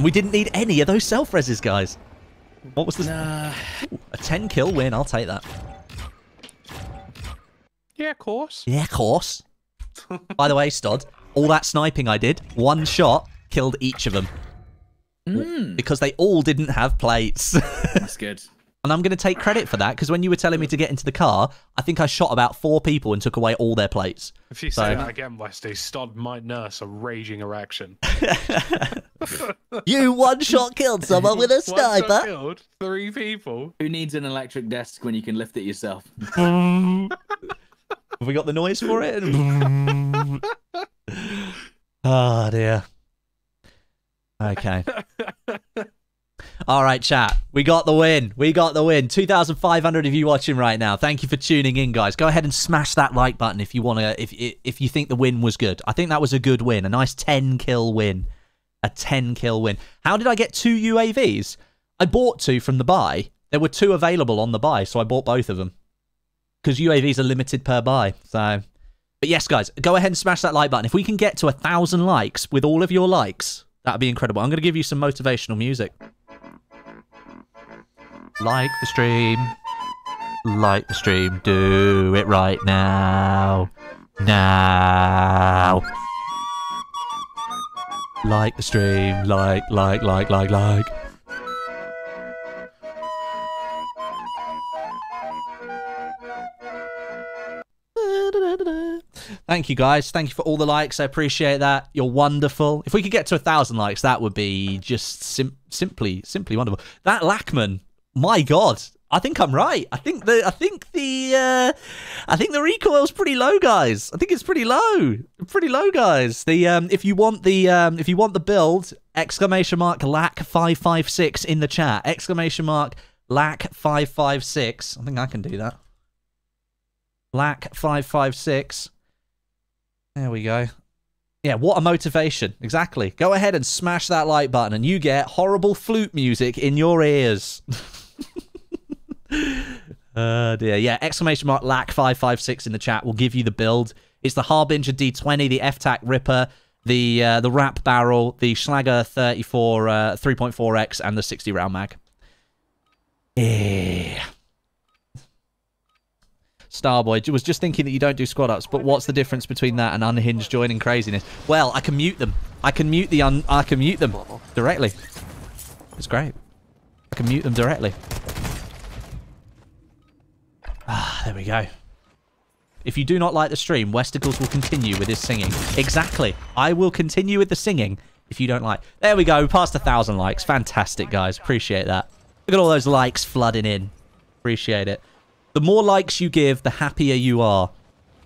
We didn't need any of those self-reses, guys. What was this? Nah. Ooh, a ten kill win. I'll take that. Yeah, of course. Yeah, of course. By the way, Stod, all that sniping I did, one shot killed each of them. Mm. Because they all didn't have plates. That's good. And I'm going to take credit for that, because when you were telling me to get into the car, I think I shot about four people and took away all their plates. If you so, say that again, Westy, Stod might nurse a raging erection. You one-shot killed someone with a sniper. One-shot killed three people. Who needs an electric desk when you can lift it yourself? Have we got the noise for it? Oh, dear. Okay. All right, chat. We got the win. We got the win. two thousand five hundred of you watching right now. Thank you for tuning in, guys. Go ahead and smash that like button if you want to. If if you think the win was good, I think that was a good win. A nice ten kill win. A ten kill win. How did I get two U A Vs? I bought two from the buy. There were two available on the buy, so I bought both of them. Because U A Vs are limited per buy, so. But yes, guys, go ahead and smash that like button. If we can get to a thousand likes with all of your likes, that'd be incredible. I'm gonna give you some motivational music. Like the stream. Like the stream. Do it right now. Now. Like the stream. Like, like, like, like, like. Thank you, guys. Thank you for all the likes. I appreciate that. You're wonderful. If we could get to a thousand likes, that would be just sim simply, simply wonderful. That Lackman. My God, I think I'm right. I think the I think the uh, I think the recoil's pretty low, guys. I think it's pretty low, pretty low, guys. The um, if you want the um, if you want the build, exclamation mark lack five five six in the chat. Exclamation mark lack five five six. I think I can do that. Lack five five six. There we go. Yeah, what a motivation. Exactly. Go ahead and smash that like button, and you get horrible flute music in your ears. Oh, dear. Yeah, exclamation mark lack five five six in the chat will give you the build. It's the Harbinger D twenty, the F TAC Ripper, the uh, the Wrap Barrel, the Schlager thirty-four, uh, three point four X, and the sixty round mag. Yeah. Starboy was just thinking that you don't do squad ups, but what's the difference between that and unhinged joining craziness? Well, I can mute them. I can mute the un. I can mute them directly. It's great. I can mute them directly. Ah, there we go. If you do not like the stream, Westicles will continue with his singing. Exactly. I will continue with the singing if you don't like. There we go. Past a thousand likes. Fantastic, guys. Appreciate that. Look at all those likes flooding in. Appreciate it. The more likes you give, the happier you are.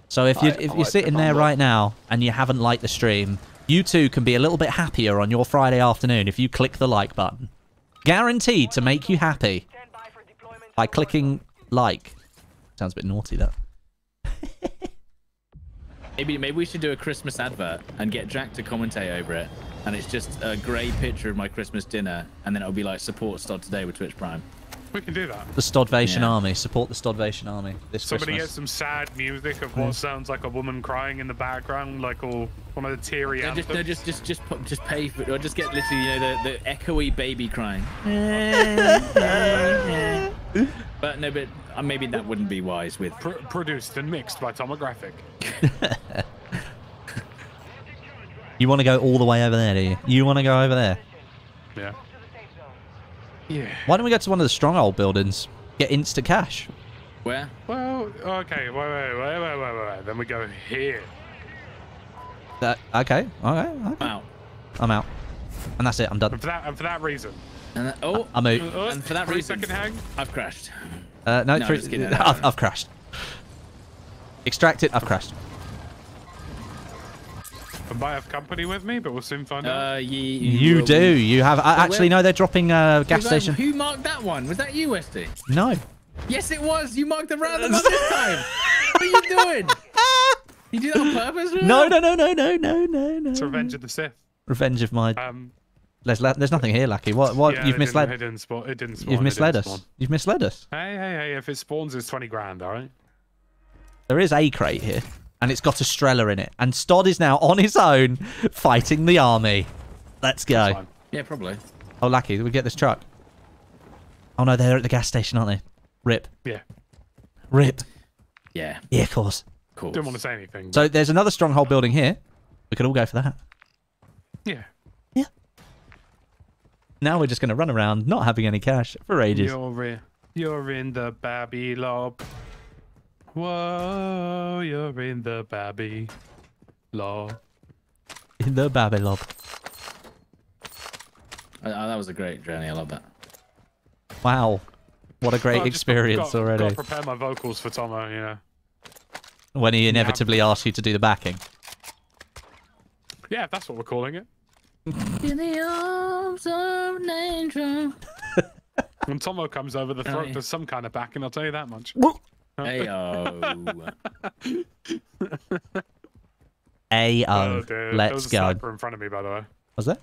So if you're, if you're sitting there right now and you haven't liked the stream, you too can be a little bit happier on your Friday afternoon if you click the like button. Guaranteed to make you happy by clicking like. Sounds a bit naughty, that. Maybe maybe we should do a Christmas advert and get Jack to commentate over it. And it's just a grey picture of my Christmas dinner, and then it'll be like, support Stod today with Twitch Prime. We can do that. The Stodvation yeah. Army. Support the Stodvation Army this Somebody Christmas. Get some sad music of what sounds like a woman crying in the background, like all one of the teary no, anthems. No, just, just, just, just pay for it. Or just get literally, you know, the, the echoey baby crying. But no, but uh, maybe that wouldn't be wise with... Pro produced and mixed by Tomographic. You want to go all the way over there, do you? You want to go over there? Yeah. Yeah. Why don't we go to one of the stronghold buildings? Get insta cash. Where? Well, okay. Wait, wait, wait, wait, wait, wait. Then we go here. That okay? All right. Okay. I'm out. I'm out. And that's it. I'm done. And for that, and for that reason. And that, oh, I'm out. Uh, and for that reason, hang. I've crashed. Uh, no, no, three, just kidding, no, no, I've, no, I've crashed. Extract it. I've crashed. I might have company with me, but we'll soon find uh, out. You, you, you do. You have. Uh, actually, no, they're dropping a gas that, station. Who marked that one? Was that you, Westy? No. Yes, it was. You marked the random one this time. What are you doing? You do that on purpose? No, no, no, no, no, no, no, no. It's Revenge of the Sith. Revenge of my... Um, there's, there's nothing here, Lucky. What? What? Yeah, you've misled... It didn't spawn. It didn't spawn. You've misled us. Spawn. You've misled us. Hey, hey, hey. If it spawns, it's twenty grand, all right? There is a crate here. And it's got Estrella in it. And Stod is now on his own fighting the army. Let's go. Yeah, probably. Oh, Lucky, did we get this truck? Oh, no, they're at the gas station, aren't they? R I P. Yeah. R I P. Yeah. Yeah, of course. Of course. Didn't want to say anything. But... So there's another stronghold building here. We could all go for that. Yeah. Yeah. Now we're just going to run around not having any cash for ages. You're in, you're in the Babylon. Whoa, you're in the babby law. In the babby lob. Oh, that was a great journey. I love that. Wow. What a great well, experience got, already. I've got to prepare my vocals for Tomo, you know. When he inevitably yeah. asks you to do the backing. Yeah, that's what we're calling it. In the arms of nature. When Tomo comes over the throat, oh, yeah. there's some kind of backing, I'll tell you that much. What? Ayo. Ayo. Oh, dude. Let's was a go. Sniper in front of me, by the way. Was there?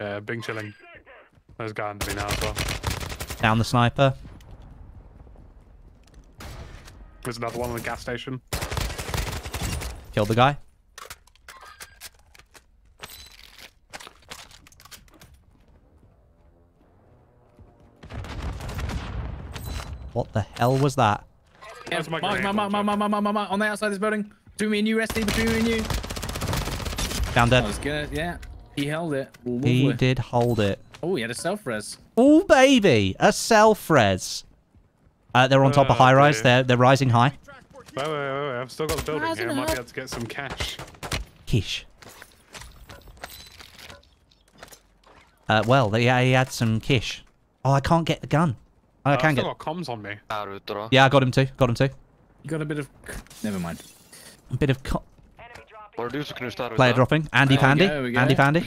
Yeah, Bing chilling. There's a guy under me now as well. Down the sniper. There's another one on the gas station. Killed the guy. What the hell was that? Yeah, Mark, Mark, Mark, Mark, Mark, Mark, Mark, on the outside of this building. Between me and you, Resty, between me and you. Down dead. That was good, yeah. He held it. Lovely. He did hold it. Oh, he had a self-res. Oh, baby. A self-res. Uh, they're on top uh, of high-rise. They're, they're rising high. Wait, wait, wait, wait. I've still got the building here. I might be able to get some cash. Quiche. Uh, well, yeah, he had some quiche. Oh, I can't get the gun. I uh, can get. Got comms on me. Yeah, I got him too. Got him too. You got a bit of. Never mind. A bit of. Co Player dropping. Andy Pandy. Go, Andy Pandy.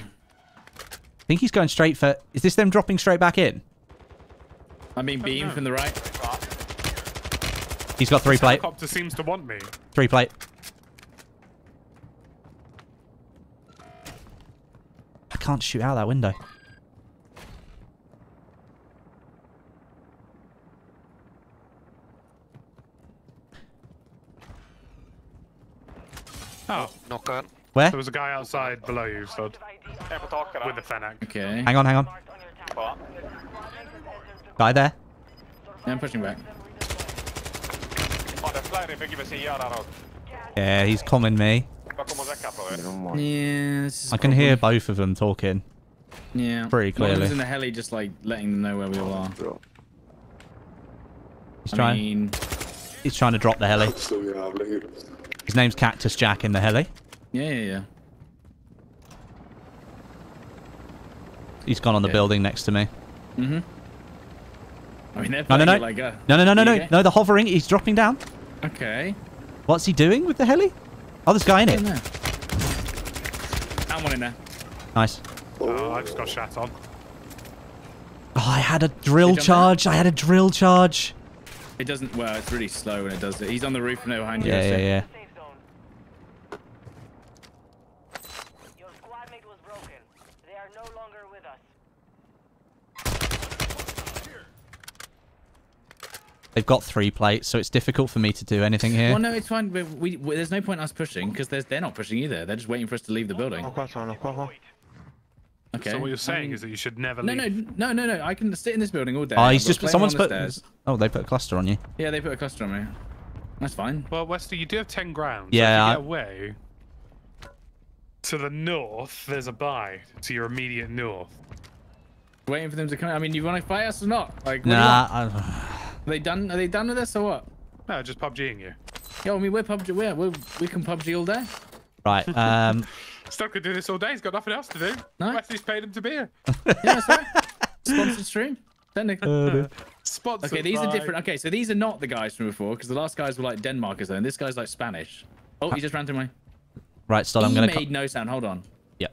I think he's going straight for. Is this them dropping straight back in? I mean, beam from the right. He's got three this plate. Helicopter seems to want me. Three plate. I can't shoot out that window. Oh, knock on. Where? There was a guy outside below you, Stod. With the Fennec. Okay. Hang on, hang on. What? Guy there. Yeah, I'm pushing back. Yeah, he's coming me. Yeah, I can hear both of them talking. Yeah. Pretty clearly. Well, he's in the heli just like letting them know where we all are. He's trying. I mean... He's trying to drop the heli. His name's Cactus Jack in the heli. Yeah, yeah, yeah. He's gone on the yeah. building next to me. Mm-hmm. I mean, no, no, no. Like a... no, no, no, no, no, no. No, the hovering. He's dropping down. Okay. What's he doing with the heli? Oh, there's a guy in it. I'm one in there. Nice. Oh, I just got shat on. Oh, I had a drill charge. There? I had a drill charge. It doesn't, well, it's really slow when it does it. He's on the roof now behind you. Yeah, yeah, yeah. Your squad mate was broken. They are no longer with us. They've got three plates, so it's difficult for me to do anything here. Well, no, it's fine. We, we, we, there's no point in us pushing, because they're not pushing either. They're just waiting for us to leave the building. Okay. So what you're saying I mean, is that you should never no, leave. No, no, no, no, I can sit in this building all day. Oh, he's just, someone's put... The oh, they put a cluster on you. Yeah, they put a cluster on me. That's fine. Well, Wester, you do have ten grounds. Yeah. So if you get away, to the north, there's a buy to your immediate north. Waiting for them to come. I mean, you want to fight us or not? Like, nah. Are they done? Are they done with us or what? No, just PUBGing you. Yeah, I mean, we're PUBG. We're, we're, we can PUBG all day. Right. Um... Stuck could do this all day. He's got nothing else to do. No. Wesley's paid him to be here. Yeah, that's right. Sponsored stream. Technically. Uh, Sponsored. Okay, these by... are different. Okay, so these are not the guys from before, because the last guys were like Denmarkers, though, and this guy's like Spanish. Oh, he just ran to my... Right, so I'm going to... He made no sound. Hold on. Yeah.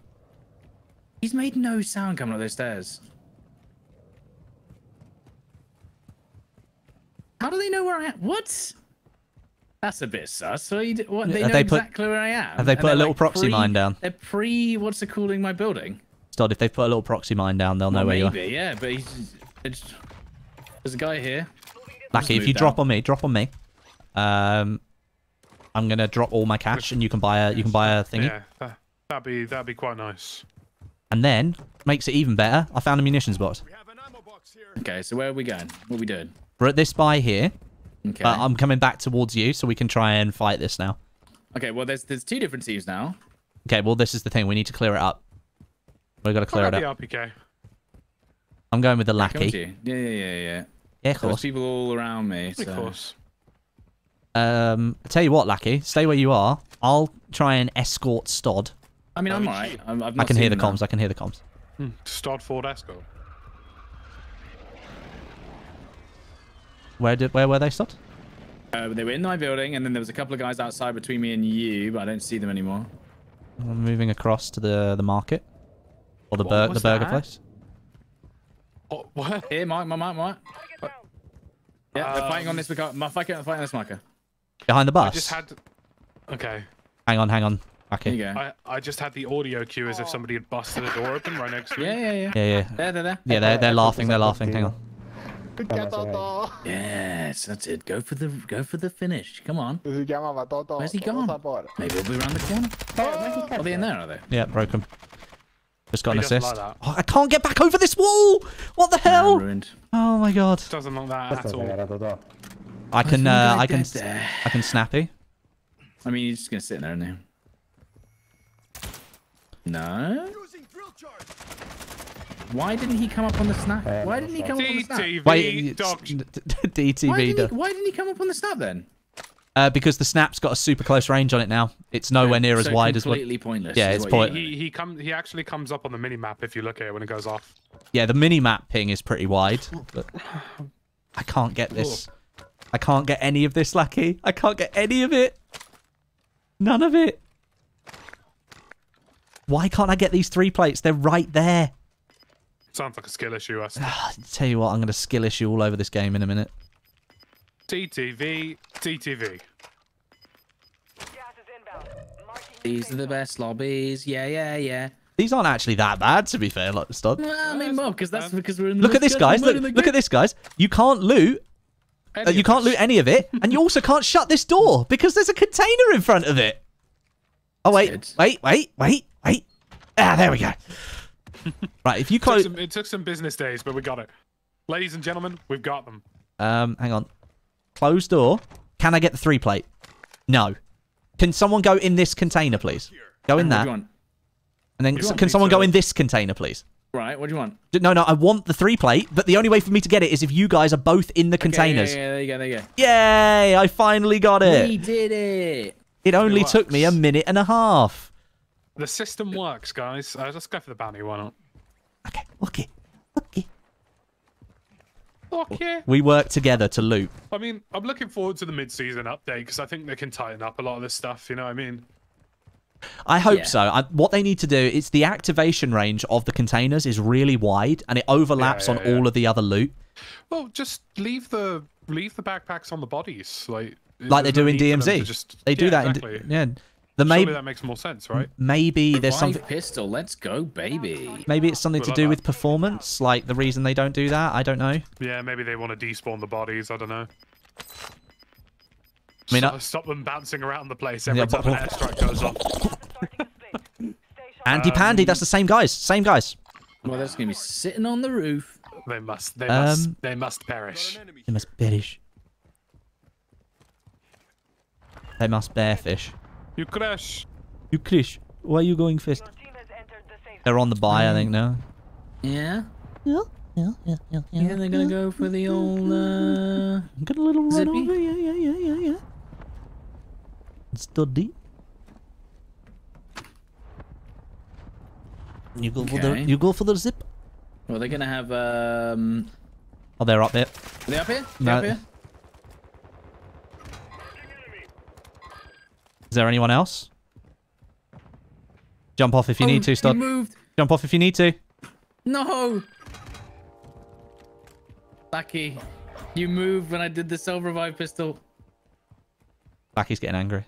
He's made no sound coming up those stairs. How do they know where I am? What? That's a bit sus. So you, what, they know they put, exactly where I am. Have they put a little like proxy pre, mine down? They're pre, what's it calling my building? Stod, if they put a little proxy mine down, they'll well, know where maybe, you are. Maybe, yeah, but he's, it's, there's a guy here. Lucky, if you down. drop on me, drop on me. Um, I'm gonna drop all my cash, and you can buy a, you can buy a thingy. Yeah, that'd be that'd be quite nice. And then makes it even better. I found a munitions box. We have an ammo box here. Okay, so where are we going? What are we doing? We're at this buy here. Okay. But I'm coming back towards you, so we can try and fight this now. Okay, well, there's there's two different teams now. Okay, well, this is the thing. We need to clear it up. We've got to clear it up. R P K. I'm going with the lackey. Yeah, yeah, yeah, yeah. Yeah, of course. There's people all around me, so... Of course. Um, I tell you what, lackey, stay where you are. I'll try and escort Stod. I mean, I'm right. I'm, I've not I can hear the comms. Now. I can hear the comms. Hmm. Stod Ford escort. Where did where were they stopped? Uh, they were in my building, and then there was a couple of guys outside between me and you, but I don't see them anymore. I'm moving across to the the market or the bur the burger that? place. Oh, what? Here, Mike, Mike, Mike, Mike. Yeah, um, they're fighting on this. My I'm fighting on this marker. Behind the bus. I just had. To... Okay. Hang on, hang on. Okay. Here you go. I I just had the audio cue as if somebody had busted the door open right next to me. Yeah, yeah, yeah. Yeah, yeah. There, there, there. Yeah, they're they're laughing. They're laughing. Hang on. Yes, that's it. Go for the go for the finish. Come on. Where's he gone? Maybe we'll be around the corner. Oh, are they in there? Are they? Yeah, broke him. Just got he an assist. Like oh, I can't get back over this wall. What the hell? Nah, oh my god. Doesn't look that at all. I can uh, I can there. I can snappy. I mean, you're just gonna sit in there, aren't you? No. Why didn't he come up on the snap? Why didn't he come up on the snap? D T V. Why didn't he, why didn't he come up on the snap then? Uh, because the snap's got a super close range on it now. It's nowhere near as wide as what. Completely pointless. Yeah, it's pointless. He he comes. He actually comes up on the mini map if you look at it when it goes off. Yeah, the mini map ping is pretty wide. But I can't get this. I can't get any of this, Lucky. I can't get any of it. None of it. Why can't I get these three plates? They're right there. Sounds like a skill issue, I tell you what, I'm going to skill issue all over this game in a minute. T T V, T T V. These are the best lobbies, yeah, yeah, yeah. These aren't actually that bad, to be fair, like the stud. Well, I mean, well, because that's because we're in the Look at this, guys. Look, look at this, guys. You can't loot. Uh, you can't loot any of it. And you also can't shut this door because there's a container in front of it. Oh, wait, wait, wait, wait, wait. Ah, there we go. Right, if you close... It took, some, it took some business days, but we got it. Ladies and gentlemen, we've got them. Um, hang on. Closed door. Can I get the three plate? No. Can someone go in this container, please? Go in that. And then can someone go in this container, please? Right, what do you want? No, no, I want the three plate, but the only way for me to get it is if you guys are both in the containers. Okay, yeah, yeah, there you go, there you go. Yay, I finally got it. We did it. It only took me a minute and a half. The system works, guys. Uh, let's go for the bounty, why not? Okay, okay, okay. Okay. We work together to loot. I mean, I'm looking forward to the mid-season update because I think they can tighten up a lot of this stuff, you know what I mean? I hope yeah. so. I, what they need to do is the activation range of the containers is really wide, and it overlaps yeah, yeah, on yeah. all of the other loot. Well, just leave the leave the backpacks on the bodies, like like they do in D M Z. Just, they yeah, do that. Exactly. In, yeah. The maybe that makes more sense, right? Maybe there's something. Pistol, let's go, baby. Maybe it's something to do with performance, like the reason they don't do that. I don't know. Yeah, maybe they want to despawn the bodies. I don't know. I mean, so, I... stop them bouncing around the place every yeah, time an airstrike goes off. Andy um, Pandy, that's the same guys. Same guys. Well, that's gonna be sitting on the roof. They must. They um, must. They must perish. They must perish. They must bearfish. You crash. You crash. Why are you going first? They're on the buy, um, I think, now. Yeah. Yeah. Yeah. Yeah. Yeah. Yeah. yeah they're gonna yeah, go for the yeah, old. Uh, got a little run zippy. over. Yeah. Yeah. Yeah. Yeah. Yeah. It's still deep. You go okay. for the. You go for the zip. Well, they're gonna have. Um... Oh, they're up there. Are they up here? They're no. up here. Is there anyone else? Jump off if you oh, need to, Stod. Jump off if you need to. No! Blackie, you moved when I did the self-revive pistol. Blackie's getting angry.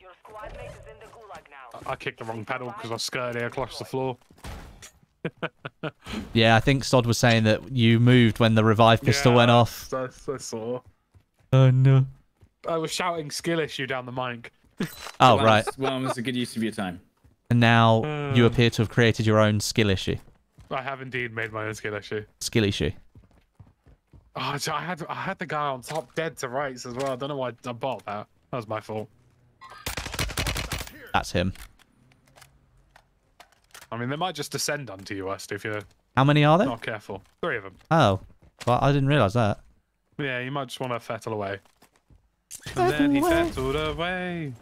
Your squad mate is in the gulag now. I, I kicked the wrong pedal because I skirted across the floor. Yeah, I think Stod was saying that you moved when the revive pistol yeah, went off. I, I saw. Oh no. I was shouting skill issue down the mic. Oh, well, right. Well, that's a good use of your time. And now um, you appear to have created your own skill issue. I have indeed made my own skill issue. Skill issue. Oh, so I had I had the guy on top dead to rights as well. I don't know why I bought that. That was my fault. That's him. I mean, they might just descend onto you, West, if you're How many are there? Not careful. Three of them. Oh, well, I didn't realise that. Yeah, you might just want to fettle away. And then he settled away.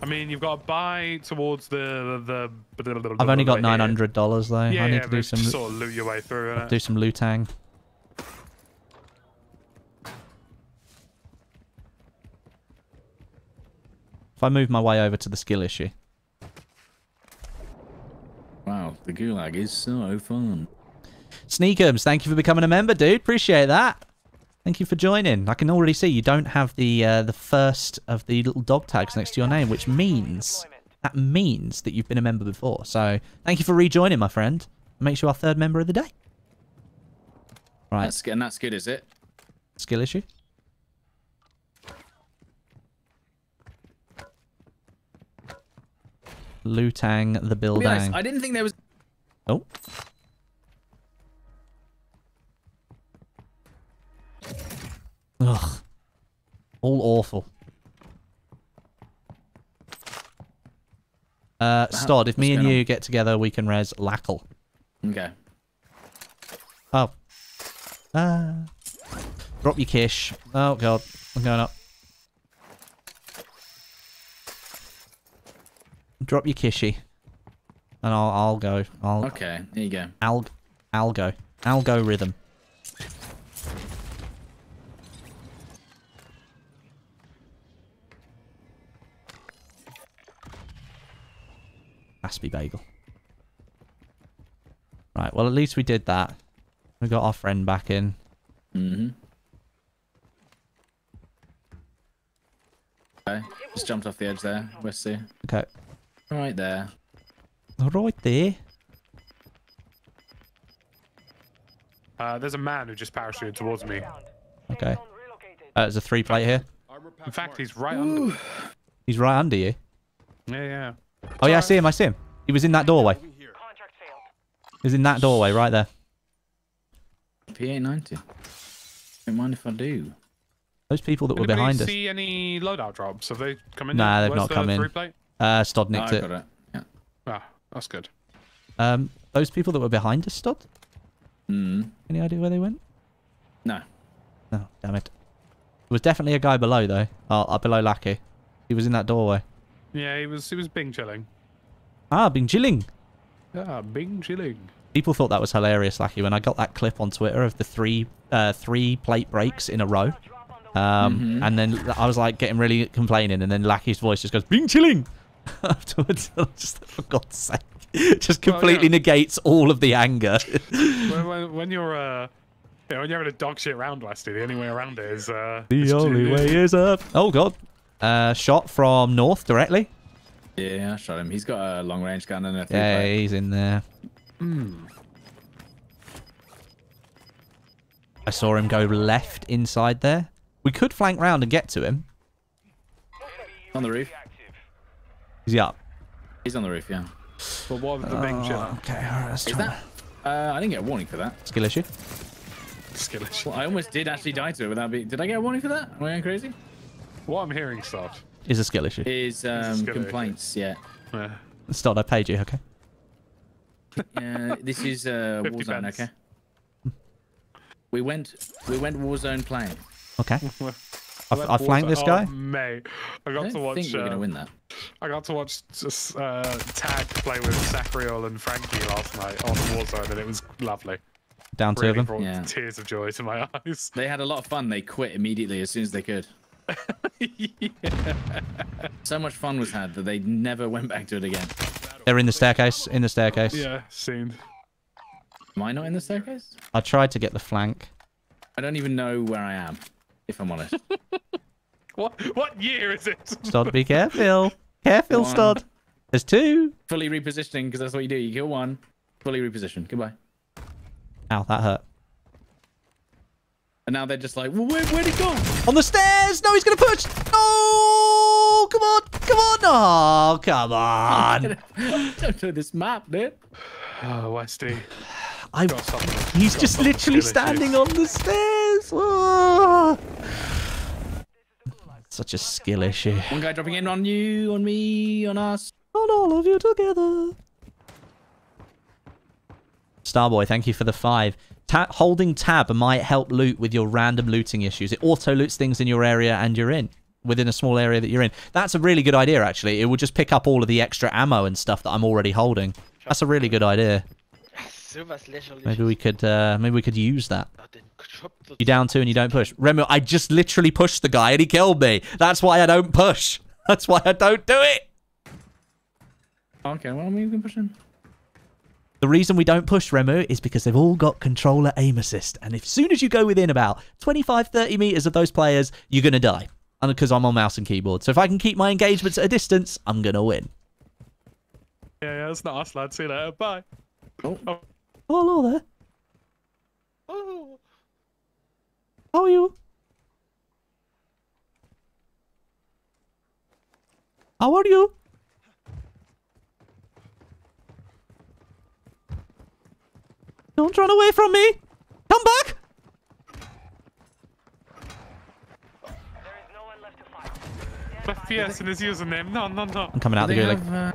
I mean, you've got to buy towards the the. the, the, the I've only got nine hundred dollars though. Yeah, I need yeah, to do some sort of loot your way through. Innit? Do some looting. If I move my way over to the skill issue. Wow, the gulag is so fun. Sneakums, thank you for becoming a member, dude. Appreciate that. Thank you for joining. I can already see you don't have the uh, the first of the little dog tags next to your name, which means that means that you've been a member before. So thank you for rejoining, my friend. Make sure our third member of the day. Right, that's, and that's good, is it? Skill issue. Lutang the building. Honest, I didn't think there was. Oh. Ugh. All awful. Uh, Stod, if What's me and you on? get together, we can res Lackle. Okay. Oh. Uh, drop your kish. Oh, God. I'm going up. Drop your kishy. And I'll, I'll go. I'll, okay, there you go. I'll, I'll go. I'll go rhythm. Aspie bagel. Right, well, at least we did that. We got our friend back in. Mm-hmm. Okay, just jumped off the edge there, Westy. Okay. Right there. Right there. Uh, there's a man who just parachuted towards me. Okay. Uh, there's a three plate here. In fact, he's right Ooh. under. He's right under you. Yeah, yeah. Oh yeah, I see him, I see him. He was in that doorway. He was in that doorway, right there. P A ninety. Don't mind if I do. Those people that Anybody were behind us. Did you see any loadout drops? Have they come in? Nah, they've Where's not come in. Plate? Uh, Stod nicked oh, I got it. it. Yeah. Ah, that's good. Um, Those people that were behind us, Stod? Mm. Any idea where they went? No. No, oh, damn it. There was definitely a guy below, though. Oh, uh, below Lackey. He was in that doorway. Yeah, he was he was Bing chilling. Ah, Bing chilling. Ah, Bing chilling. People thought that was hilarious, Lackey, when I got that clip on Twitter of the three uh, three plate breaks in a row. Um, mm-hmm. And then I was like getting really complaining, and then Lackey's voice just goes, "Bing chilling!" afterwards. Just for God's sake, just completely well, yeah. negates all of the anger. when, when, when you're, uh, yeah, when you're having a dog shit round, Westy, the only way around it is uh, the only way is up. Oh God! Uh, shot from north directly. Yeah, I shot him. He's got a long range gun and a three. Yeah, plate. He's in there. Mm. I saw him go left inside there. We could flank round and get to him. On the roof. Is he up? He's on the roof, yeah. But what of the oh, big shot? Okay, alright, let's try. Is that? Uh, I didn't get a warning for that. Skill issue. Skill issue. Well, I almost did actually die to it without being... Did I get a warning for that? Am I going crazy? What I'm hearing, Stod, is a skill issue. Is um, skill complaints, issue. yeah. yeah. Stod, I paid you, okay? Uh, this is uh, Warzone, pence. okay? We went, we went Warzone playing. Okay. I, I flanked this guy. Oh, mate. I got I to watch. Think we're uh, gonna win that. I got to watch just, uh, Tag play with Sacriol and Frankie last night on Warzone, and it was lovely. Down really two of them. Yeah. Tears of joy to my eyes. They had a lot of fun. They quit immediately as soon as they could. yeah. So much fun was had that they never went back to it again. They're in the staircase. In the staircase. Yeah, soon. Am I not in the staircase? I tried to get the flank. I don't even know where I am, if I'm honest. what What year is it? Stod, be careful. Careful, one. Stod. There's two. Fully repositioning, because that's what you do. You kill one. Fully reposition. Goodbye. Ow, that hurt. And now they're just like, well, where, where'd he go? On the stairs! No, he's going to push! No! Come on! Come on! Oh, come on! I don't know this map, dude. Oh, Westy. I, he's just literally standing on the stairs. Oh. Such a skill issue. One guy dropping in on you, on me, on us. On all of you together. Starboy, thank you for the five. Ta holding tab might help loot with your random looting issues. It auto-loots things in your area and you're in. Within a small area that you're in. That's a really good idea, actually. It will just pick up all of the extra ammo and stuff that I'm already holding. That's a really good idea. Maybe we could, uh, maybe we could use that. You down two and you don't push. Remember, I just literally pushed the guy and he killed me. That's why I don't push. That's why I don't do it. Okay, well, maybe we can push him. The reason we don't push, Remu, is because they've all got controller aim assist. And as soon as you go within about twenty-five, thirty meters of those players, you're going to die. And because I'm on mouse and keyboard. So if I can keep my engagements at a distance, I'm going to win. Yeah, yeah, that's not us, lads. See you later. Bye. Oh. Oh. Oh, hello there. Oh. How are you? How are you? Don't run away from me. Come back. There is no one left to fight. Left P S in his username. No, no, no. I'm coming out the gulag. Have, uh...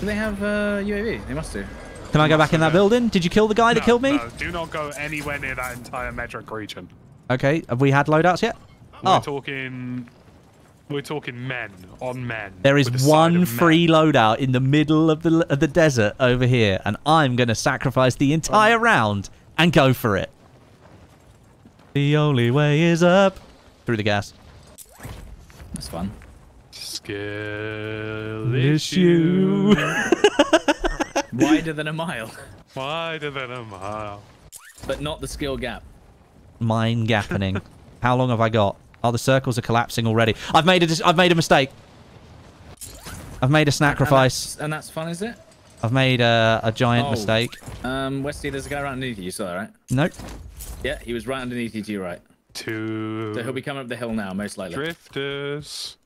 Do they have uh, U A V? They must do. Can I go back in that building? Did you kill the guy that killed me? No, do not go anywhere near that entire metric region. Okay, have we had loadouts yet? We're talking, we're talking men on men. There is one free loadout in the middle of the of the desert over here, and I'm going to sacrifice the entire round and go for it. The only way is up. Through the gas. That's fun. Skill issue. Wider than a mile. Wider than a mile. But not the skill gap. Mine gapping. How long have I got? Oh, the circles are collapsing already. I've made a, I've made a mistake. I've made a sacrifice. And, and that's fun, is it? I've made a, a giant oh. mistake. Um, Westy, there's a guy right underneath you. You saw that, right? Nope. Yeah, he was right underneath you to your right. Two. So he'll be coming up the hill now, most likely. Drifters.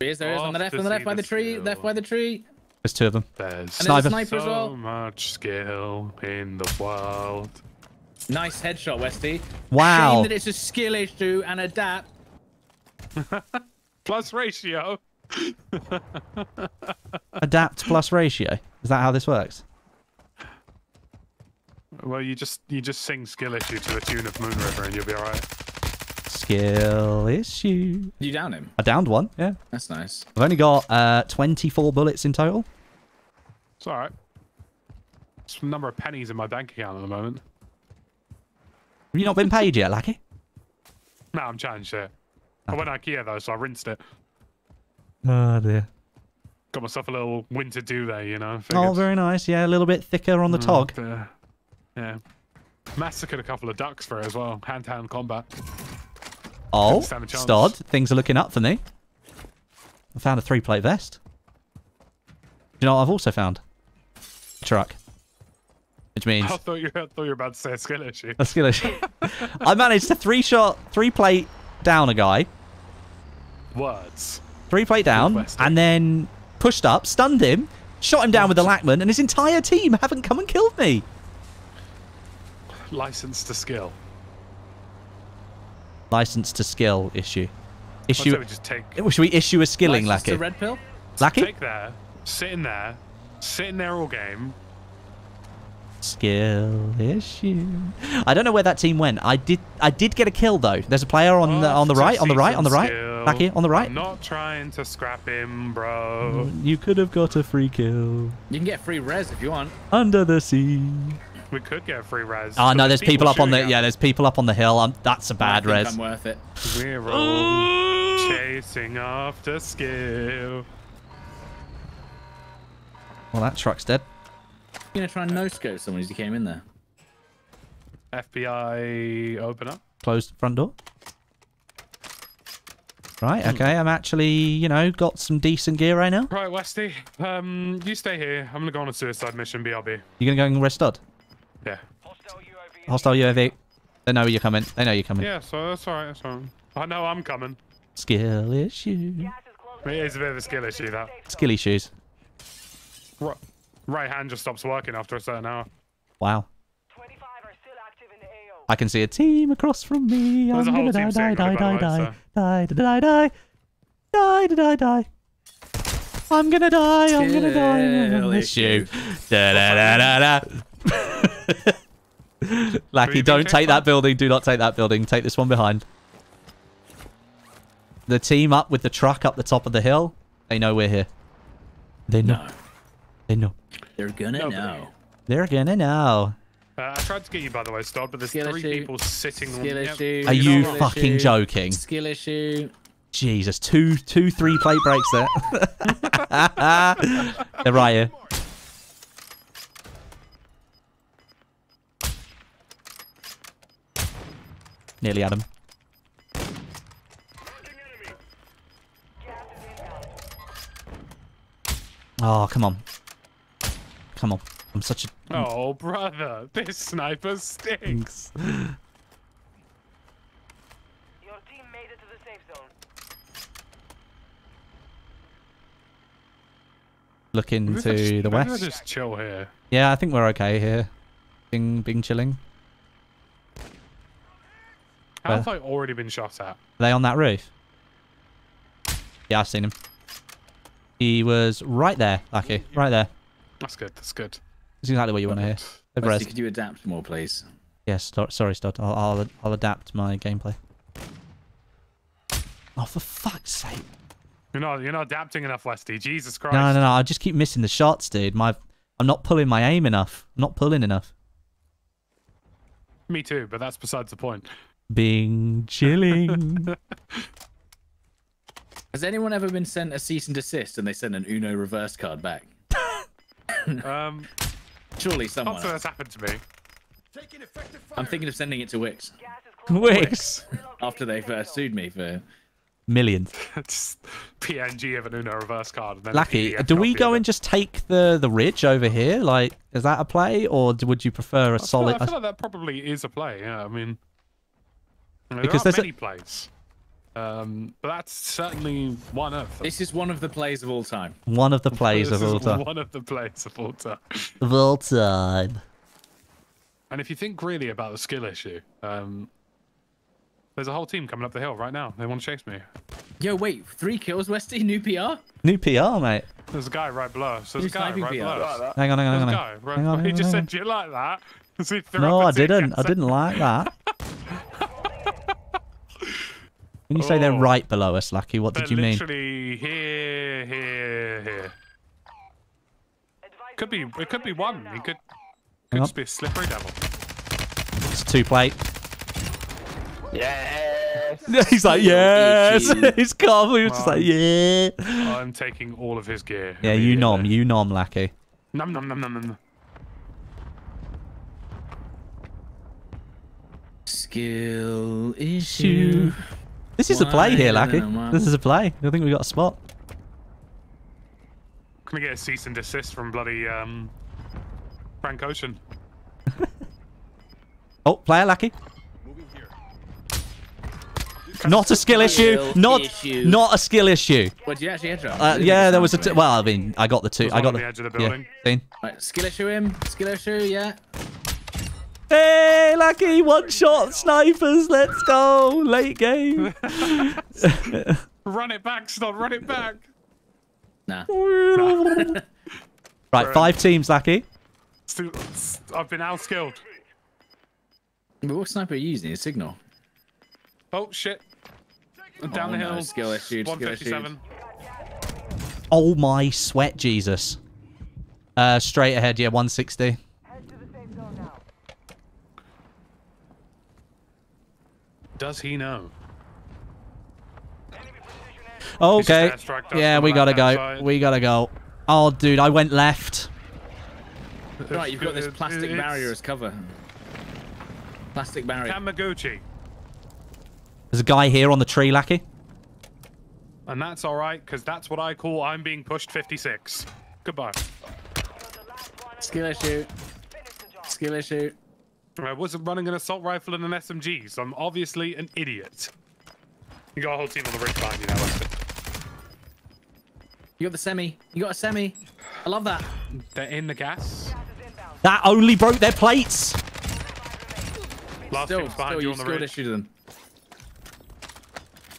There is, there is, on the left, on the left by the tree, left by the tree. There's two of them. There's so much skill in the world. Nice headshot, Westy. Wow. Shame that it's a skill issue and adapt. Plus ratio. Adapt plus ratio. Is that how this works? Well, you just you just sing skill issue to the tune of Moon River and you'll be all right. Skill issue. You down him? I downed one, yeah. That's nice. I've only got uh, twenty-four bullets in total. It's alright. It's a number of pennies in my bank account at the moment. Have you not been paid yet, Lucky? No, I'm changed it. I went IKEA though, so I rinsed it. Oh dear. Got myself a little winter duvet, you know. Figured. Oh, very nice. Yeah, a little bit thicker on the tog. Oh, yeah. yeah. Massacred a couple of ducks for it as well. Hand-to-hand combat. Oh, Stod, things are looking up for me. I found a three-plate vest. Do you know what I've also found? A truck. Which means... I thought you, I thought you were about to say a skill issue. A skill issue. I managed to three-shot, three-plate down a guy. Words. Three-plate down, and then pushed up, stunned him, shot him down what? with the Lachman, and his entire team haven't come and killed me. License to skill. License to skill issue. Issue. We just take should we issue a skilling, Lucky? License to red pill? Lucky? Take there, sit in there, sit in there all game. Skill issue. I don't know where that team went. I did. I did get a kill though. There's a player on oh, the on the right, on the right, on the right. Skill. Lucky on the right. I'm not trying to scrap him, bro. You could have got a free kill. You can get free res if you want. Under the sea. We could get a free res. Oh no, there's people, people up on the out. yeah, there's people up on the hill. I'm, that's a bad I think res. I'm worth it. We're all chasing after skill. Well, that truck's dead. You gonna try and no scope someone as he came in there. F B I, open up. Closed front door. Right, okay. I'm actually, you know, got some decent gear right now. Right, Westy. Um, you stay here. I'm gonna go on a suicide mission. B R B. You gonna go and rest Stud? Yeah. Hostile U A V. They know you're coming. They know you're coming. Yeah, so that's alright. That's alright. I know I'm coming. Skill issue. It is a bit of a skill issue, that. Skilly shoes. Right, right hand just stops working after a certain hour. Wow. I can see a team across from me. There's I'm a whole gonna team die, die, die, die, die, die, die, die, die, die, die, die, die. I'm gonna die. I'm gonna die. I'm gonna miss you. Da da da da da. Lucky, don't take that building. Do not take that building. Take this one behind. The team up with the truck up the top of the hill. They know we're here. They know. No. They know. They're gonna Nobody. know. They're gonna know. Uh, I tried to get you, by the way, Stod, but there's Skill three issue. people sitting Skill on the yep. Are you Skill fucking issue. joking? Skill issue. Jesus, two, two, three plate breaks there. They're right here. Nearly at him. Oh, come on. Come on. I'm such a... Oh, brother. This sniper stinks. Your team made it to the safe zone. Look into maybe the west. Maybe just chill here. Yeah, I think we're okay here. Bing, bing chilling. How have I already been shot at? Are they on that roof? Yeah, I've seen him. He was right there, Lucky. Right there. That's good. That's good. That's exactly what you want to hear. Westy, could you adapt more, please? Yes. Sorry, Stod. I'll, I'll, I'll adapt my gameplay. Oh, for fuck's sake. You're not, you're not adapting enough, Westy. Jesus Christ. No, no, no. I just keep missing the shots, dude. My, I'm not pulling my aim enough. I'm not pulling enough. Me too, but that's besides the point. Bing chilling. Has anyone ever been sent a cease and desist and they sent an Uno reverse card back? um, Surely someone. Also, that's happened to me. I'm thinking of sending it to Wix. Wix? After they first sued me for millions. Just P N G of an Uno reverse card. And then Lucky, do we go and just take the, the ridge over here? Like, is that a play or would you prefer a I solid... Feel, I feel like that probably is a play, yeah. I mean... There because are there's many a... plays, um, but that's certainly one of them. This is one of the plays of all time. One of the plays of all time. One of the plays of all time. Of all time. And if you think really about the skill issue, um, there's a whole team coming up the hill right now. They want to chase me. Yo, wait, three kills, Westy, new P R? New P R, mate. There's a guy right below us. There's Who's a guy right P R? below us. Hang on, hang on, hang on. Hang right on, on he just said you like that. No, I didn't. I didn't like that. When you oh, say they're right below us, Lucky, what did you mean? Literally here, here, here. Could be, it could be one. It could, could just be a slippery devil. It's two plate. Yes. He's like, yes. He's calmly he was just like, yeah. I'm taking all of his gear. Yeah, you nom, you nom, lackey. Nom nom nom nom nom. Skill issue. This is Why? a play here, lackey. This is a play. I think we got a spot. Can we get a cease and desist from bloody um, Frank Ocean? Oh, player lackey. Not a skill issue. skill not issue. Not a skill issue. Well, did you actually hit uh, Yeah, there was a. T well, I mean, I got the two. I got on the, the edge of the building. Yeah. Right, skill issue him. Skill issue, yeah. Hey, Lucky, one shot snipers. Let's go. Late game. Run it back, Snob. Run it back. Nah. Right, five teams, Lucky. I've been outskilled. But what sniper are you using? A signal. Oh, shit. Down oh, the hill. No. Skill issued. one fifty-seven. Oh, my sweat, Jesus. Uh, straight ahead, yeah, one sixty. Head to the same zone now. Does he know? Okay. Yeah, we gotta go. Side. We gotta go. Oh, dude, I went left. Right, you've got this plastic it's... barrier as cover. Plastic barrier. Tamaguchi. There's a guy here on the tree, lackey. And that's all right, because that's what I call I'm being pushed fifty-six. Goodbye. Skill issue. Skill issue. I wasn't running an assault rifle and an S M G, so I'm obviously an idiot. You got a whole team on the ridge behind you now, Weston. You got the semi. You got a semi. I love that. They're in the gas. That only broke their plates. Last still, behind still, you on the ridge. Issue to them.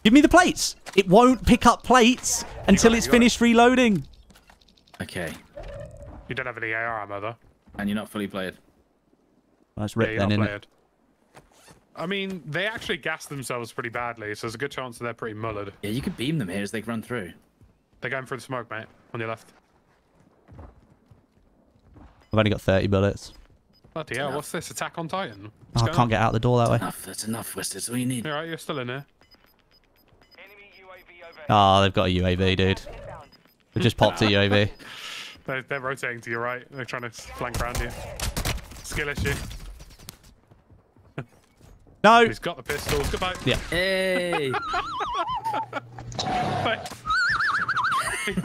Give me the plates. It won't pick up plates until it, it's finished it. reloading. Okay. You don't have any A R ammo, though. And you're not fully played. That's well, ripped yeah, then, isn't it? I mean, they actually gassed themselves pretty badly, so there's a good chance that they're pretty mullered. Yeah, you could beam them here as they run through. They're going through the smoke, mate. On your left. I've only got thirty bullets. Bloody hell, what's this? Attack on Titan? Oh, I can't on? get out the door that that's way. Enough. That's enough, West. That's all you need. All right, you're still in here. Oh, they've got a U A V, dude. They just popped a U A V. they're, they're rotating to your right. They're trying to flank around you. Skill issue. No. He's got the pistols. Goodbye. Yeah. Hey. wait.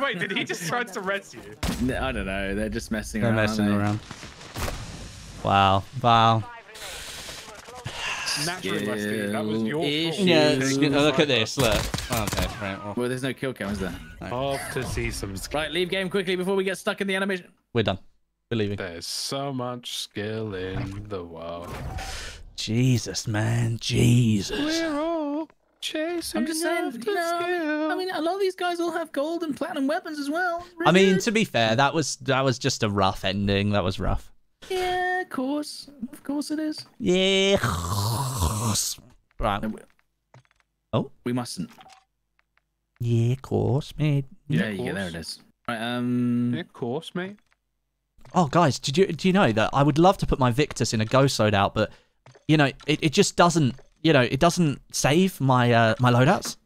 wait, did he just try to res you? No, I don't know. They're just messing they're around. They're messing they? around. Wow. Wow. Naturally, Westy, that was your fault. Yeah, look at this, look. Okay, right. Well, well there's no kill cam, is there? Right. Off to see some skill. Right, leave game quickly before we get stuck in the animation. We're done. We're leaving. There's so much skill in the world. Jesus, man. Jesus. We're all chasing I'm just saying, you know, I mean, a lot of these guys all have gold and platinum weapons as well. Really? I mean, to be fair, that was that was just a rough ending. That was rough. Yeah, of course. Of course it is. Yeah. Right. Oh, we mustn't. Yeah, of course, mate. Yeah, yeah, course. yeah there it is. Right, um... Yeah, of course, mate. Oh, guys, did you do you know that I would love to put my Victus in a ghost loadout, but, you know, it, it just doesn't, you know, it doesn't save my uh, my loadouts.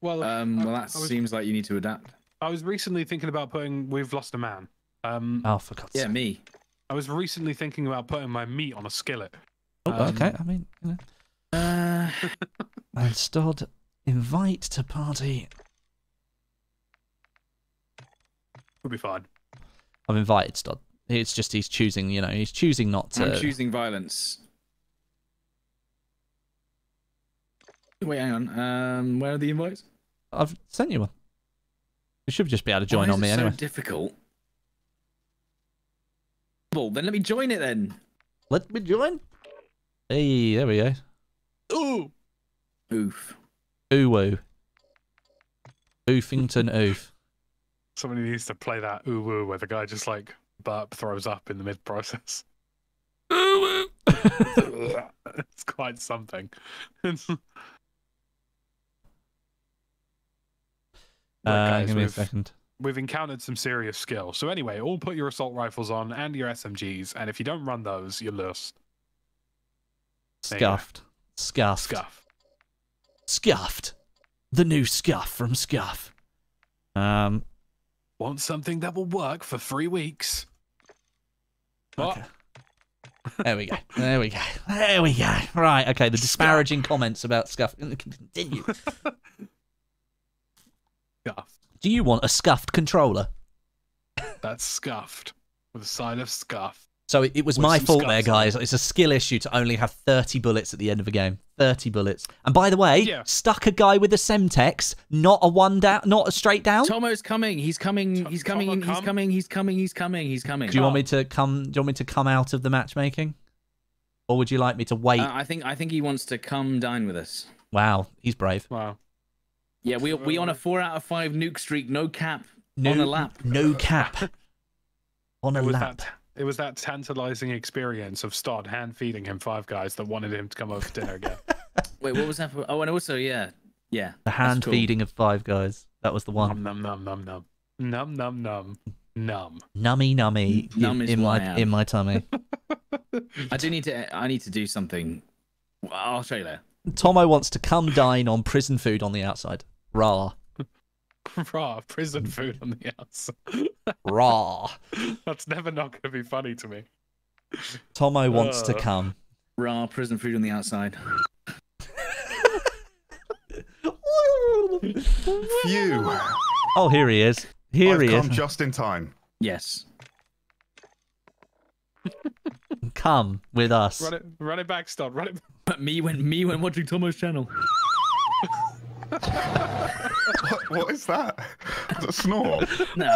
Well, um, I, well that was, seems like you need to adapt. I was recently thinking about putting We've Lost a Man. Um, oh, for God's sake. Yeah, me. I was recently thinking about putting my meat on a skillet. Oh, um, okay. I mean, you know. Uh, I installed invite to party. We'll be fine. I've invited Stod. It's just he's choosing, you know, he's choosing not to. I'm choosing violence. Wait, hang on. Um, where are the invites? I've sent you one. You should just be able to join Why on is me it anyway. So difficult. Then let me join it then. Let me join. Hey, there we go. Ooh. Oof. Ooh woo. Oofington oof. Somebody needs to play that ooh woo where the guy just like burp throws up in the mid process. Ooh woo. It's quite something. uh, guys, give me a second. We've encountered some serious skill. So anyway, all put your assault rifles on and your S M Gs, and if you don't run those, you're lost. Scuffed. Scuffed. Scuffed. Scuffed. The new Scuff from Scuff. Um, Want something that will work for three weeks. Okay. There we go. There we go. There we go. Right, okay, the disparaging Scuff. Comments about Scuff. Continue. Scuff. Do you want a scuffed controller? That's scuffed. With a sign of scuff. So it, it was with my fault there, guys. It's a skill issue to only have thirty bullets at the end of a game. thirty bullets. And by the way, yeah. stuck a guy with a Semtex, not a one down, not a straight down. Tomo's coming. He's coming. He's coming. He's come. coming. He's coming. He's coming. He's coming. Do you oh. want me to come? Do you want me to come out of the matchmaking, or would you like me to wait? Uh, I think. I think he wants to come dine with us. Wow, he's brave. Wow. Yeah, we we on a four out of five nuke streak. No cap. No, on a lap. No cap. On a lap. That? It was that tantalizing experience of Stod hand feeding him Five Guys that wanted him to come over to dinner again. Wait, what was that for? Oh, and also, yeah. Yeah. The hand cool. feeding of Five Guys. That was the one. Num, num, num, num, num. Num, num, num. Num. Nummy, nummy. Num in, in, my, in my tummy. I do need to, I need to do something. I'll show you later. Tomo wants to come dine on prison food on the outside. Raw. Raw prison food on the outside. Raw. That's never not going to be funny to me. Tomo wants uh, to come. Raw prison food on the outside. Phew. Oh, here he is. Here I've he come is. Just in time. Yes. Come with us. Run it, run it back, stop. Run it. Back. But me when me when watching Tomo's channel. What, what is that? Is that a snore? No.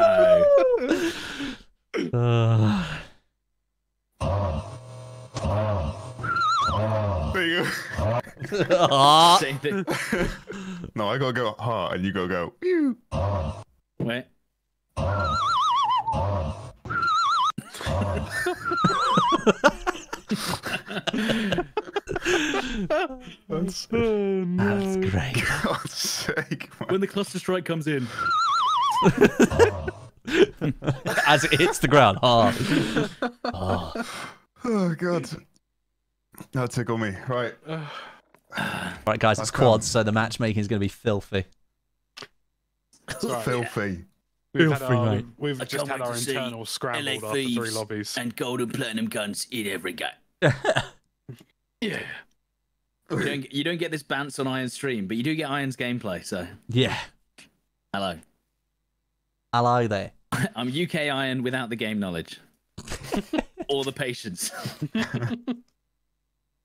uh. There you go. Same thing. No, I gotta go ha, and you gotta go. Ew. Wait. That's, oh, no. That's great. God's sake, when the cluster strike comes in, as it hits the ground. Oh. Oh. Oh, God. That tickled me. Right. Right, guys, it's quads, so the matchmaking is going to be filthy. Right. Filthy. We've, filthy, had our, we've just had our internal scramble after three lobbies. And golden platinum guns in every game. Yeah. You don't, you don't get this bounce on Iron's stream, but you do get Iron's gameplay, so... Yeah. Hello. Hello there. I'm U K Iron without the game knowledge. Or the patience.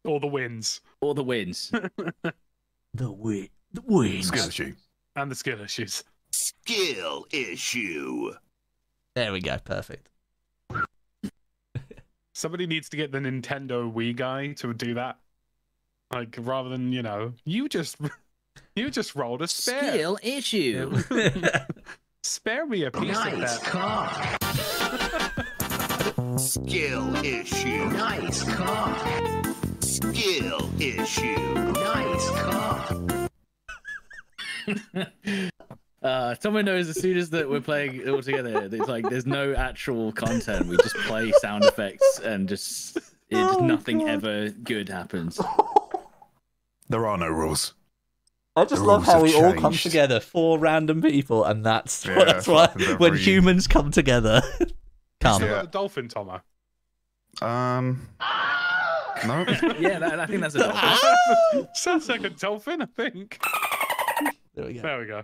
Or the wins. Or the wins. The, wi the wins. Skill issue. And the skill issues. Skill issue. There we go. Perfect. Somebody needs to get the Nintendo Wii guy to do that. Like, rather than, you know, you just you just rolled a spare. Skill issue. Spare me a piece nice of that. Car. Skill issue. Nice car. Skill issue. Nice car. Uh, someone knows as soon as that we're playing all together, it's like there's no actual content. We just play sound effects and just it, oh, nothing God. ever good happens. There are no rules. I just the love how we changed. all come together, four random people, and that's yeah, that's why when read. humans come together. Come. Yeah. The dolphin, Tomo. Um. No. Yeah, that, I think that's a dolphin. Sounds like a dolphin, I think. There we go. There we go.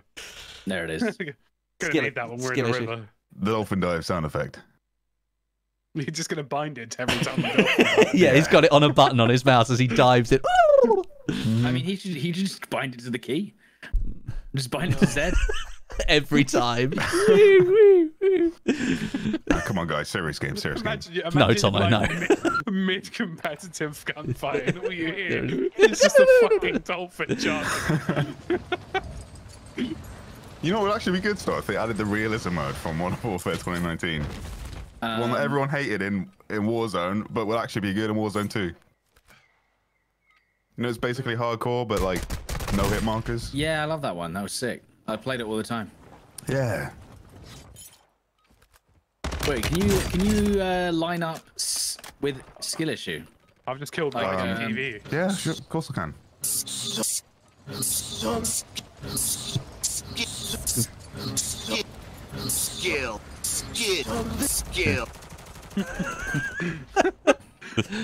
There it is. Gonna skill need that when we're in the issue. river. The dolphin dive sound effect. You're just gonna bind it to every time. The dolphin dives. Yeah, yeah, he's got it on a button on his mouse as he dives it. I mean, he should he should just bind it to the key. Just bind it to Z every time. Oh, come on, guys! Serious game, serious imagine, game. Imagine no, Tomo, like, no. Mid-competitive mid gunfire, and all you hear is just a fucking dolphin charging. You know what would actually be good stuff if they added the realism mode from Modern Warfare twenty nineteen. Um, One that everyone hated in, in Warzone, but will actually be good in Warzone two. You know, it's basically hardcore, but like, no hit markers. Yeah, I love that one. That was sick. I played it all the time. Yeah. Wait, can you can you uh, line up s with skill issue? I've just killed my um, T V. Yeah, sure, of course I can. Skill. Skill. Skill.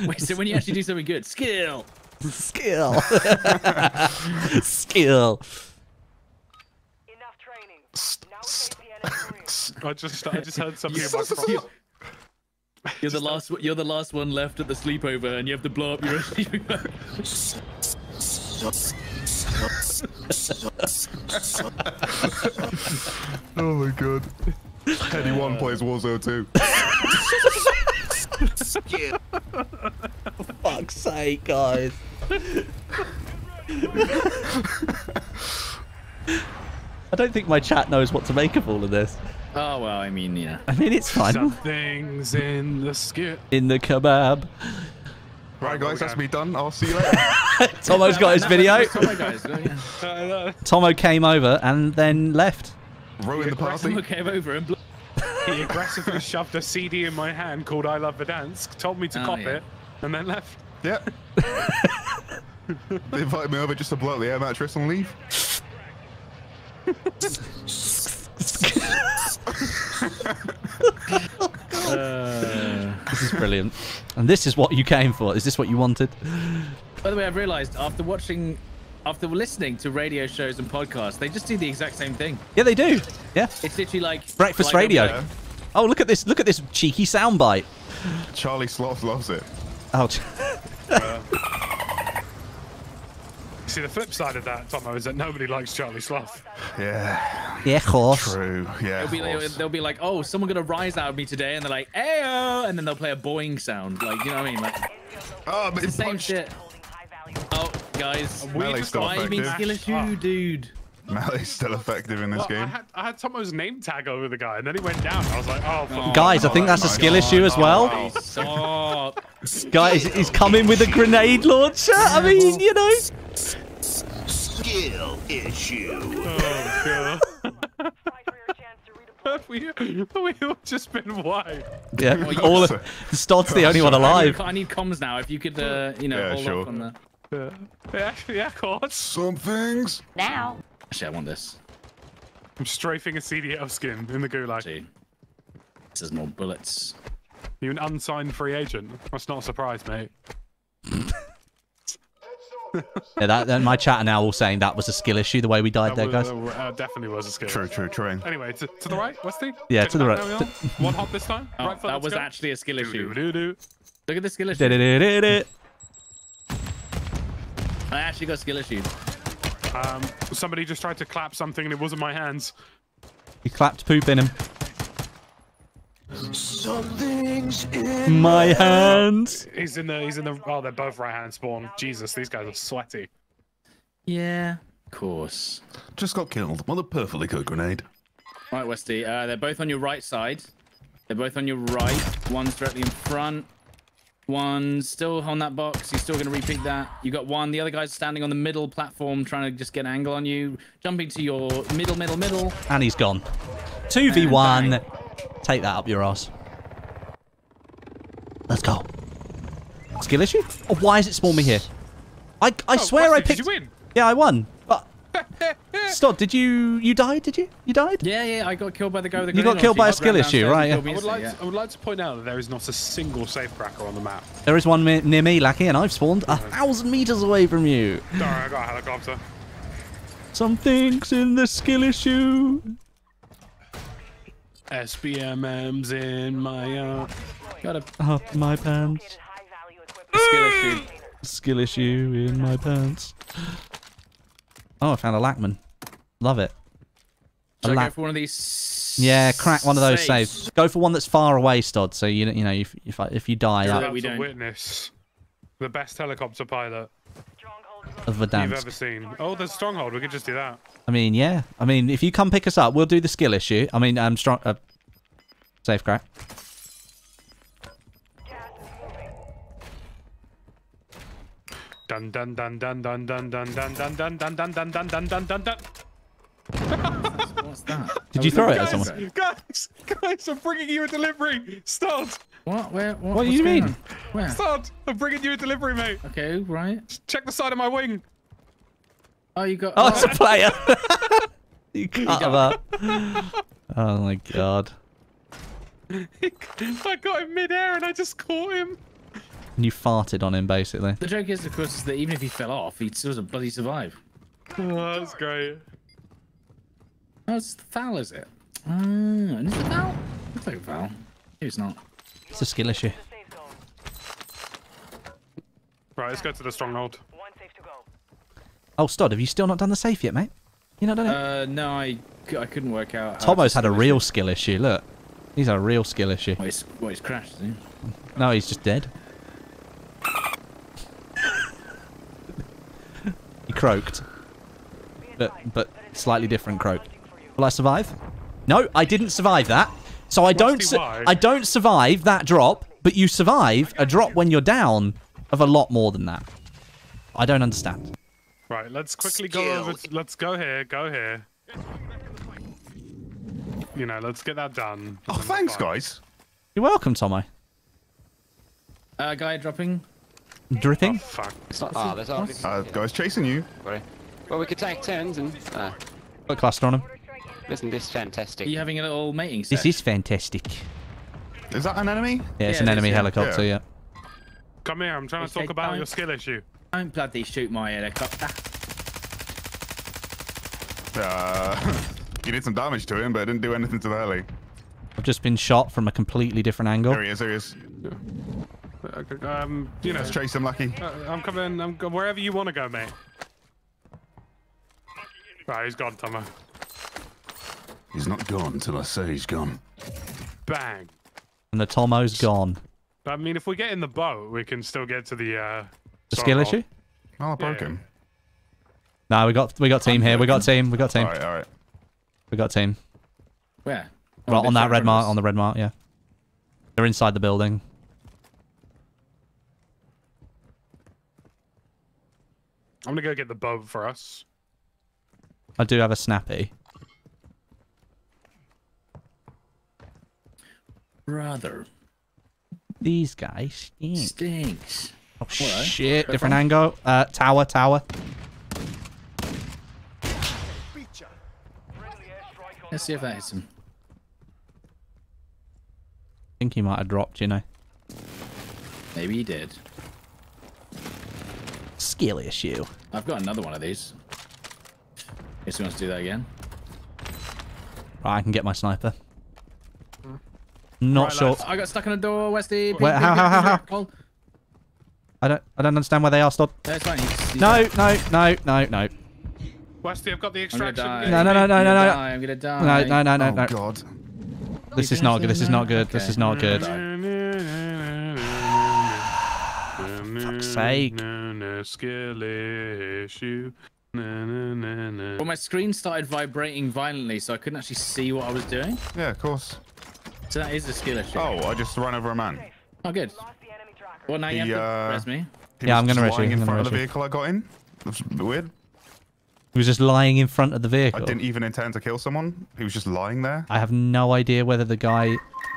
Wait, so when you actually do something good, skill. Skill. Skill. Enough training. Now face the enemy. I just, I just heard something about skill. You're the last. You're the last one left at the sleepover, and you have to blow up your own sleepover. Oh my god. Anyone plays Warzone two. For fuck's sake, guys. I don't think my chat knows what to make of all of this. Oh, well, I mean, yeah. I mean, it's fun. Something's in the skit. In the kebab. Right, guys, that's me done. I'll see you later. Tomo's got his video. Tomo came over and then left. Ruined the party. Tomo came over and he aggressively shoved a C D in my hand called I Love Verdansk, told me to oh, cop yeah. it, and then left. Yeah. They invited me over just to blow up the air mattress and leave. Uh, this is brilliant, and this is what you came for. Is this what you wanted? By the way, I've realized after watching, after listening to radio shows and podcasts, they just do the exact same thing. Yeah, they do. Yeah, it's literally like breakfast like radio. Yeah. Oh, look at this! Look at this cheeky soundbite. Charlie Sloth loves it. Oh. uh, see, the flip side of that, Tomo, is that nobody likes Charlie Sloth. Yeah. Yeah, horse. True. Yeah. Be, horse. They'll be like, "Oh, someone gonna rise out of me today," and they're like, "Ayo!" and then they'll play a boing sound, like you know what I mean? Like, oh, but it's the same shit. Oh, guys, we just got me skill as you, dude. Mally's still effective in this well, game. I had, I had Tomo's name tag over the guy, and then he went down. I was like, "Oh, oh guys, I think that's, that's a skill God. issue as well." Oh, guys, he's coming with a grenade launcher. I mean, you know. Skill issue. Oh god. Have we, have we all just been wiped? Yeah, well, all of, Stod's the only one alive. I need comms now. If you could, uh, you know, yeah, hold sure. up on the... Yeah, yeah, yeah, God. Some things. Now. Actually, I want this. I'm strafing a C D L skin in the gulag. Gee. This is more bullets. You're an unsigned free agent. That's not a surprise, mate. Yeah, that, that, my chat are now all saying that was a skill issue, the way we died that there, was, guys. That uh, definitely was a skill true, issue. True, true, true. Anyway, to, to the right, Westy? Yeah, to the right. On. One hop this time. Oh, right foot, that was go. actually a skill issue. Do, do, do. Look at the skill issue. Do, do, do, do. I actually got skill issued. Um, somebody just tried to clap something and it wasn't my hands. He clapped poop in him. Something's in my hands. He's in the. He's in the. Oh, they're both right hand spawn. Jesus, these guys are sweaty. Yeah, of course. Just got killed. What a perfectly good grenade. All right, Westy. Uh, they're both on your right side. They're both on your right. One's directly in front. One's still on that box. He's still going to repeat that. You got one. The other guy's standing on the middle platform, trying to just get an angle on you. Jumping to your middle, middle, middle. And he's gone. two v one. Take that up your ass. Let's go. Skill issue? Oh, why is it spawned me here? I I oh, swear I picked. Did you win? Yeah, I won. But Stod, did you you died? Did you you died? Yeah, yeah. I got killed by the guy with the. You got killed by a skill issue, right? Yeah. I would like to, I would like to point out that there is not a single safe cracker on the map. There is one near me, Lackey, and I've spawned a thousand meters away from you. Sorry, I got a helicopter. Something's in the skill issue. S B M M's in my uh, gotta up my pants. Skill issue. Skill issue in my pants. Oh, I found a Lackman. Love it. Should I go for one of these? Yeah, crack one of those saves. saves. Go for one that's far away, Stod. So you you know if if, if you die, yeah, that we don't. Witness the best helicopter pilot of Verdansk you've ever seen. Oh, there's Stronghold. We could just do that. I mean, yeah. I mean, if you come pick us up, we'll do the skill issue. I mean, um, strong. Uh, safe crack. Dun dun dun dun dun dun dun dun dun dun dun dun dun dun dun dun dun dun. What's that? Did you throw it at someone? Guys, guys, I'm bringing you a delivery. Stod. What? Where? What, what do you mean? Where? Stod, I'm bringing you a delivery, mate. Okay, right. Check the side of my wing. Oh, you got. Oh, it's a player. You cut him up. Oh my god. I got him mid-air and I just caught him. And you farted on him, basically. The joke is, of course, is that even if he fell off, he still doesn't bloody survive. Oh, that's great. Oh, it's the foul, is it? Oh, mm, is it foul? It's like a foul. It's not. It's a skill issue. Right, let's go to the stronghold. One safe to go. Oh, Stod, have you still not done the safe yet, mate? You not done it? Uh, no, I, I couldn't work out. Tomo's had a real it. skill issue. Look, he's had a real skill issue. Well, he's, well, he's crashed, isn't he? No, he's just dead. He croaked, but but slightly different croak. Will I survive? No, I didn't survive that. So I don't su I don't survive that drop, but you survive a drop when you're down of a lot more than that. I don't understand. Right, let's quickly go over. To, let's go here. Go here. You know, let's get that done. Oh, thanks, guys. You're welcome, Tomo. Uh, guy dropping. Dripping? Oh, fuck. Ah, oh, there's our uh, guys chasing you. Well, we could take turns and. Uh, Put cluster on him. Isn't this fantastic? Are you having a little mating set? This is fantastic. Is that an enemy? Yeah, it's yeah, an it enemy is, yeah. helicopter, yeah. yeah. Come here, I'm trying it's to talk about time. your skill issue. Don't bloody shoot my helicopter. Uh, you did some damage to him, but it didn't do anything to the heli. I've just been shot from a completely different angle. There he is, there he is. Yeah. Okay, um, you know, let's chase him, Lucky. Uh, I'm coming. I'm wherever you want to go, mate. Right, he's gone, Tomo. He's not gone until I say he's gone. Bang. And the Tomo's gone. I mean, if we get in the boat, we can still get to the. Uh, the skill hold. issue? Oh, I broke yeah. him. No, we got we got team I'm here. Broken. We got team. We got team. All right, all right. We got team. Where? Well, on, on that red mark. On the red mark. Yeah. They're inside the building. I'm gonna go get the boat for us. I do have a snappy. Rather. These guys stink. Stinks. Oh what, shit, eh? different angle. Uh, tower, tower. Let's see if that hits him. I think he might have dropped, you know. Maybe he did. Skill issue. I've got another one of these. Guess who wants to do that again? Right, I can get my sniper. Not right, sure. Lads. I got stuck in a door, Westy. Wait, how, how, how, how? I don't, I don't understand where they are. Stop. No, no, no, no, no, no. Westy, I've got the extraction. No, no, no, no, no, no. I'm gonna die. No, no, no, no, no. Oh god. This is not good. This is not good. Okay. This is not good. Fuck's sake. No, no, skill issue. No, no, no, no. Well, my screen started vibrating violently, so I couldn't actually see what I was doing. Yeah, of course. So that is a skill issue. Oh, I just ran over a man. Oh, good. Well, now you he, have to res me. Uh, yeah, I'm going to res you. Lying in front of the vehicle I got in. That's weird. He was just lying in front of the vehicle. I didn't even intend to kill someone. He was just lying there. I have no idea whether the guy.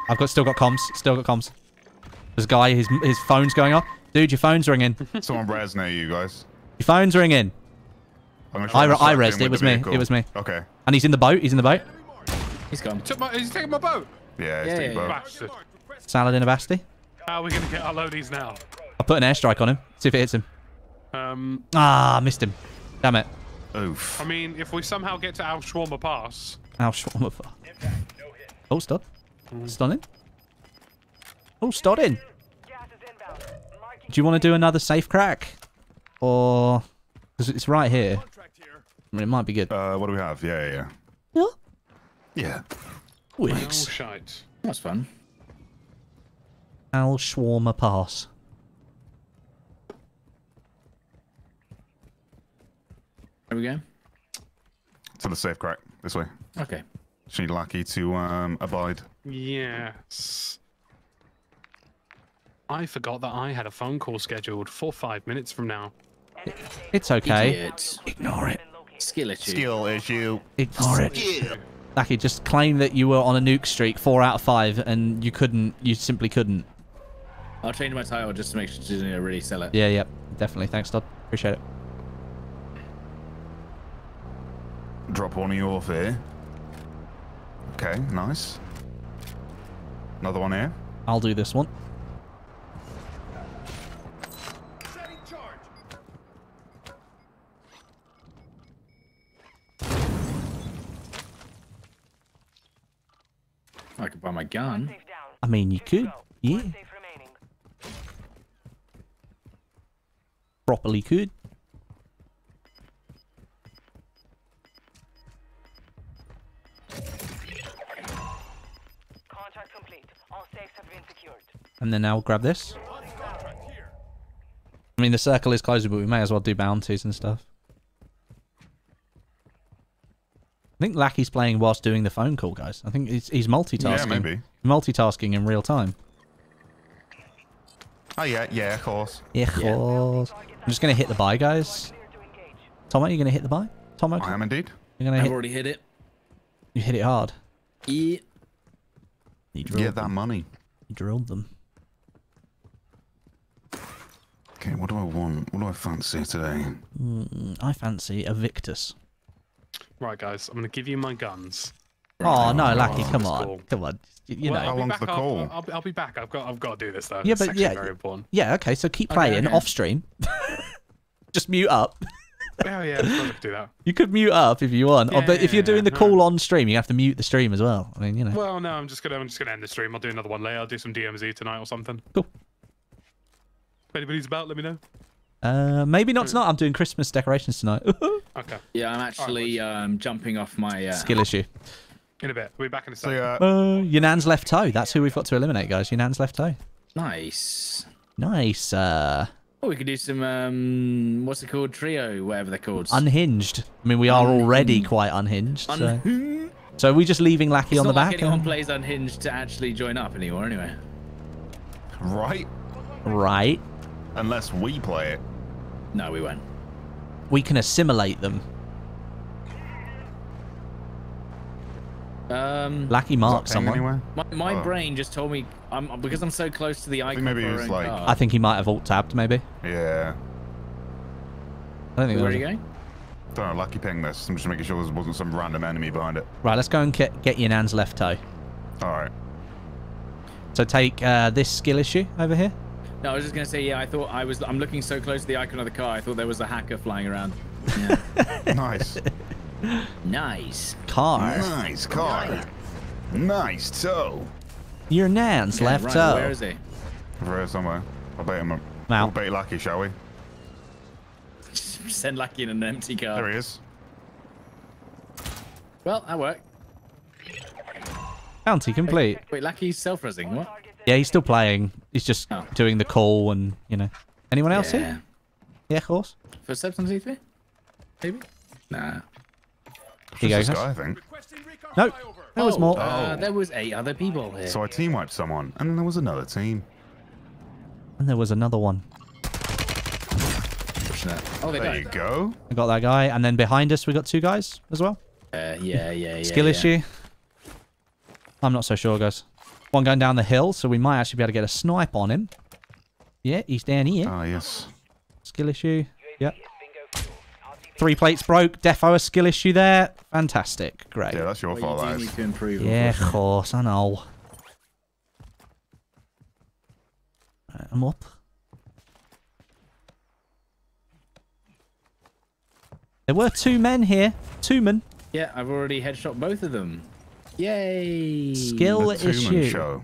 I've got still got comms. Still got comms. This guy, his his phone's going off. Dude, your phone's ringing. Someone res near you guys. Your phone's ringing. I'm I, I resed. It was me. Vehicle. It was me. Okay. And he's in the boat. He's in the boat. He's gone. He took my, he's taking my boat. Yeah, he's yeah, taking my yeah, boat. Yeah. Salad in a Basti. How are we going to get our loadies now? I put an airstrike on him. See if it hits him. Um. Ah, missed him. Damn it. Oof. I mean, if we somehow get to Al Shawarma Pass. Al Shawarma Pass. Oh, Stod. Mm. Stod in. Oh, Stod in. Do you want to do another safe crack? Or... Because it's right here. I mean, it might be good. Uh, what do we have? Yeah, yeah, yeah. Yeah. Yeah. Oh, shite. That's fun. Al Shawarma Pass. There we go. To the safe crack. This way. Okay. Just need Lucky to um, abide. Yes. I forgot that I had a phone call scheduled for five minutes from now. It's okay. Idiot. Ignore it. Skill issue. Skill issue. Ignore it. Skill. Lucky, just claim that you were on a nuke streak, four out of five, and you couldn't. You simply couldn't. I'll change my title just to make sure she doesn't really sell it. Yeah, yeah, definitely. Thanks, Todd. Appreciate it. drop one of you off here. Okay, nice. Another one here. I'll do this one. I could buy my gun. I mean, you could, yeah. Properly could. Contract complete. All safes have been secured. And then I'll grab this. I mean, the circle is closer, but we may as well do bounties and stuff. I think Lackey's playing whilst doing the phone call, guys. I think he's, he's multitasking. Yeah, maybe. Multitasking in real time. Oh, yeah. Yeah, of course. Yeah, of yeah. course. I'm just going to hit the buy, guys. Tomo, you're going to hit the buy? Tomo? I am indeed. You're gonna I've hit... already hit it. You hit it hard. Yeah. You drilled Get that them. money. You drilled them. Okay, what do I want? What do I fancy today? Mm, I fancy a Victus. Right, guys, I'm going to give you my guns. Oh, no, Lackey, come on. Come on. You know. How long's the call? I'll, I'll be back. I've got I've got to do this, though. Yeah, but it's yeah, very important. Yeah, okay, so keep playing off stream. Just mute up. Oh, yeah, I could do that. You could mute up if you want. Yeah, oh, but if you're doing the call on stream, you have to mute the stream as well. I mean, you know. Well, no, I'm just going to I'm just gonna end the stream. I'll do another one later. I'll do some D M Z tonight or something. Cool. If anybody's about, let me know. Uh, maybe not tonight. I'm doing Christmas decorations tonight. Okay. Yeah, I'm actually right, um, jumping off my... Uh... Skill issue. In a bit. We'll be back in a second. Uh... Uh, Yunan's left toe. That's who we've got to eliminate, guys. Yunan's left toe. Nice. Nice. Uh... Oh, we could do some... Um, what's it called? Trio, whatever they're called. Unhinged. I mean, we are already quite unhinged. So, so are we just leaving Lackey it's on the back? It's not like anyone or... plays Unhinged to actually join up anymore, anyway. Right. Right. Unless we play it. No, we won't. We can assimilate them. Um, Lackey marked someone. My, my oh. brain just told me, I'm, because I'm so close to the icon. I think, maybe he was like... I think he might have alt tabbed, maybe. Yeah. I don't think Where are you going? I don't know, Lackey pinged this. I'm just making sure there wasn't some random enemy behind it. Right, let's go and get, get your nan's left toe. All right. So take uh, this skill issue over here. No, I was just gonna say, yeah. I thought I was. I'm looking so close to the icon of the car. I thought there was a hacker flying around. Yeah. Nice. Nice car. Nice car. Nice, nice toe. Your nan's yeah, left right, toe. Where is he? Over here somewhere. I'll bait him. Up. We'll bait Lackey, shall we? Send Lackey in an empty car. There he is. Well, that worked. Bounty complete. Wait, Lackey's self-resing. What? Yeah, he's still playing. He's just oh. doing the call and, you know. Anyone else yeah. here? Yeah, of course. First steps on Z three? Maybe? Nah. Here you go, guy, I think. No, nope. oh, there was more. Uh, there was eight other people here. So I team-wiped someone, and there was another team. And there was another one. Oh, they there you go. I got that guy. And then behind us, we got two guys as well. Uh, yeah, yeah, yeah. Skill yeah. issue. I'm not so sure, guys. One going down the hill, so we might actually be able to get a snipe on him. Yeah, he's down here. Oh, yes. Skill issue. Yep. Three plates broke. Defo a skill issue there. Fantastic. Great. Yeah, that's your fault, guys. Yeah, of course. I know. Right, I'm up. There were two men here. Two men. Yeah, I've already headshot both of them. Yay! Skill issue. Show.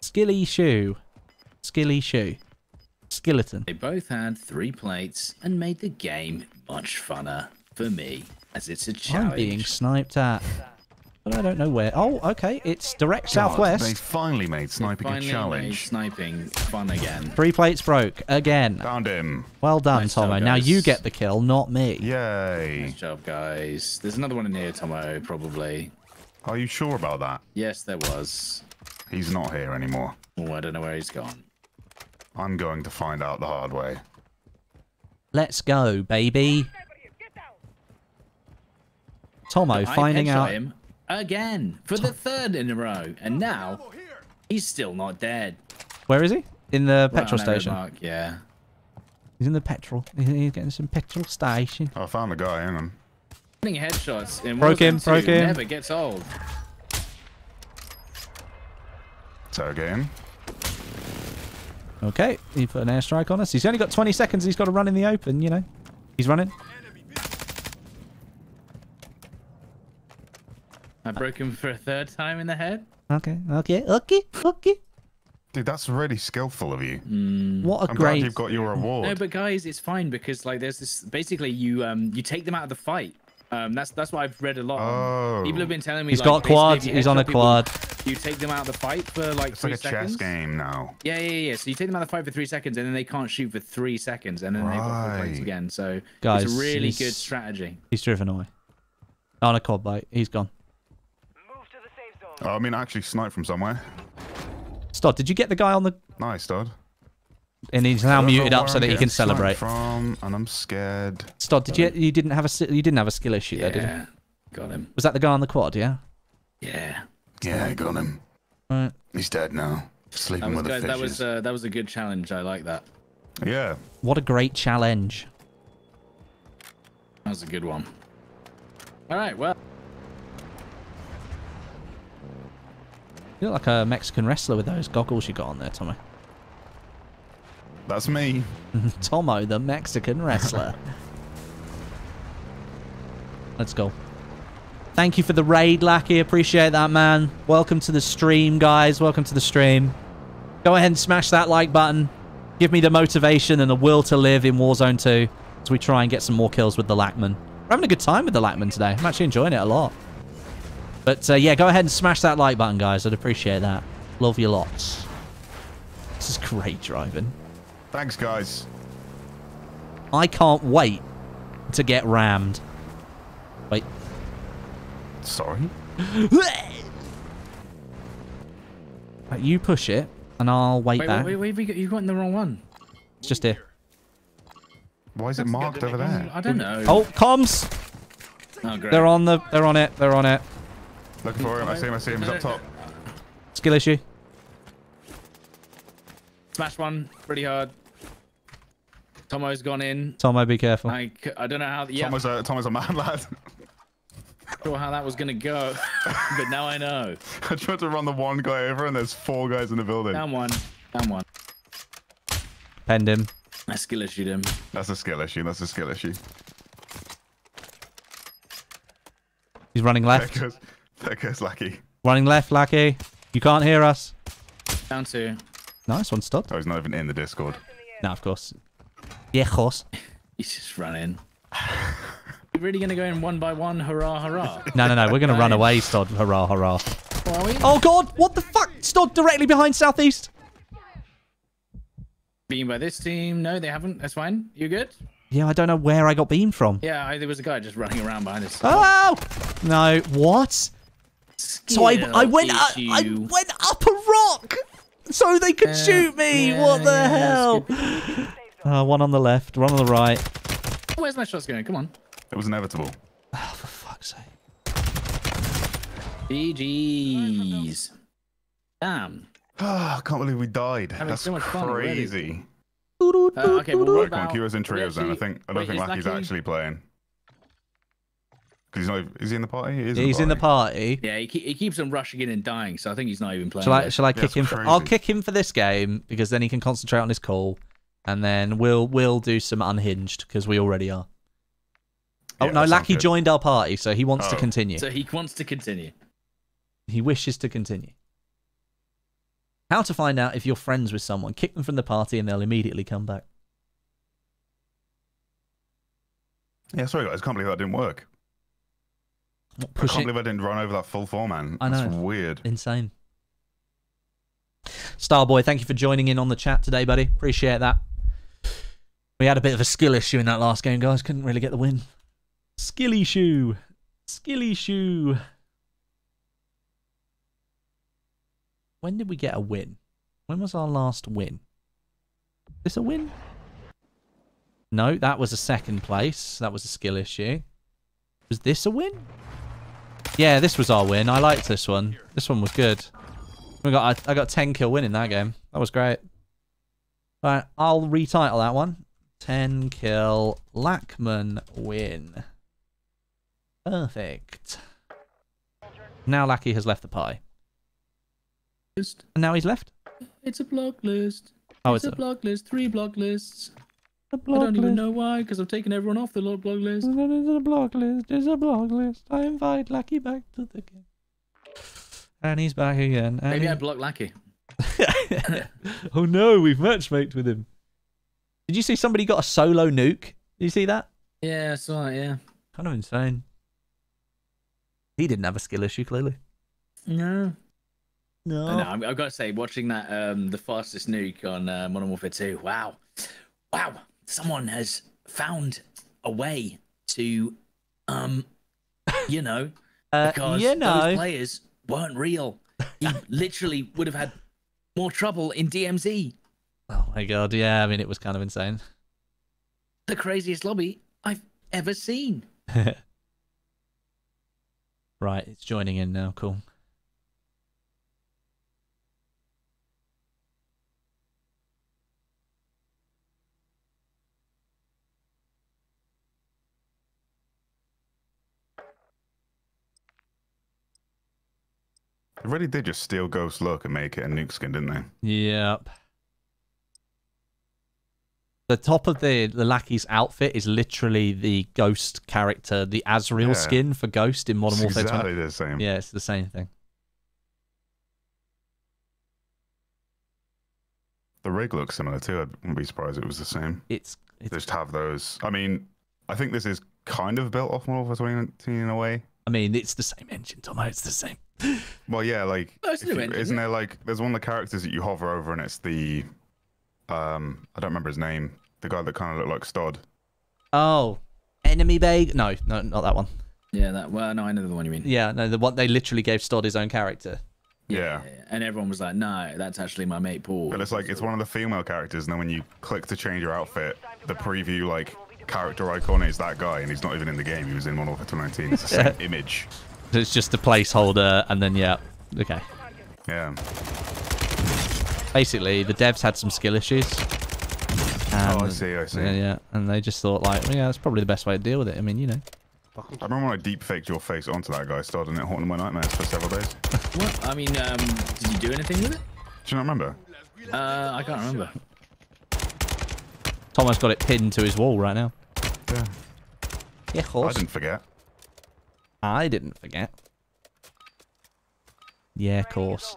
Skilly shoe. Skilly shoe. Skeleton. They both had three plates and made the game much funner for me, as it's a challenge. I'm being sniped at. But I don't know where. Oh, okay. It's direct God, southwest. They finally made sniping they finally a challenge. Made sniping fun again. Three plates broke again. Found him. Well done, nice Tomo. Job, now you get the kill, not me. Yay. Nice job, guys. There's another one in here, Tomo, probably. Are you sure about that? Yes, there was. He's not here anymore. Oh, I don't know where he's gone. I'm going to find out the hard way. Let's go, baby. Tomo finding out. Him. Again, for the third in a row, and now he's still not dead. Where is he? In the petrol station. Mark, yeah. He's in the petrol. He's getting some petrol station. Oh, I found the guy, hang on. Headshots in broke him, broke him. Never gets old. It's our game. Okay, he put an airstrike on us. He's only got twenty seconds. He's got to run in the open, you know. He's running. I broke him for a third time in the head. Okay, okay, okay, okay. Dude, that's really skillful of you. Mm. What a I'm great... glad you've got your reward. No, but guys, it's fine because like there's this. Basically, you um you take them out of the fight. Um, that's that's what I've read a lot. Oh. People have been telling me. He's like, got quads. He's on a people, quad. You take them out of the fight for like it's three like a seconds. Chess game now. Yeah, yeah, yeah. So you take them out of the fight for three seconds, and then they can't shoot for three seconds, and then right. they've got four points again. So guys, it's a really good strategy. He's driven away. On a quad bike. He's gone. Move to the safe zone. Oh, I mean, I actually sniped from somewhere. Stod, did you get the guy on the... Nice, Stod. And he's now muted up so that he can celebrate. From, and I'm scared. Stod, did you? You didn't have a you didn't have a skill issue yeah, there, did you? Got him. Was that the guy on the quad? Yeah. Yeah. Yeah, I got him. Right. He's dead now. Sleeping with the fishes. That was uh, that was a good challenge. I like that. Yeah. What a great challenge. That was a good one. All right. Well. You look like a Mexican wrestler with those goggles you got on there, Tommy. That's me. Tomo, the Mexican wrestler. Let's go. Thank you for the raid, Lackey. Appreciate that, man. Welcome to the stream, guys. Welcome to the stream. Go ahead and smash that like button. Give me the motivation and the will to live in Warzone two as we try and get some more kills with the Lackman. We're having a good time with the Lackman today. I'm actually enjoying it a lot. But, uh, yeah, go ahead and smash that like button, guys. I'd appreciate that. Love you lots. This is great driving. Thanks, guys. I can't wait to get rammed. Wait. Sorry? You push it, and I'll wait, wait back. Wait, wait, wait. You went in the wrong one. It's just here. Why is it marked over there? I don't know. Oh, comms! Oh, great. They're on the... They're on it. They're on it. Looking for him. I see him. I see him. He's up top. Skill issue. Smash one pretty hard. Tomo's gone in. Tomo, be careful. I, I don't know how. Yeah. Tomo's a Tomo's a mad lad. Not sure how that was gonna go, but now I know. I tried to run the one guy over, and there's four guys in the building. Down one. Down one. Penned him. I skill issued him. That's a skill issue. That's a skill issue. He's running left. There goes, there goes Lackey. Running left, Lackey. You can't hear us. Down two. Nice one, Stod. Oh, he's not even in the Discord. No, of course. Yeah, of course. He's just run in. We're really going to go in one by one? Hurrah, hurrah. No, no, no. We're going to run away, Stod. Hurrah, hurrah. Are we? Oh, God. What the fuck? Stod directly behind Southeast. Beamed by this team. No, they haven't. That's fine. You good? Yeah, I don't know where I got beamed from. Yeah, I, there was a guy just running around behind us. Oh! No, what? Skill so I, I, went up, I went up a rock so they could uh, shoot me. Yeah, what the yeah, hell? Uh, one on the left, one on the right. Where's my shots going? Come on. It was inevitable. Oh, for fuck's sake. G Gs. Damn. I can't believe we died. Having That's so much crazy. Fun Uh, okay, well, right, about... Kira's in trio zone. I think I don't wait, think Lucky's Lucky... actually playing. Cause he's not. Even... Is he in the party? He is yeah, in he's the in the party. Yeah, he, keep, he keeps on rushing in and dying, so I think he's not even playing. Shall I? Shall I yeah, kick him? For, I'll kick him for this game because then he can concentrate on his call, and then we'll we'll do some unhinged because we already are. Oh yeah, no, Lackey good. joined our party, so he wants oh. to continue. So he wants to continue. He wishes to continue. How to find out if you're friends with someone. Kick them from the party and they'll immediately come back. Yeah, sorry guys, I can't believe that didn't work. I can't believe I didn't run over that full four man. I know. That's weird. Insane. Starboy, thank you for joining in on the chat today, buddy. Appreciate that. We had a bit of a skill issue in that last game, guys. Couldn't really get the win. Skill issue. Skill issue. When did we get a win? When was our last win? Is this a win? No, that was a second place. That was a skill issue. Was this a win? Yeah, this was our win. I liked this one. This one was good. We got I, I got a ten kill win in that game. That was great. All right, I'll retitle that one. ten kill Lackman win. Perfect. Now Lackey has left the pie. List. And now he's left? It's a block list. Oh, it's, it's a, a block list. Three block lists. A block I don't list. even know why, because I've taken everyone off the little block list. It's a block list. It's a block list. I invite Lackey back to the game. And he's back again. And Maybe he... I blocked Lackey. Oh no, we've matchmaked with him. Did you see somebody got a solo nuke? Did you see that? Yeah, I saw it, yeah. Kind of insane. He didn't have a skill issue, clearly. No. No. No, I've got to say, watching that, um, the fastest nuke on uh, Modern Warfare two, wow. Wow, someone has found a way to, um, you know, uh, because you know. those players weren't real. He literally would have had more trouble in D M Z. Oh my god, yeah, I mean, it was kind of insane. The craziest lobby I've ever seen. Right, it's joining in now, cool. They really did just steal Ghost Look and make it a nuke skin, didn't they? Yep. The top of the, the Lackey's outfit is literally the Ghost character, the Azrael yeah. skin for Ghost in Modern Warfare two. It's exactly the same. Yeah, it's the same thing. The rig looks similar too. I wouldn't be surprised if it was the same. It's, it's just have those. I mean, I think this is kind of built off Modern Warfare twenty nineteen in a way. I mean, it's the same engine, Tomo. It's the same. Well, yeah, like, oh, you, engine, isn't there like, there's one of the characters that you hover over and it's the... Um, I don't remember his name. The guy that kind of looked like Stod. Oh, enemy bag? No, no, not that one. Yeah, that. Well, no, I know the one you mean. Yeah, no, the one they literally gave Stod his own character. Yeah. yeah. And everyone was like, "No, that's actually my mate Paul." But it's like it's one of the female characters, and then when you click to change your outfit, the preview like character icon is that guy, and he's not even in the game. He was in Modern Warfare twenty nineteen. It's the same yeah. image. So it's just the placeholder, and then yeah, okay. Yeah. Basically, the devs had some skill issues. And, oh, I see, I see. Yeah, yeah, and they just thought, like, well, yeah, that's probably the best way to deal with it. I mean, you know. I remember when I deepfaked your face onto that guy, started it haunting my nightmares for several days. What? I mean, um, did you do anything with it? Do you not remember? Uh, I can't remember. Tomo's got it pinned to his wall right now. Yeah. Yeah, horse. I didn't forget. I didn't forget. Yeah, of course.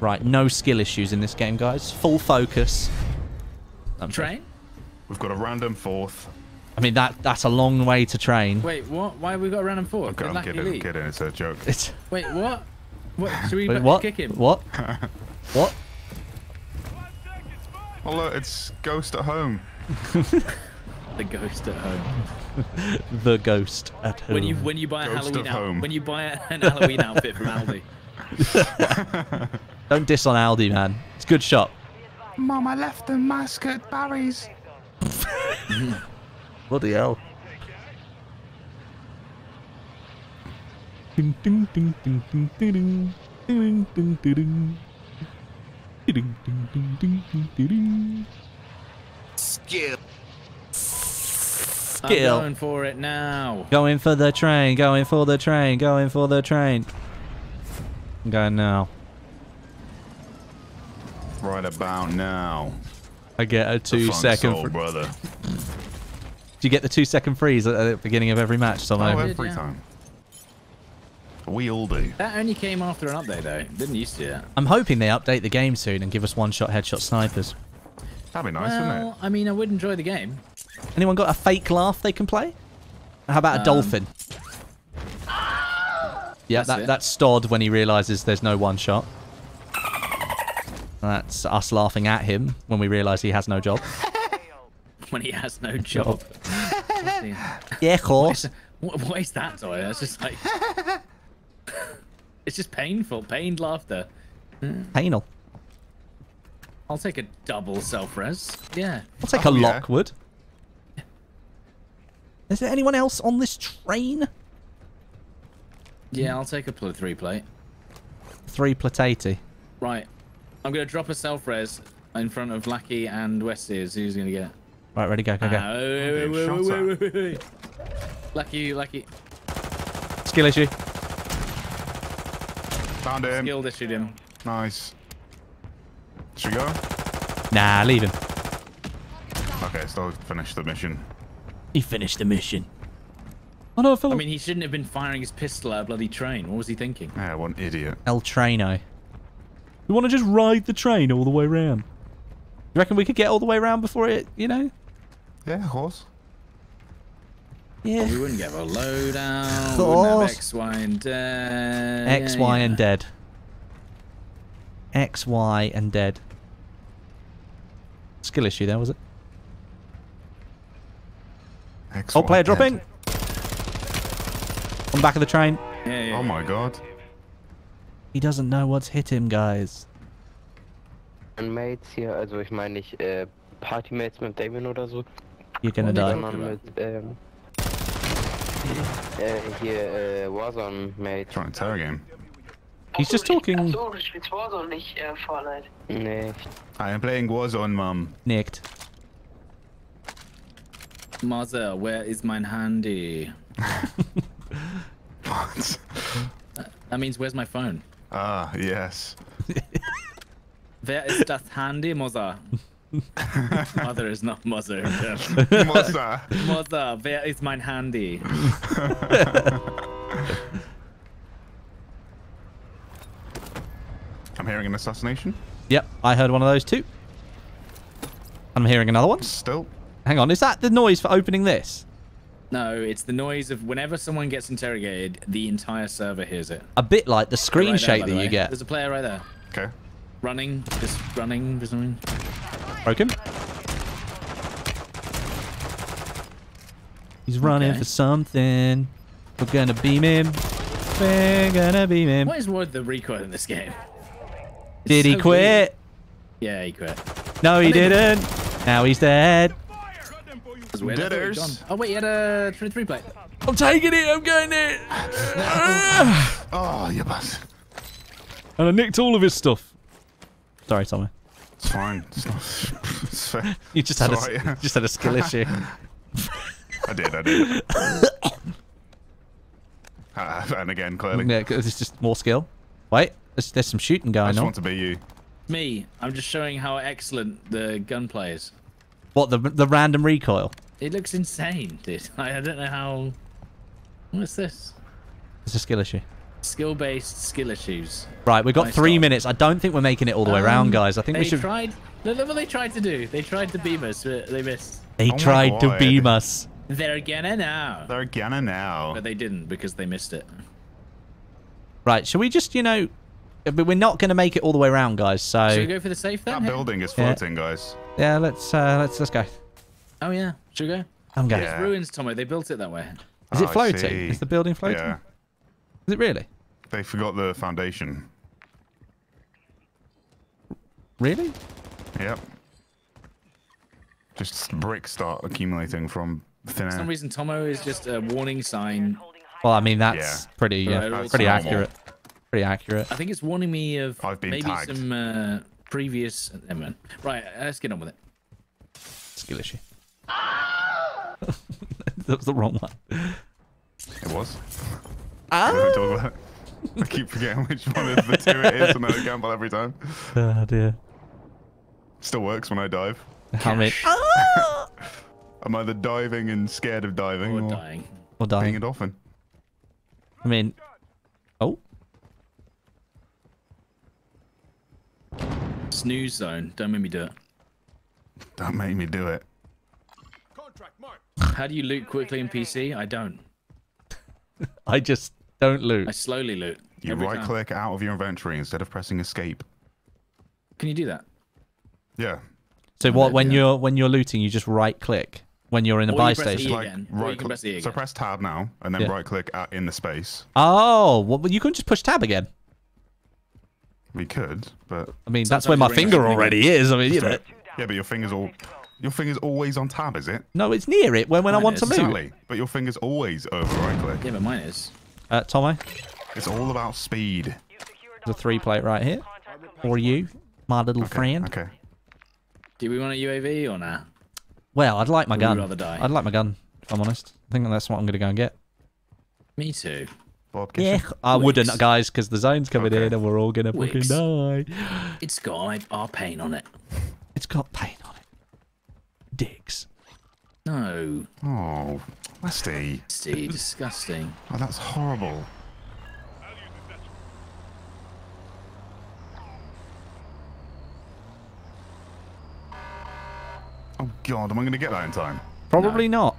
Right, no skill issues in this game, guys. Full focus. I'm train? Sure. We've got a random fourth. I mean, that that's a long way to train. Wait, what? Why have we got a random fourth? Okay, I'm kidding, I'm kidding. It's a joke. It's... Wait, what? What? Should we Wait, what? kick him? What? What? Oh, look, it's Ghost at home. The Ghost at home. The Ghost at home. When you when you buy a ghost Halloween out, when you buy an Halloween outfit from Aldi. Don't diss on Aldi, man. It's a good shop. Mom, I left the mask at Barry's. Bloody hell. Ding ding ding ding ding ding ding ding ding ding ding ding. Skip. Skill. I'm going for it now. Going for the train, going for the train, going for the train. I'm going now. Right about now. I get a two second soul, brother. Do you get the two second freeze at the beginning of every match? So oh, every yeah. time. We all do. That only came after an update though. Didn't used to that. I'm hoping they update the game soon and give us one shot headshot snipers. That'd be nice, well, wouldn't it? I mean, I would enjoy the game. Anyone got a fake laugh they can play? How about a um, dolphin? Yeah, that's, that, that's Stod when he realises there's no one shot. That's us laughing at him when we realise he has no job. When he has no job. Yeah, of course. What, what is that, Toy? That's just like... It's just painful. Pained laughter. Painal. I'll take a double self-res. Yeah. I'll take oh, a yeah. Lockwood. Is there anyone else on this train? Yeah, I'll take a pl three plate. Three platati. Right. I'm going to drop a self-res in front of Lucky and Westies. Who's going to get it? Right, ready, go, go, go. Uh, wait, wait, wait, wait, wait, wait, wait. Lucky, Lucky. Skill issue. Found him. Skill issued him. Nice. Should we go? Nah, leave him. Okay, so finish the mission. He finished the mission. Oh, no, I, I mean, he shouldn't have been firing his pistol at a bloody train. What was he thinking? Yeah, what an idiot. El Traino. We want to just ride the train all the way round. You reckon we could get all the way round before it, you know? Yeah, horse. Yeah. Well, we wouldn't get a lowdown. Horse. X, Y, and dead. X, yeah, Y, yeah. and dead. X, Y, and dead. Skill issue there, was it? X, oh, player dead. Dropping. On back of the train. Yeah, yeah, oh my god. He doesn't know what's hit him, guys. And mates here, also ich meine nicht äh, Partymates mit Damien oder so. You're gonna die. Sondern mit ähm, äh, hier äh, Warzone Mate. Trying to terror game. He's just talking. Achso, du spielst Warzone, nicht äh, Fortnite. Nee. I am playing Warzone, Mom. Nickt. Mother, where is mein Handy? What? That means where's my phone? Ah, yes. Where is das Handy, Mother? Mother is not Mother. Mother. Mother, where is mein Handy? I'm hearing an assassination. Yep, I heard one of those too. I'm hearing another one. Still. Hang on, is that the noise for opening this? No, it's the noise of whenever someone gets interrogated, the entire server hears it. A bit like the screen right shake there, that way. You get. There's a player right there. Okay. Running, just running, just running. Broke him. He's running okay. for something. We're gonna beam him. We're gonna beam him. What is with the recoil in this game? It's Did so he quit? Weird. Yeah, he quit. No, he didn't. Know. Now he's dead. Oh wait, you had a twenty-three plate. I'm taking it, I'm going it. Oh, you bastard. And I nicked all of his stuff. Sorry, Tommy. It's fine. It's not, it's fair. You just had Sorry. a just had a skill issue. I did, I did. uh, and again, clearly. Yeah, it's just more skill. Wait, there's, there's some shooting going on. I just on. want to be you. Me, I'm just showing how excellent the gunplay is. What, the the random recoil? It looks insane, dude. I don't know how. What's this? It's a skill issue. Skill-based skill issues. Right, we've got nice three start. minutes. I don't think we're making it all the um, way around, guys. I think we should. They tried. Look what they tried to do. They tried to beam us, but they missed. They oh tried to beam us. They're gonna now. They're gonna now. But they didn't because they missed it. Right, shall we just, you know, but we're not gonna make it all the way around, guys. So. Should we go for the safe then? That building is floating, yeah. guys. Yeah, let's uh, let's let's go. Oh yeah, should we go? I'm going. Yeah. It's ruins, Tommy. They built it that way. Is oh, it floating? Is the building floating? Yeah. Is it really? They forgot the foundation. Really? Yep. Just bricks start accumulating from thin air. For some reason, Tomo is just a warning sign. Well, I mean that's yeah. pretty yeah, that's pretty normal. accurate. Pretty accurate. I think it's warning me of I've been maybe tagged. some. Uh, Previous, right? Let's get on with it. Skill issue. Ah! That was the wrong one. It was. Ah! I keep forgetting which one of the two it is, and I gamble every time. Oh dear. Still works when I dive. How many? Ah! I'm either diving and scared of diving, or, or dying, or dying. Being a dolphin. I mean, oh. Snooze zone. Don't make me do it. Don't make me do it. How do you loot quickly in P C? I don't. I just don't loot. I slowly loot. You right time. click out of your inventory instead of pressing escape. Can you do that? Yeah. So what? When yeah. you're when you're looting, you just right click when you're in the or buy you station. E like, right you can press e again. So press tab now and then yeah. right click at, in the space. Oh, well, you couldn't just push tab again. We could, but I mean that's where my finger already is. I mean, you know. Yeah, but your finger's all your finger's always on tab, is it? No, it's near it when when I want to move. But your finger's always over right click. Yeah, but mine is. Uh, Tommy. It's all about speed. There's a three plate right here, or you, my little okay, friend. Okay. Do we want a U A V or nah? Well, I'd like my gun. I'd rather die. I'd like my gun, if I'm honest. I think that's what I'm going to go and get. Me too. Bob, yeah, I Wicks. wouldn't, guys, because the zone's coming okay. in and we're all going to fucking die. It's got like, our paint on it. It's got paint on it. Dicks. No. Oh, Westy. Westy, disgusting. Oh, that's horrible. Oh god, am I going to get that in time? Probably no. not.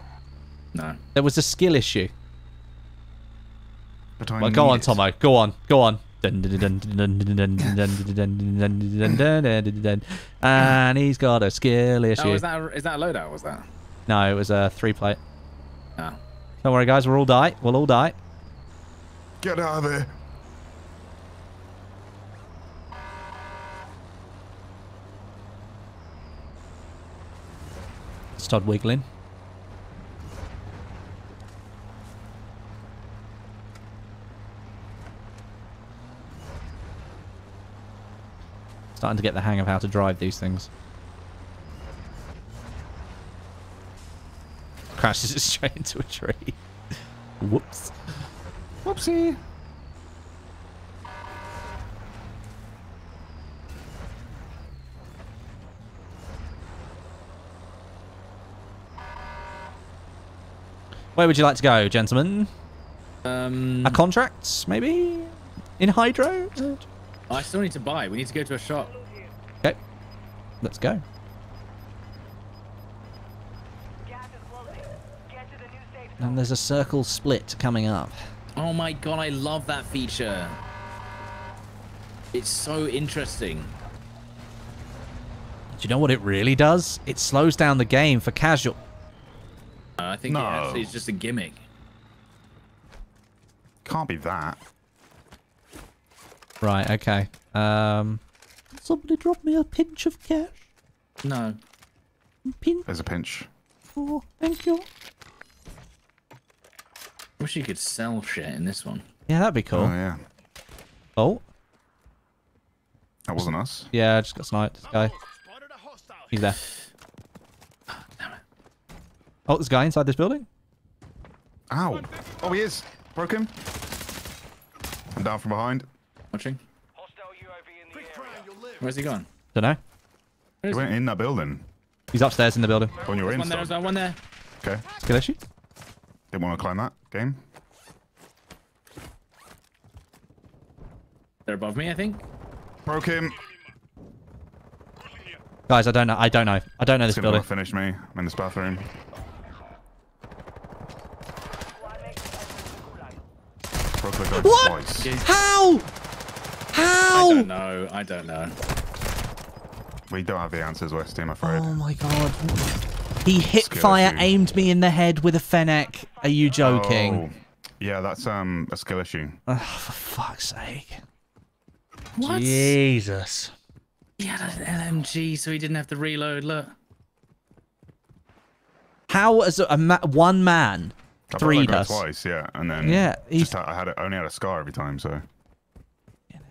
No. There was a skill issue. But I well, go on, it. Tomo. Go on. Go on. And he's got a skill issue. Oh, is that a, is that a loadout? Was that? No, it was a three plate. Oh. Don't worry, guys. We'll all die. We'll all die. Get out of there. Start wiggling. Starting to get the hang of how to drive these things. Crashes it straight into a tree. Whoops. Whoopsie. Where would you like to go, gentlemen? Um, a contract, maybe? In Hydro? I still need to buy. We need to go to a shop. Okay. Let's go. And there's a circle split coming up. Oh my god, I love that feature. It's so interesting. Do you know what it really does? It slows down the game for casual... Uh, I think no. it actually is just a gimmick. Can't be that. Right, okay. Um, somebody drop me a pinch of cash? No. Pinch. There's a pinch. Oh, thank you. Wish you could sell shit in this one. Yeah, that'd be cool. Oh, yeah. Oh. That wasn't us. Yeah, I just got sniped. This guy. He's there. Oh, there's a guy inside this building. Ow. Oh, he is. Broke him. I'm down from behind. Watching. Where's he gone? Don't know. He went in that building. He's upstairs in the building. On your inside. There's one there. Okay. Skill issue. Didn't want to climb that game. They're above me, I think. Broke him. Guys, I don't know. I don't know. I don't know this building. Finish me. I'm in this bathroom. What? Twice. How? How? I don't know. I don't know. We don't have the answers, Westy, I'm afraid. Oh my god. He hit skill fire, issue. aimed me in the head with a Fennec. Are you joking? Oh, yeah, that's um a skill issue. Oh, for fuck's sake. What? Jesus. He had an L M G, so he didn't have to reload. Look. How is a, a ma one man? I three does twice, yeah, and then yeah, just had, I had it, only had a scar every time, so. You know.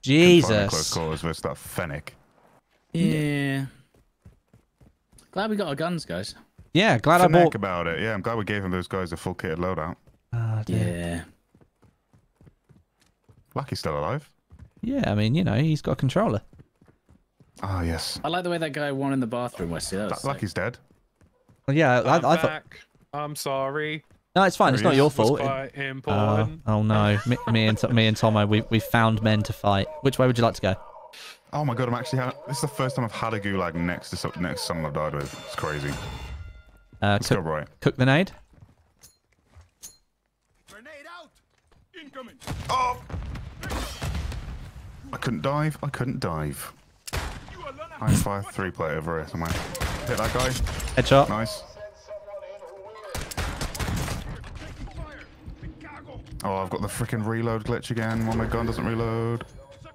Jesus. Close calls versus that Fennec. Yeah. Glad we got our guns, guys. Yeah, glad Fennec I bought. about it. Yeah, I'm glad we gave him those guys a full kitted loadout. Oh, yeah. Lucky's still alive. Yeah, I mean, you know, he's got a controller. Oh yes. I like the way that guy won in the bathroom, Westy. That Lucky's dead. Well, yeah, I'm I, I thought. I'm sorry. No, it's fine. It's not your fault. Quite important. Uh, oh no, me, me and me and Tomo, we we found men to fight. Which way would you like to go? Oh my god, I'm actually. Ha this is the first time I've had a gulag next to next to someone I've died with. It's crazy. Uh, Let's cook, go right. Cook the nade. Grenade out. Incoming. Oh. I couldn't dive. I couldn't dive. I fire three plate over here somewhere. Hit that guy. Headshot. Nice. Oh, I've got the freaking reload glitch again. Well, my gun doesn't reload.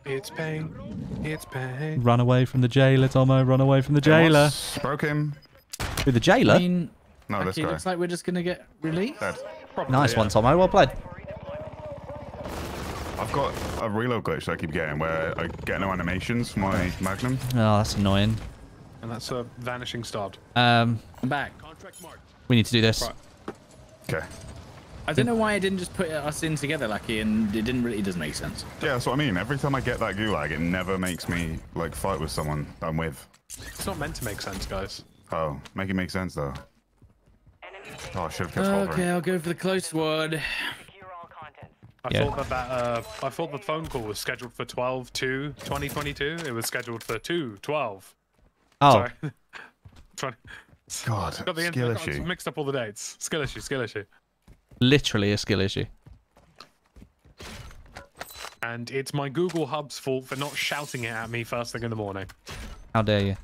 It's pain. It's pain. Run away from the jailer, Tomo. Run away from the jailer. Broke him. With the jailer? I mean, no, this guy. Looks like we're just going to get released. Probably, nice yeah. one, Tomo. Well played. I've got a reload glitch that I keep getting where I get no animations for my Magnum. Oh, that's annoying. And that's a vanishing start. Um, I'm back. Contract marked. We need to do this. Right. Okay. I don't know why I didn't just put us in together, Lucky, and it didn't really, it doesn't make sense. Yeah, that's what I mean. Every time I get that gulag, it never makes me like fight with someone I'm with. It's not meant to make sense, guys. Oh, make it make sense though. Oh, I should have kept hovering. Okay, I'll go for the close one. I yeah. thought that, that uh, I thought the phone call was scheduled for twelve two twenty twenty-two. It was scheduled for two twelve. Oh. Sorry. Trying... God. Got the skill issue. Mixed up all the dates. Skill issue. Skill issue. Literally a skill issue. And it's my Google Hub's fault for not shouting it at me first thing in the morning. How dare you?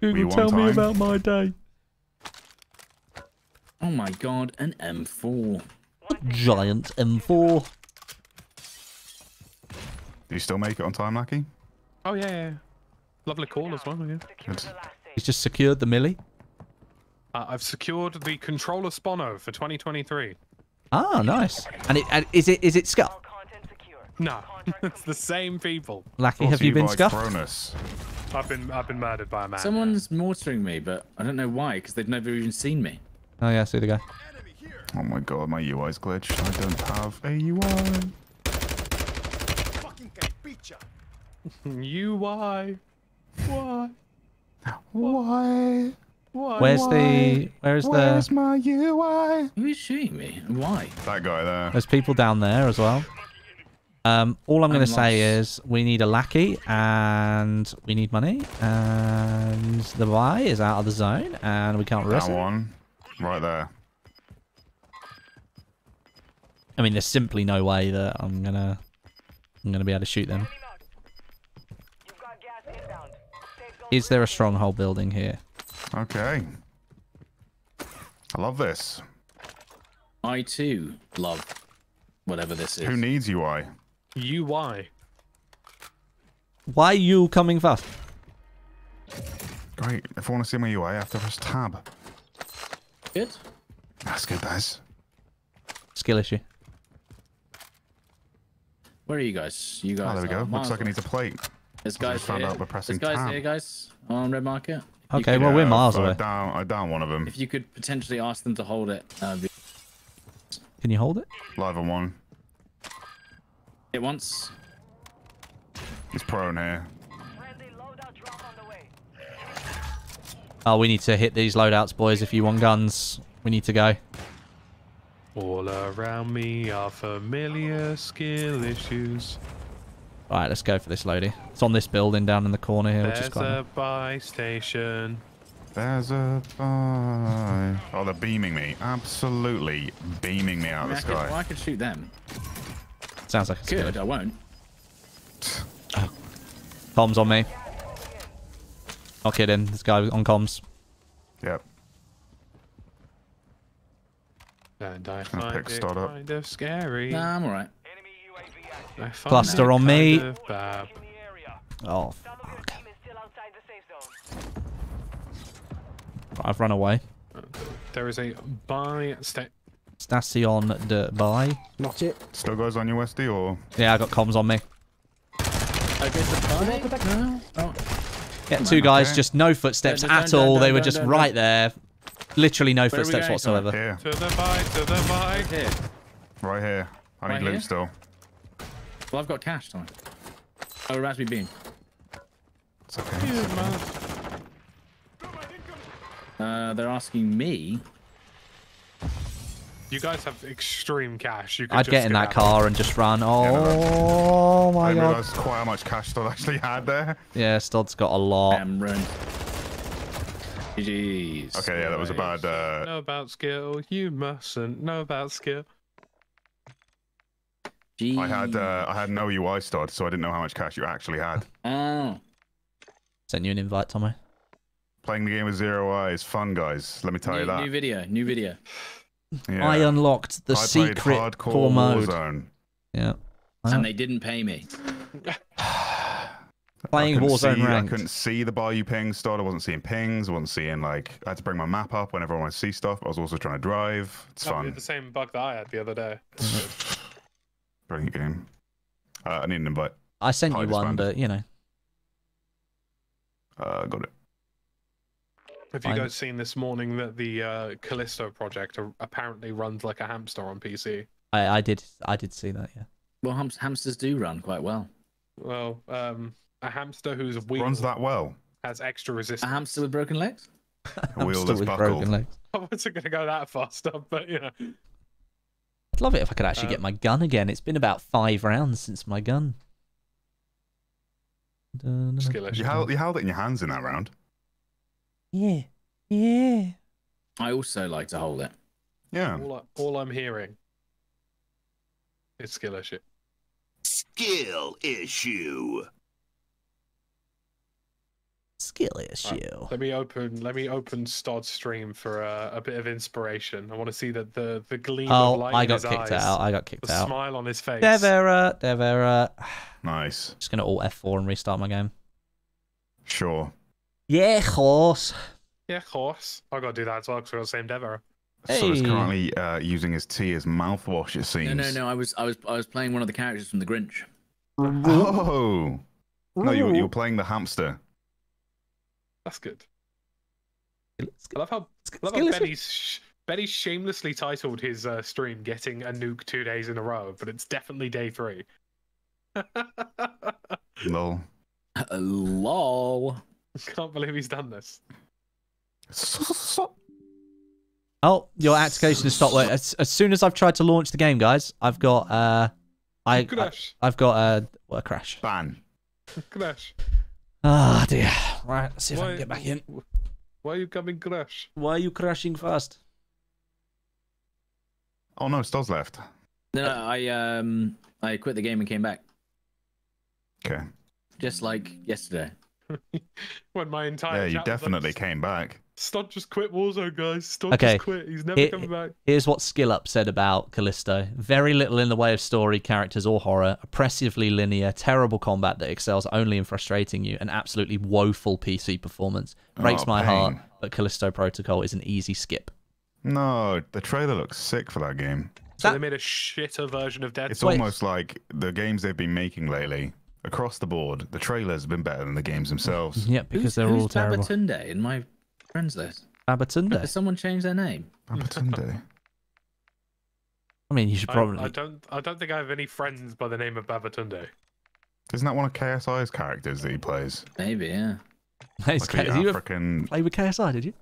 Google, tell me about my day. Oh my god, an M four. Giant M four. Do you still make it on time, Lucky? Oh yeah, yeah. Lovely call as well, yeah. Good. He's just secured the milli. Uh, I've secured the controller Spono for twenty twenty-three. Ah, nice. And it and is it is it scuffed? No, it's the same people. Lucky, have you been scuffed? Cronus. I've been I've been murdered by a man. Someone's mortaring me, but I don't know why, because they've never even seen me. Oh yeah, I see the guy. Oh my god, my U I's glitched. I don't have a U I. U I. Why? Why? Why, where's the where's the where's my U I? Who's shooting me? Why? That guy there. There's people down there as well. Um, all I'm going to say is we need a Lucky and we need money and the Y is out of the zone and we can't risk it. That one, right there. I mean, there's simply no way that I'm gonna I'm gonna be able to shoot them. Is there a stronghold building here? Okay. I love this. I too love whatever this is. Who needs U I? U I. Why you coming fast? Great. If I want to see my U I, I have to press tab. Good. That's good, guys. Skill issue. Where are you guys? You guys. Oh, there we go. Looks like I need a plate. There's guys here. There's guys here, guys. On red market. Okay, could, well, yeah, we're miles away. I down, I down one of them. If you could potentially ask them to hold it. Uh, be... Can you hold it? Live on one. It once. He's prone here. Oh, we need to hit these loadouts, boys. If you want guns, we need to go. All around me are familiar skill issues. All right, let's go for this lady. It's on this building down in the corner here. There's which is quite a buy station. There's a buy. Oh, they're beaming me. Absolutely beaming me out of the sky. Well, I could shoot them. Sounds like a good. I won't. Oh. Comms on me. Not kidding. This guy on comms. Yep. And I find it kind of scary. Nah, I'm all right. Cluster on me. Oh, fuck. I've run away. There is a buy state. Station de buy. Not it. Still goes on your U S D or? Yeah, I got comms on me. No. Oh. Yeah, two guys, okay. Just no footsteps no, no, at no, all. No, they no, were just no, no. right there. Literally no Where footsteps whatsoever. Here. To the buy, to the buy. Here. Right here. I need right loot here? still. Well, I've got cash, don't I? Oh, raspberry bean. It's okay. Uh, they're asking me. You guys have extreme cash. You could I'd just get in that car and just run. Oh, yeah, no, no. my I god! I realised quite how much cash Stod actually had there. Yeah, Stod's got a lot. Damn, run. Jeez. Okay, yeah, that was a bad. Uh... Know about skill? You mustn't know about skill. Jeez. I had uh, I had no U I start, so I didn't know how much cash you actually had. Oh. Sent you an invite, Tommy. Playing the game with zero I is fun, guys. Let me tell new, you that. New video, new video. Yeah. I unlocked the I secret core mode. Warzone. Yeah. Wow. And they didn't pay me. Playing Warzone see, ranked. I couldn't see the bar you ping start. I wasn't seeing pings. I wasn't seeing like I had to bring my map up whenever I want to see stuff. I was also trying to drive. It's no, fun. We had the same bug that I had the other day. Brilliant game. Uh, I need an invite. I sent Probably you one, but you know. Uh, got it. Have you guys seen this morning that the uh, Callisto project apparently runs like a hamster on P C? I, I did. I did see that. Yeah. Well, ham hamsters do run quite well. Well, um, a hamster whose wheel runs that well has extra resistance. A hamster with broken legs. A wheel that's buckled. I wasn't going to go that fast up, but you know. I'd love it if I could actually uh, get my gun again. It's been about five rounds since my gun. You held, you held it in your hands in that round. Yeah, yeah. I also like to hold it. Yeah. All, I, all I'm hearing is skill issue. Skill issue. Skill issue. Right, let me open. Let me open Stod's stream for uh, a bit of inspiration. I want to see that the the gleam oh, of light I in his eyes. I got kicked out. I got kicked the out. The smile on his face. Devera, Devera. Nice. Just gonna alt F four and restart my game. Sure. Yeah, horse. Yeah, horse. I gotta do that as well because we're on the same Devera. Hey. So he's currently uh, using his tea as mouthwash. It seems. No, no, no. I was, I was, I was playing one of the characters from The Grinch. Oh. Ooh. No, you, you were playing the hamster. That's good. I love how, I love how Benny's, Benny's shamelessly titled his uh, stream Getting a Nuke Two Days in a Row, but it's definitely day three. Lol. Lol. Can't believe he's done this. Oh, your application has stopped. As, as soon as I've tried to launch the game, guys, I've got... Uh, I, crash. I, I've got uh, well, a crash. Ban. Crash. Ah, oh dear. Right, let's see if why, I can get back in. Why are you coming crash? Why are you crashing fast? Oh no, Stod's left. No, no, I um, I quit the game and came back. Okay. Just like yesterday. When my entire... Yeah, you definitely just, came back. Stod just quit Warzone, guys. Stod okay. just quit. He's never it, coming back. Here's what SkillUp said about Callisto. Very little in the way of story, characters, or horror. Oppressively linear, terrible combat that excels only in frustrating you. An absolutely woeful P C performance. Breaks oh, my pain. heart, but Callisto Protocol is an easy skip. No, the trailer looks sick for that game. So that... they made a shitter version of Dead Space. It's Wait. almost like the games they've been making lately... Across the board, the trailers have been better than the games themselves. Yeah, because who's, they're who's all terrible. Babatunde in my friends list? Babatunde? Did someone change their name? Babatunde. I mean, you should probably... I, I, don't, I don't think I have any friends by the name of Babatunde. Isn't that one of K S I's characters that he plays? Maybe, yeah. Like African... Play with K S I, did you?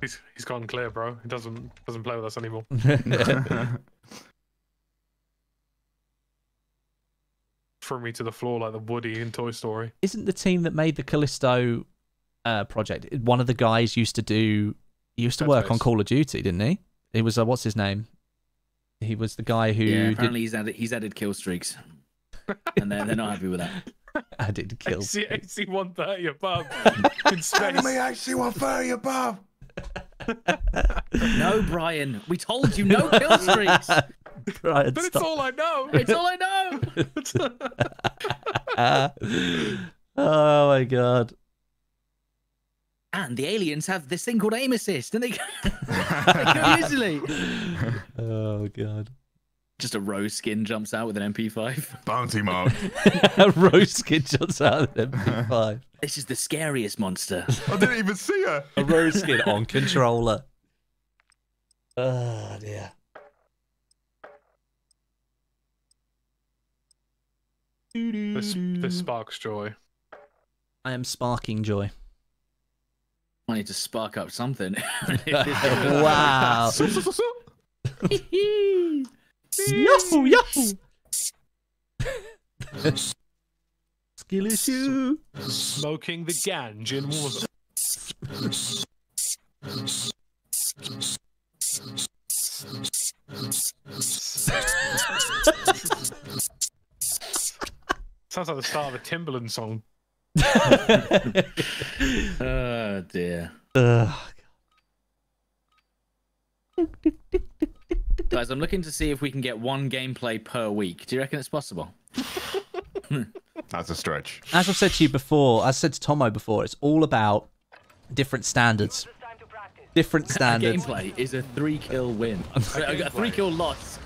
he's, he's gone clear, bro. He doesn't, doesn't play with us anymore. Threw me to the floor like the Woody in Toy Story. Isn't the team that made the Callisto uh, project, one of the guys used to do, he used to Dead work Space. on Call of Duty, didn't he? He was, uh, what's his name? He was the guy who... Yeah, apparently did... he's, added, he's added kill streaks. And they're, they're not happy with that. Added kill streaks. A C one thirty above in space. Enemy A C one thirty above. No, Brian, we told you no kill streaks. Brian, but stop. It's all I know. It's all I know. Oh my god! And the aliens have this thing called aim assist, and they, they go easily. Oh god! Just a rose skin jumps out with an M P five. Bounty mark. A rose skin jumps out with an M P five. This is the scariest monster. I didn't even see her. A rose skin on controller. Oh dear. The, the sparks joy. I am sparking joy. I need to spark up something. Wow. Yahoo, yahoo. Skill issue. Smoking the ganj in Warzone. Sounds like the start of a Timbaland song. Oh dear. Ugh. Guys, I'm looking to see if we can get one gameplay per week. Do you reckon it's possible? That's a stretch. As I've said to you before, I said to Tomo before, it's all about different standards. Different standards. Gameplay is a three kill win. A, a three kill loss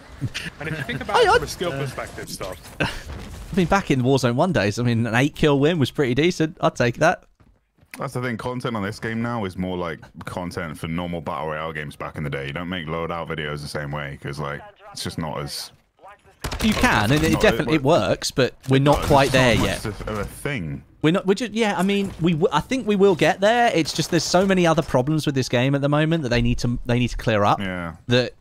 And if you think about it from a skill perspective, stuff. I mean, back in Warzone one days, I mean, an eight kill win was pretty decent. I'd take that. That's the thing. Content on this game now is more like content for normal Battle Royale games back in the day. You don't make loadout videos the same way because, like, it's just not as... You can, and it definitely it works, but we're not quite there yet. A thing. We're not. We're just. Yeah, I mean, we. W I think we will get there. It's just there's so many other problems with this game at the moment that they need to. They need to clear up. Yeah. That,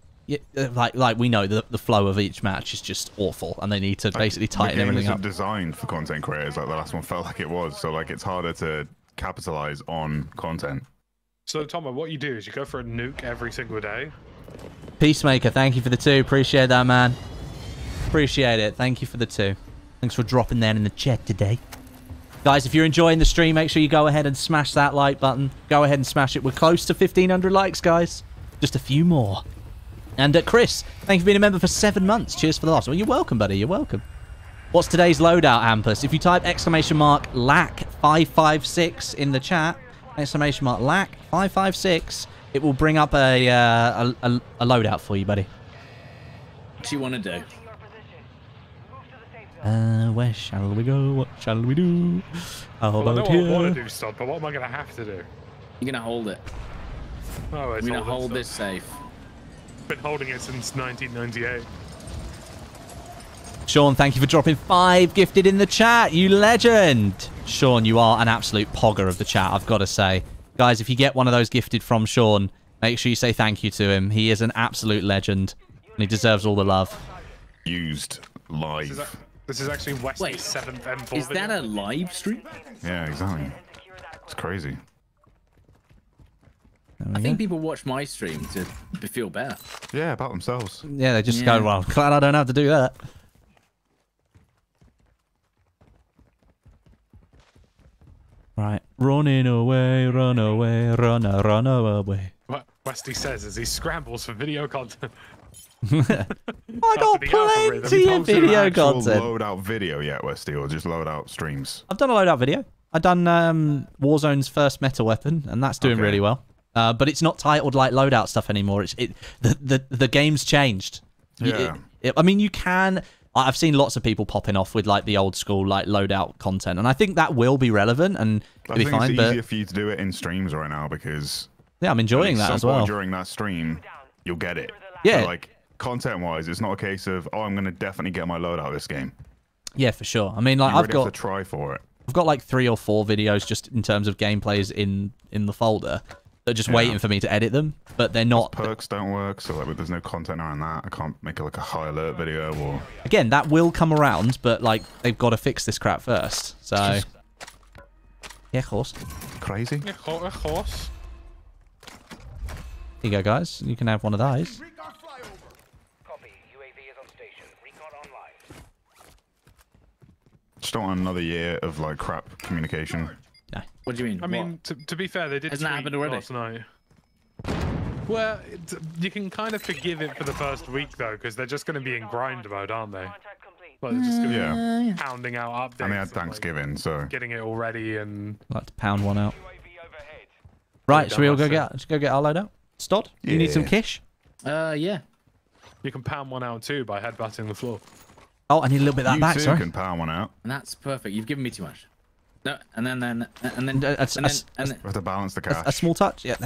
like, like we know the the flow of each match is just awful, and they need to basically tighten everything up. The game isn't designed for content creators, like the last one felt like it was. So like, it's harder to capitalize on content. So Tomo, what you do is you go for a nuke every single day. Peacemaker, thank you for the two. Appreciate that, man. Appreciate it. Thank you for the two. Thanks for dropping that in the chat today. Guys, if you're enjoying the stream, make sure you go ahead and smash that like button. Go ahead and smash it. We're close to fifteen hundred likes, guys. Just a few more. And uh, Chris, thank you for being a member for seven months. Cheers for the last one. Well, you're welcome, buddy. You're welcome. What's today's loadout, Ampus? If you type exclamation mark L A C five five six in the chat, exclamation mark L A C five five six, it will bring up a, uh, a, a loadout for you, buddy. What do you want to do? Uh, where shall we go? What shall we do? How well, about I know what here? I want to do stuff, but what am I going to have to do? You're going to hold it. Oh, it's I'm going to hold this safe. Been holding it since nineteen ninety-eight. Sean, thank you for dropping five gifted in the chat. You legend. Sean, you are an absolute pogger of the chat, I've got to say. Guys, if you get one of those gifted from Sean, make sure you say thank you to him. He is an absolute legend, and he deserves all the love. Used live. This is actually Wesley's seventh M four. Is that a live stream? Yeah, exactly. It's crazy. I think people watch my stream to feel better. Yeah, about themselves. Yeah, they just yeah. go, well, glad I don't have to do that. Right. Running away, run away, run, run away. What Westy says as he scrambles for video content. I got plenty of video content. Load out video yet, Westy, or just load out streams? I've done a load out video. I've done um, Warzone's first meta weapon, and that's doing okay. really well. Uh, but it's not titled like loadout stuff anymore. It's it the the, the game's changed. Yeah. It, it, I mean, you can. I've seen lots of people popping off with like the old school like loadout content, and I think that will be relevant and it'll be fine. I think it's easier for you to do it in streams right now because yeah, I'm enjoying that as well. During that stream, you'll get it. Yeah, so, like. Content-wise, it's not a case of oh, I'm gonna definitely get my load out of this game. Yeah, for sure. I mean, like I've got to try for it. I've got like three or four videos just in terms of gameplays in in the folder. They're just yeah. waiting for me to edit them, but they're not. Those perks don't work, so like there's no content around that. I can't make like a high alert video or. Again, that will come around, but like they've got to fix this crap first. So. Just... Yeah, horse. Crazy. Yeah, horse. Here you go, guys. You can have one of those. Just don't want another year of like crap communication. No. What do you mean? I what? mean, to, to be fair, they did. Hasn't that happened already? Last night. Well, it's, you can kind of forgive it for the first week though, because they're just going to be in grind mode, aren't they? Like they're just going to yeah. be pounding out updates. And they had Thanksgiving, and, like, so getting it all ready and. I'd like to pound one out. Right, should we all go get go get our loadout? Stod, yeah. you need some kish? Uh, yeah. You can pound one out too by headbutting the floor. Oh, I need a little bit of that you back, too sorry. You can power one out. And that's perfect. You've given me too much. No, and then, then, and then, a, and then, a, and then. We have to balance the cash. A, a small touch, yeah.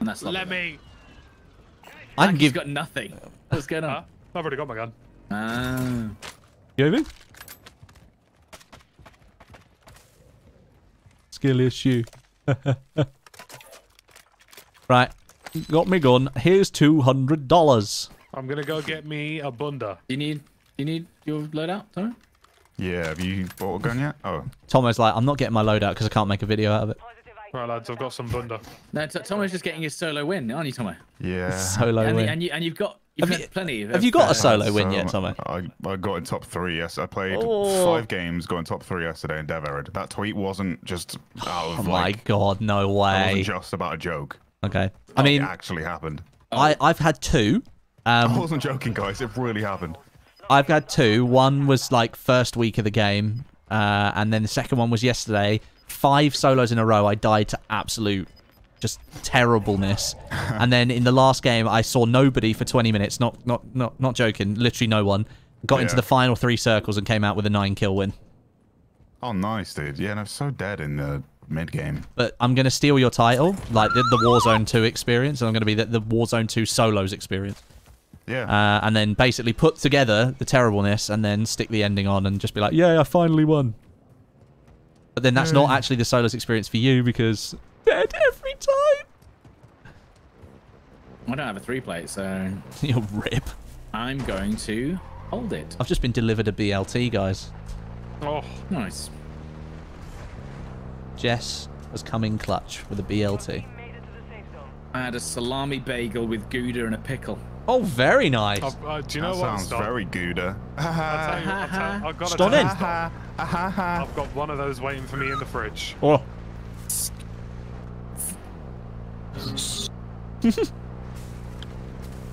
And that's Let me. I can give. He's got nothing. What's going on? Uh, I've already got my gun. Ah. Uh... You hear me? Skill issue. Right. Got me gun. Here's two hundred dollars. I'm going to go get me a bunda. You need... You need your loadout, Tomo? Yeah, have you bought a gun yet? Oh. Tomo's like, I'm not getting my loadout because I can't make a video out of it. All right, lads, I've got some bunda. No, Tomo's just getting his solo win, aren't you, Tomo? Yeah. Solo and win. The, and, you, and you've got you've have you, plenty. Of have you got a solo so, win yet, Tomo? I, I got in top three, yes. I played oh. five games, got in top three yesterday in Dev Error. That tweet wasn't just out of, Oh, my like, God, no way. It wasn't just about a joke. Okay. I mean... It actually happened. I, I've had two. Um, I wasn't joking, guys. It really happened. I've had two. One was like first week of the game, uh, and then the second one was yesterday. Five solos in a row. I died to absolute just terribleness. And then in the last game, I saw nobody for twenty minutes. Not not not not joking. Literally no one. Got yeah. into the final three circles and came out with a nine kill win. Oh, nice, dude. Yeah, and I'm so dead in the mid game. But I'm gonna steal your title, like the, the Warzone two experience, and I'm gonna be the, the Warzone two solos experience. Yeah. Uh, and then basically put together the terribleness, and then stick the ending on, and just be like, "Yeah, I finally won." But then that's yeah. not actually the solos experience for you because dead every time. I don't have a three plate, so you'll rip. I'm going to hold it. I've just been delivered a B L T, guys. Oh, nice. Jess has come in clutch with a B L T. I had a salami bagel with Gouda and a pickle. Oh, very nice. Uh, uh, do you know that what? Sounds very Gouda. Stunning. I've got one of those waiting for me in the fridge. Oh.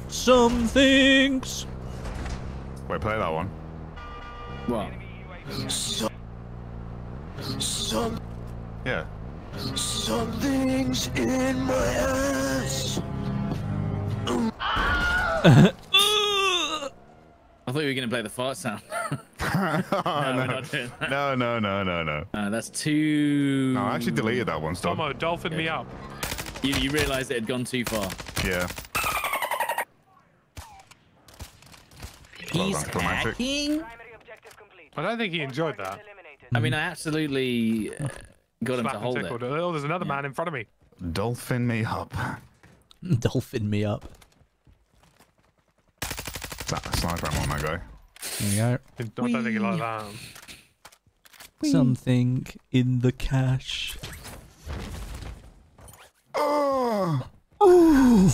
Some things. Wait, play that one. What? Some, some, yeah. Something's in my ass. I thought you were going to play the fart sound. no, oh, no. We're not doing that. no, no, no, no, no. Uh, that's too. No, I actually deleted that one. Stop. Tomo, dolphin yeah. me up. You, you realised it had gone too far. Yeah. He's hacking. I don't think he enjoyed that. I mean, I absolutely got him to hold it. Oh, there's another man in front of me. Dolphin me up. Dolphin me up. That's a sniper on that guy. There you go. I don't think he liked that. Something in the cache. Oh. Ooh.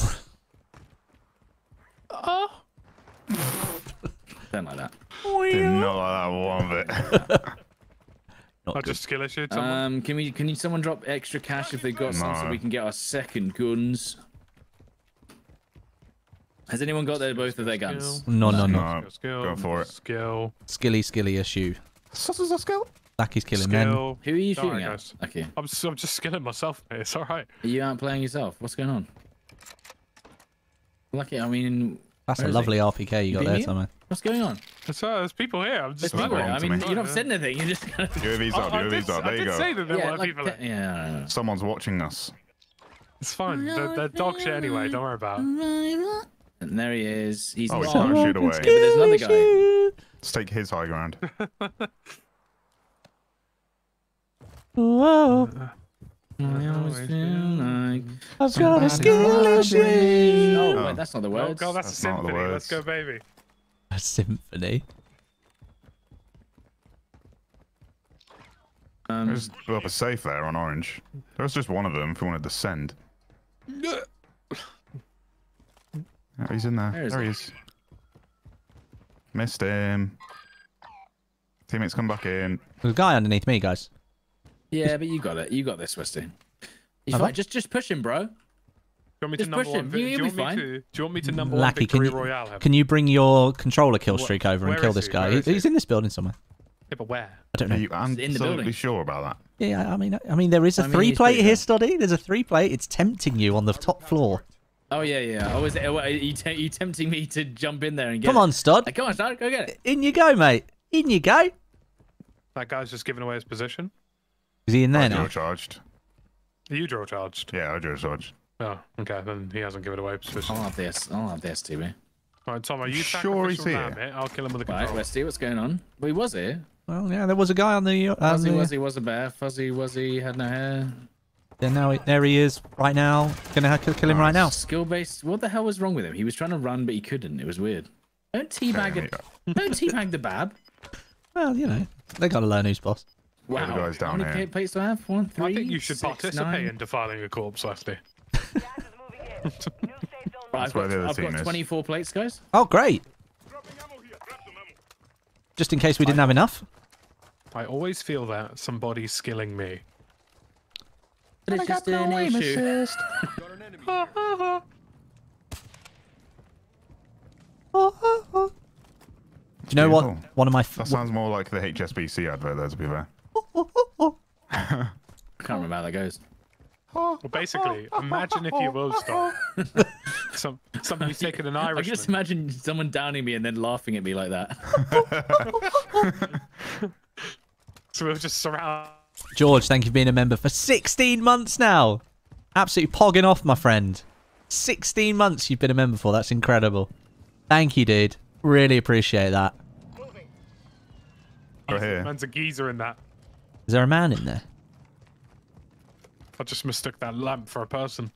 Oh. Don't like that. Did not like that one bit. I'll just skill issue. Um, can we? Can you? Someone drop extra cash if they've got no. some, so we can get our second guns. Has anyone got their both of their guns? No, no, no. no. Skill. Go for it. Skill. Skilly, skilly issue. Such is a skill. Lucky's killing skill. men. Who are you shooting right, at? Okay. I'm, so, I'm just skilling myself, mate. It's all right. You aren't playing yourself. What's going on? Lucky. I mean. That's Where a lovely he? R P K you got there, Tomo. What's going on? There's, uh, there's people here. I'm just people. I mean, me. you don't said anything. You're just kind of... U A V's up, U A V's up. There you go. I did say that there yeah, were like people there. Yeah. Someone's watching us. It's fine. They're, they're dog shit anyway. Don't worry about it. And there he is. He's oh, he's going to shoot away. Yeah, but there's another guy. Let's take his high ground. Whoa. I always feel like I've got a skill issue. Oh, wait, that's not the words. Oh, God, that's, that's a symphony. Let's go, baby. A symphony? Um, There's a safe there on orange. There's just one of them if you wanted to send. Oh, he's in there. There, there he is. Missed him. Teammates come back in. There's a guy underneath me, guys. Yeah, but you got it. You got this, Westy. You fine. Just, just push him, bro. Do you want me just to number one? Him. Do you, you want, me to, do you want me to number Lackey, one? Victory can you, Royale? Him? Can you bring your controller kill streak what? over where and kill this he? guy? He, he's he? in this building somewhere. Yeah, but where? I don't know. Are you absolutely sure about that? Yeah, I mean, I mean, there is a I mean, three plate here, Stoddy. There's a three plate. It's tempting you on the top floor. Oh yeah, yeah. Oh, is it? Are you, te you tempting me to jump in there and get? Come it? on, Stod. Hey, come on, Stod. Go get it. In you go, mate. In you go. That guy's just giving away his position. Is he in there I now? Drill charged. You drill charged? Yeah, I drill charged. Oh, okay. Then he hasn't given away position. I'll have this. I'll have this, T B. Alright, Tom, are you sure he's here? It? I'll kill him with a controller. Right, Westy, what's going on? Well, he was here. Well, yeah, there was a guy on the... On Fuzzy the... was he was a bear. Fuzzy was he had no hair. Yeah, now he, there he is right now. Gonna kill him right now. Skill-based... What the hell was wrong with him? He was trying to run, but he couldn't. It was weird. Don't teabag him. Don't teabag the bab. Well, you know, they gotta learn who's boss. Wow. The guys down here. Plates to have? One, three, I think you should six, participate nine. in defiling a corpse, Leslie. I've got, I've got twenty-four plates, guys. Oh, great. Just in case we didn't I, have enough. I always feel that somebody's skilling me. But it's just an issue. Do you know what? One of my that sounds more like the H S B C advert there, to be fair. I can't remember how that goes. Well, basically, imagine if you will stop. Some somebody's taking an Irishman. I just imagine someone downing me and then laughing at me like that. So we'll just surround. George, thank you for being a member for sixteen months now. Absolutely pogging off, my friend. sixteen months you've been a member for. That's incredible. Thank you, dude. Really appreciate that. Right here. Man's a geezer in that. Is there a man in there? I just mistook that lamp for a person.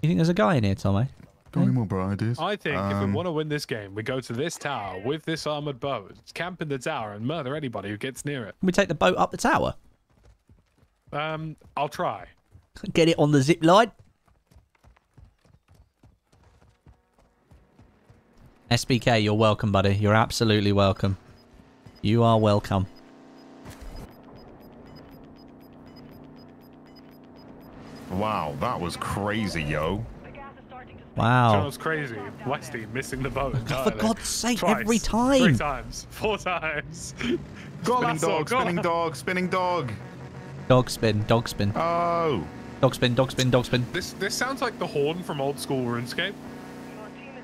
You think there's a guy in here, Tommy? Don't need more bright ideas. I think um, if we want to win this game, we go to this tower with this armoured boat, camp in the tower, and murder anybody who gets near it. Can we take the boat up the tower? Um, I'll try. Get it on the zip line. S B K, you're welcome, buddy. You're absolutely welcome. You are welcome. Wow, that was crazy, yo. Wow. That was crazy. Westy missing the boat entirely. For God's sake, Twice, every time. Three times. Four times. Spinning dog, spinning dog, spinning dog. Dog spin, dog spin. Oh. Dog spin, dog spin, dog spin. This this sounds like the horn from old school RuneScape.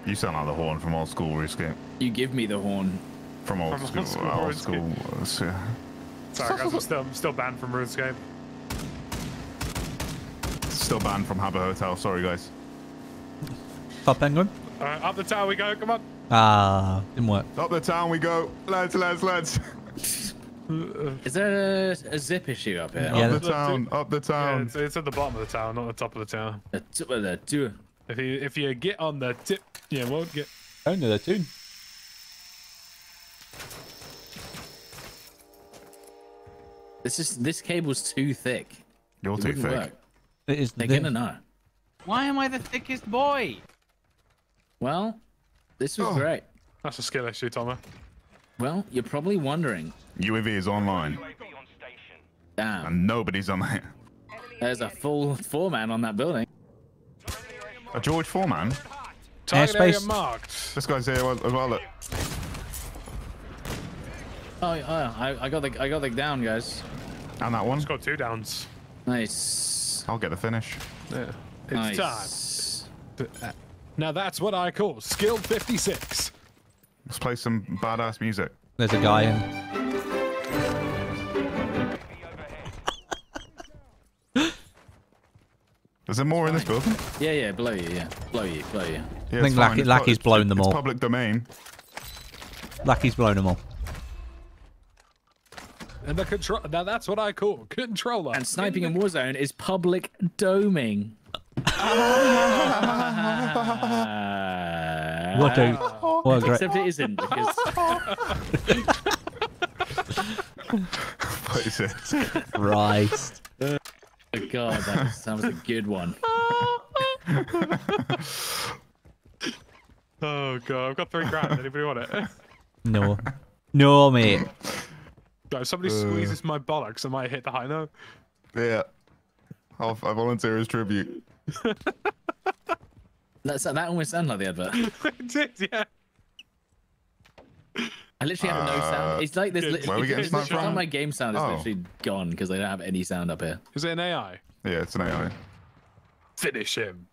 You sound like the horn from old school RuneScape. You give me the horn. From old from school. Old school. Old school. Yeah. Sorry, guys. I'm still, I'm still banned from RuneScape. Still banned from Habbo Hotel. Sorry, guys. Top penguin. All right, up the tower we go. Come on. Ah, didn't work. Up the tower we go. Lads, lads, lads. Is there a, a zip issue up here? Yeah, up the town. Up the town. Yeah, it's, it's at the bottom of the town, not the top of the town. The tip of the town. If you if you get on the tip, you won't get on the tune. This is this cable's too thick. You're it too thick. Work. It is They're thick. Gonna know. Why am I the thickest boy? Well, this was oh. great. That's a skill issue, Tommy. Well, you're probably wondering. U A V is online. Damn. And nobody's on that. There's a full four-man on that building. A George four-man? Airspace marked. This guy's here as well, look. Oh, yeah, I, I got the I got the down, guys. And that one's got two downs. Nice. I'll get the finish. Yeah. It's nice. Time. Now that's what I call skill fifty-six. Let's play some badass music. There's a guy in. Is there more in this building? Yeah, yeah, blow you, yeah, blow you, blow you. Yeah, I think Lackey, Lackey's blown them all. It's public domain. Lackey's blown them all. And the control. Now that's what I call controller. And sniping in Warzone is public doming. What a what a except it isn't because. What is it? Right. Oh God, that sounds a good one. Oh God, I've got three grand. Anybody want it? No, no, mate. If somebody uh, squeezes my bollocks, I might hit the high note. Yeah. I'll, I volunteer as tribute. That's, that almost sounded like the advert. It did, yeah. I literally have uh, no sound. It's like this. It, where are we getting sniped from? My game sound is oh. literally gone because they don't have any sound up here. Is it an A I? Yeah, it's an A I. Finish him.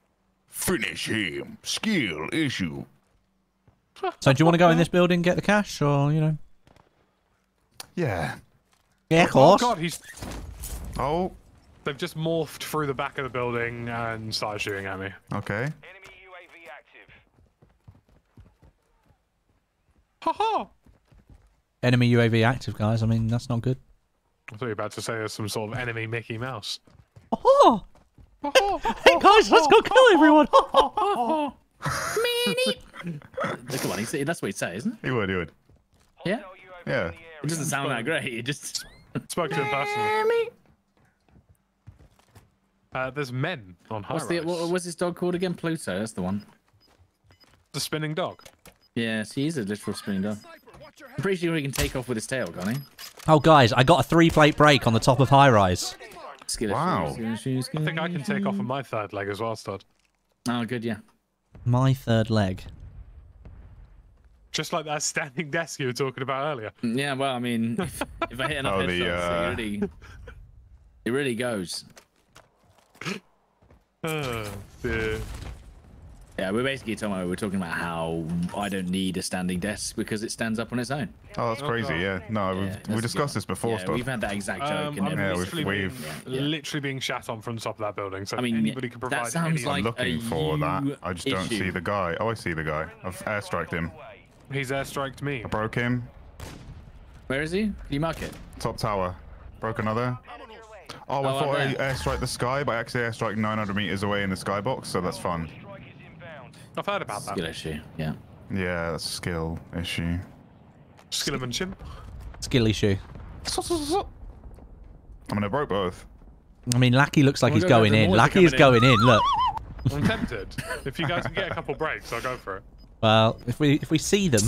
Finish him. Skill issue. So do you want to go in this building, get the cash, or, you know? Yeah. Yeah, of course. Oh, God, he's... Oh. They've just morphed through the back of the building and started shooting at me. Okay. Enemy U A V active. Ha-ha! Enemy U A V active, guys. I mean, that's not good. I thought you were about to say there's some sort of enemy Mickey Mouse. Oh! Oh! Hey, guys, let's go kill everyone! Meanie! Come on, he, that's what he'd say, isn't it? He would, he would. Yeah? Yeah. It doesn't sound that great. It just spoke to him personally. Uh, there's men on high rise. What was this dog called again? Pluto. That's the one. The spinning dog. Yes, he is a literal spinning dog. I'm pretty sure he can take off with his tail, can't he? Oh, guys, I got a three-plate break on the top of high rise. Wow. I think I can take off on my third leg as well, stud. Oh, good, yeah. My third leg. Just like that standing desk you were talking about earlier. Yeah, well, I mean, if, if I hit enough oh, headshots, uh... it, really, it really goes. Oh, dear. Yeah, we're basically talking about, we're talking about how I don't need a standing desk because it stands up on its own. Oh, that's crazy. Yeah, no, yeah, we've, we discussed this before. Yeah, stuff. We've had that exact joke. Um, and yeah, we've, being, we've yeah. literally being shat on from the top of that building. So I mean, anybody can provide. That sounds any like I'm looking a for that. I just issue. don't see the guy. Oh, I see the guy. I've airstriked him. He's airstriked me. I broke him. Where is he? Can you mark it? Top tower. Broke another. Oh, I oh, thought I airstrike the sky, but I actually airstrike nine hundred meters away in the skybox, so that's fun. I've heard about skill that. Skill issue, yeah. Yeah, that's a skill issue. Skillmanship. Skill issue. I'm gonna broke both. I mean, Lackey looks like well, he's going in. Lackey is in. going in, look. I'm tempted. If you guys can get a couple breaks, I'll go for it. Well, if we if we see them.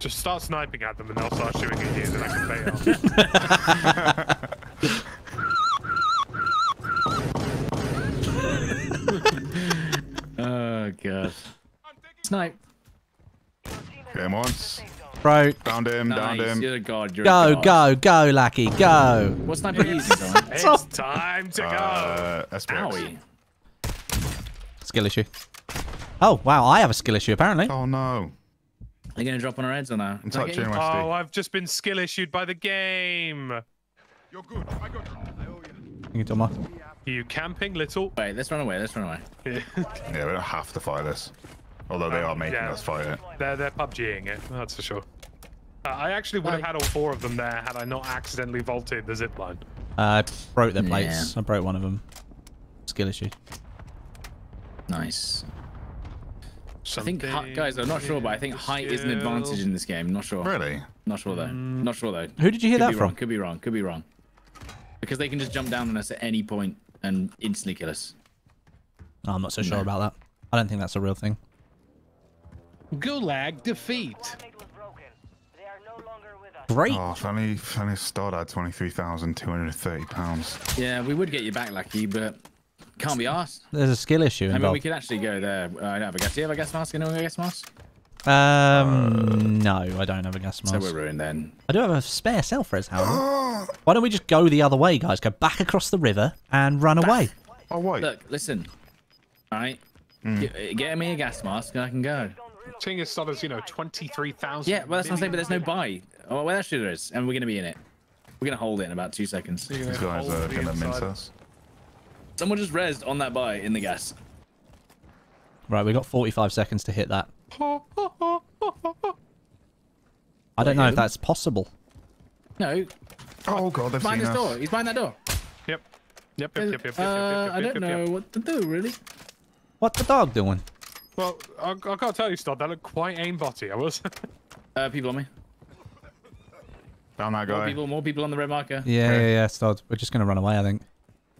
Just start sniping at them and they'll start shooting at you, then I can fail. Oh god. Snipe. Hit him once. Bro. Downed him, nice. downed him. You're a god, you're go, a god. go, go, Lackey, go. What sniper is this? It's time to uh, go. Owie. Skill issue. Oh wow, I have a skill issue apparently. Oh no. Are you going to drop on our heads or no? I'm touching my stick. Oh, I've just been skill issued by the game. You're good. I got you. Are you camping, little? Wait, let's run away. Let's run away. Yeah, yeah we don't have to fight this. Although they um, are making yeah. us fight it. They're, they're PUBGing it, that's for sure. Uh, I actually would have had all four of them there had I not accidentally vaulted the zipline. Uh, I broke their plates. Yeah. I broke one of them. Skill issue. Nice. Something, I think, guys, I'm not sure, but I think height is an advantage in this game. Not sure. Really? Not sure, though. Mm. Not sure, though. Who did you hear could that from? Wrong. Could be wrong. Could be wrong. Because they can just jump down on us at any point and instantly kill us. Oh, I'm not so no. sure about that. I don't think that's a real thing. Gulag defeat. Great. Oh, if only, if only started at twenty-three thousand two hundred thirty pounds. Yeah, we would get you back, Lucky, but... Can't be arsed. There's a skill issue involved. I mean, we could actually go there. Uh, I don't have a gas. Do you have a gas mask? Anyone have a gas mask? Um, uh, no, I don't have a gas mask. So we're ruined then. I do have a spare self res, however. Why don't we just go the other way, guys? Go back across the river and run back. away. Oh, wait. Look, listen. All right. Mm. Get, get me a gas mask and I can go. Thing is, dollars, you know, twenty-three thousand. Yeah, well, that's what I'm saying, but there's no buy. Oh, well, actually there is. And we're going to be in it. We're going to hold it in about two seconds. These guys are going to mince us. Someone just rezzed on that buy in the gas. Right, we got forty-five seconds to hit that. I don't know if that's possible. No. Oh god, they've behind seen this us. door. He's behind that door. Yep. Yep. Yep. Yep. Yep. Uh, yep, yep, yep, yep I don't yep, know yep. what to do really. What the dog doing? Well, I, I can't tell you, Stod. That looked quite aimbotty. I was. uh, people on me. Down that guy. More people. More people on the red marker. Yeah, yeah, yeah, yeah Stod. We're just gonna run away, I think.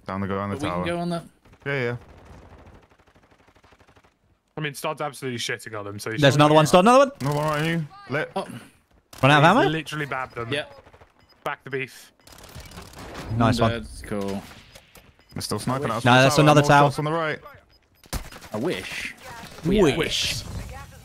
Down the guy on the but tower. We can go on that. Yeah, yeah. I mean, Stod's absolutely shitting on them. So there's another one, Stod. Another one. Another one on you. Let. Oh. Run out of ammo. Literally babbed them. Yep. Back the beef. Nice one. That's cool. They're still sniping us. No, that's another tower. On the right. I wish. We wish.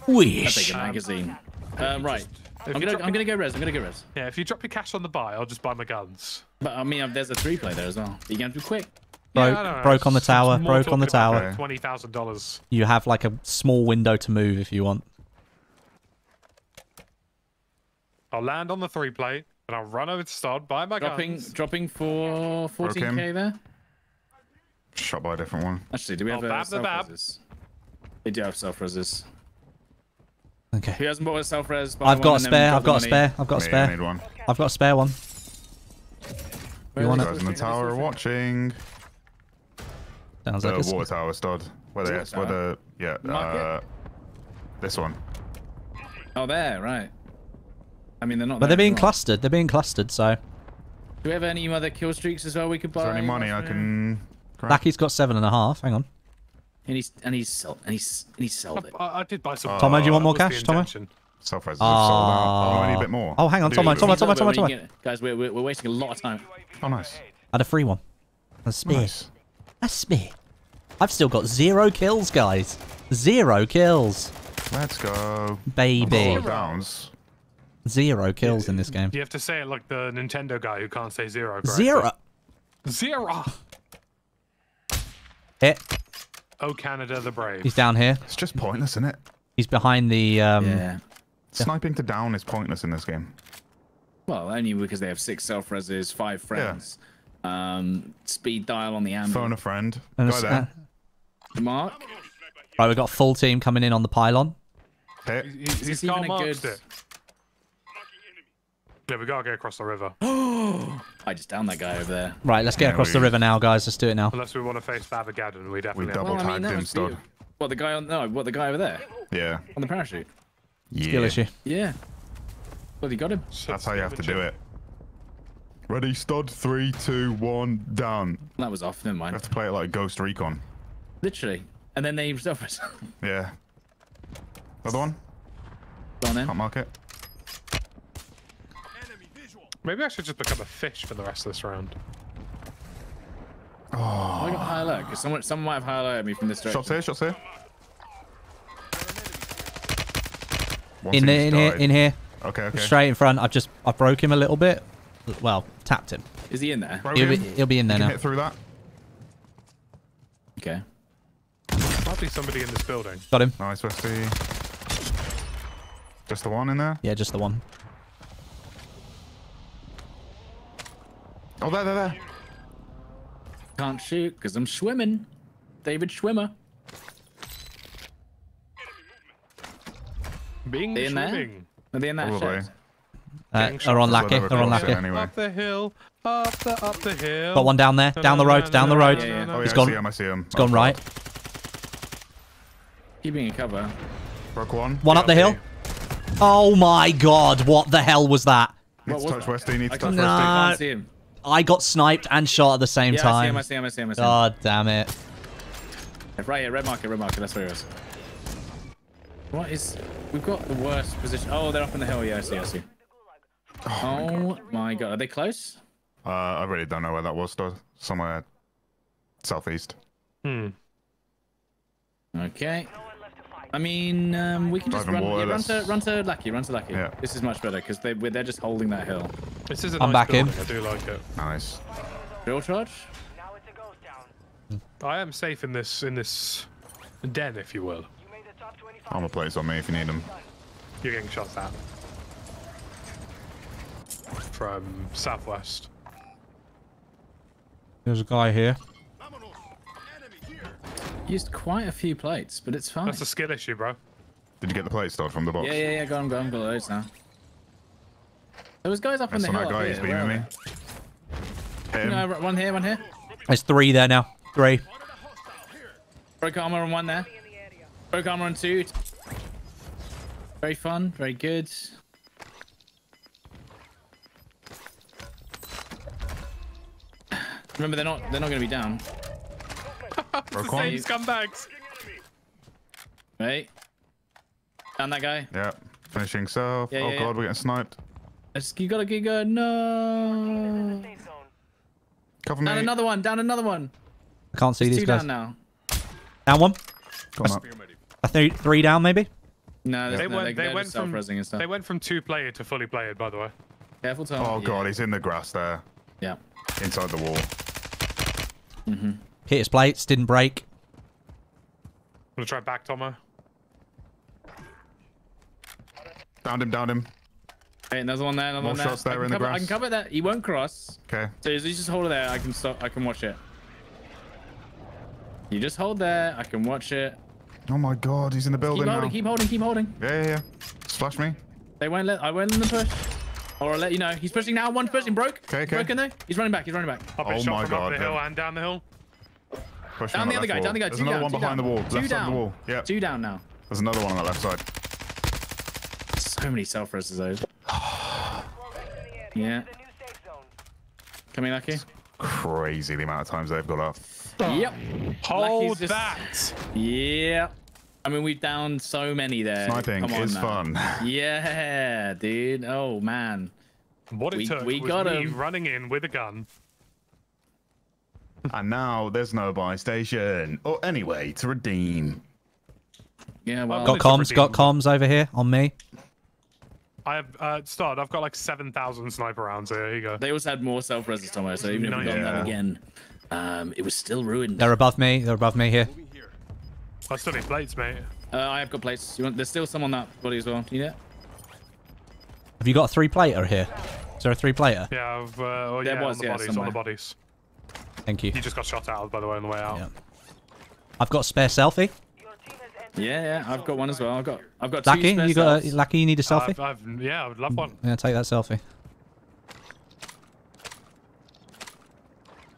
Wish. I take a magazine. Um, right. If I'm gonna, I'm gonna go res. I'm gonna go res. Yeah, if you drop your cash on the buy, I'll just buy my guns. But I mean, there's a three play there as well. You're gonna be quick. Broke, yeah, no, broke on the tower. Broke on the tower. Twenty thousand dollars. You have like a small window to move if you want. I'll land on the three play and I'll run over to Stod, buy my dropping, guns. Dropping for fourteen K there. Shot by a different one. Actually, do we have a self-resist? They do have self-resist. Okay. Who hasn't bought a self-res? I've got a spare. I've got a spare. I've got a spare. I've got a spare. I've got a spare one. You want guys in the tower watching. Sounds like a water tower, Stod. Whether yes, whether yeah. Uh, this one. Oh, there, right. I mean, they're not. But they're being clustered. They're being clustered. So. Do we have any other kill streaks as well? We could buy. Is there any money I can? Lucky's got seven and a half. Hang on. And he's and he's sold and he's and he's sold it. I, I did buy some. Tomo, do you want more cash, Tomo? Self res. Oh, I need a bit more. Oh, hang on, Tomo, Tomo, Tomo, Tomo, Tomo. Guys, we're we're wasting a lot of time. Oh, nice. I had a free one. A spear. Nice. A spear. I've still got zero kills, guys. Zero kills. Let's go, baby. Zero downs. Zero kills in this game. You have to say it like the Nintendo guy who can't say zero correctly. Zero. Zero. Hit. Oh, Canada the Brave. He's down here. It's just pointless, isn't it? He's behind the... Um, yeah. Sniping to down is pointless in this game. Well, only because they have six self-reses, five friends. Yeah. Um, speed dial on the ammo. Phone a friend. And Go there. Uh, Mark. Right, we've got full team coming in on the pylon. Hit. He's, he's Karl Marxed it. Yeah, we gotta get across the river. I just downed that guy over there. Right, let's get yeah, across we... the river now, guys. Let's do it now. Unless we want to face Babagaddon, we definitely. We double well, tagged I mean, him, Stod. What the guy on? No, what the guy over there? Yeah. On the parachute. Yeah. Skill issue. Yeah. Bloody got him. That's, That's how you have to do it. Ready, Stod. Three, two, one, down. That was off. Never mind. You have to play it like Ghost Recon. Literally. And then they stop us. Yeah. Another one. Go on in. Can't mark it. Maybe I should just become a fish for the rest of this round. Oh. Oh, I got high alert, because someone, someone might have high alert at me from this direction. Shots here, shots here. Once in there, in died. here, in here. Okay, okay. Straight in front. I've just, I broke him a little bit. Well, tapped him. Is he in there? He'll be, he'll be in there you now. Can hit through that. Okay. Probably somebody in this building. Got him. Nice, Westy. Just the one in there? Yeah, just the one. Oh, there, there, there. Can't shoot because I'm swimming. David Schwimmer. Being in there. Are they in that shot? Uh, are on Lackey. They're on Lackey. Anyway. Up the hill. Up the, up the hill. Got one down there. Down the road. Down the road. Yeah, yeah. Oh, yeah, He's I gone. See him, I see him. He's gone right. Keeping in cover. Broke one. One yeah, up the hill. Oh my God! What the hell was that? Needs to touch Westy. Needs to touch Westy. I can't see him. I got sniped and shot at the same yeah, time. I see him, I see him, I see him. God damn it. Right here, red market, red market, that's where he was. What is... We've got the worst position. Oh, they're up on the hill, yeah, I see, I see. Oh, oh my, God. my God, are they close? Uh, I really don't know where that was, though. Somewhere southeast. Hmm. Okay. I mean, um, we can just run, water, yeah, run, to, run to Lackey, run to Lackey. Yeah. This is much better because they, they're just holding that hill. This is a I'm nice back building. in. I do like it. Nice. Drill charge? Now it's a ghost down. I am safe in this in this den, if you will. Armor plates on me if you need them. You're getting shot at. From southwest. There's a guy here. Used quite a few plates, but it's fine. That's a skill issue, bro. Did you get the plates though from the box? Yeah, yeah, yeah. Go on, go on, got loads now. There was guys up on the hill. That guy is beaming me. No, one here, one here. There's three there now. Three. Broke armor on one there. Broke armor on two. Very fun, very good. Remember, they're not they're not going to be down. Broke one. Scumbags. Right. Down that guy. Yeah. Finishing self. Yeah, oh yeah, god, yeah. we're getting sniped. You gotta get go. No. Cover me. Down another one. Down another one. I can't see There's these two guys. Down now. Down one. Come up. I think three down maybe. No, they, no went, they, they went from and stuff. They went from two player to fully player. By the way. Careful, Tom. Oh god, yeah. he's in the grass there. Yeah. Inside the wall. Mm-hmm. Hit his plates, didn't break. I'm gonna try back, Tomo. Downed him, downed him. Hey, another one there, another More one there. More shots there in cover, the grass. I can cover that. He won't cross. Okay. So you just hold it there. I can stop. I can watch it. You just hold there. I can watch it. Oh my god, he's in the building keep holding, now. Keep holding, keep holding, keep holding. Yeah, yeah, yeah. Splash me. They won't let. I won't let them push. Or I'll let you know. He's pushing now. One's pushing. Broke. Okay, okay. Broken though. He's running back. He's running back. Oh my shot from god. Up the hill and down the hill. Push down the other guy, wall. down the guy. There's two another down, one behind down. the wall. Two left down. Side of the wall. Yeah. Two down now. There's another one on the left side. So many self-reses those. yeah. Coming, Lucky. It's crazy the amount of times they've got up. Yep. Hold just... that. Yeah. I mean, we've downed so many there. Sniping Come on, is now. fun. yeah, dude. Oh man. What it we, took we was got me him. running in with a gun. And now there's no buy station or any way to redeem. Yeah, well, got comms, got comms over here on me. I have uh, started. I've got like seven thousand sniper rounds. There you go. They also had more self resist on it, so even if we got yeah. that again, um, it was still ruined. They're above me. They're above me here. I still need plates, mate. Uh, I have got plates. You want? There's still some on that body as well. You need it? Have you got a three plater here? Is there a three plater? Yeah, I've. Uh, oh, there yeah, was on the yeah, bodies. Somewhere. On the bodies. Thank you. You just got shot out, by the way, on the way out. Yeah. I've got a spare selfie. Yeah, yeah, I've got one as well. I've got, I've got Lucky, two spare you got a, Lucky, you need a selfie? I've, I've, yeah, I would love one. Yeah, take that selfie.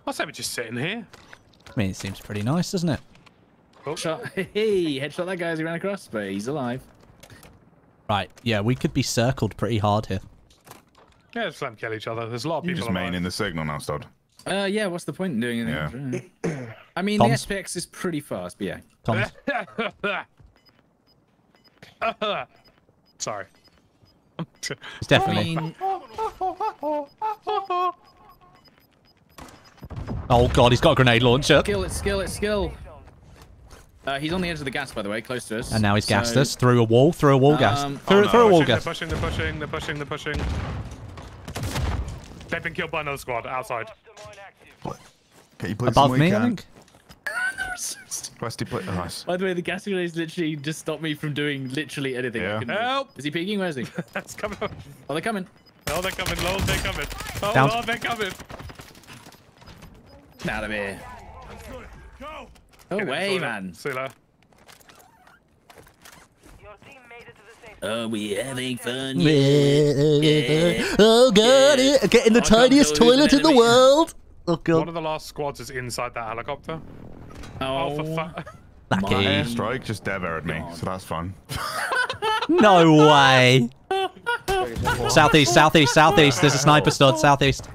I say we're just sitting here. I mean, it seems pretty nice, doesn't it? Oh. Shot. Hey, headshot that guy as he ran across, but he's alive. Right, yeah, we could be circled pretty hard here. Yeah, just let them kill each other. There's a lot of people. You're just maining the signal now, Stod. Uh, yeah, what's the point in doing it? Yeah. I mean, Tom's. The S P X is pretty fast, but yeah. Tom's. Sorry. It's definitely. I mean... Oh, God, he's got a grenade launcher. Skill, it's skill, it's skill. Uh, he's on the edge of the gas, by the way, close to us. And now he's gassed so... us through a wall, through a wall um, gas. Through, oh no, through a wall gas. They're pushing, they're pushing, they're pushing, they're pushing. They've been killed by another squad outside. What? Can you put above me, can? I think. Rusty, put the nice. By the way, the gas grenades literally just stopped me from doing literally anything. Yeah. Help! Is he peeking? Where is he? That's coming. Oh, they're coming. Oh, they're coming. Lord, they're coming. Oh, down. Lord, they're coming. Out of here. Go away, man. See you later. Are we having fun? Yeah. Yeah. Oh, God. Yeah. Get in the I tiniest toilet in the world. Oh, God. One of the last squads is inside that helicopter. Oh, oh for fuck. That airstrike just dev-aired me, God. So that's fun. No way. Southeast, southeast, southeast. There's a sniper, Stod. Southeast.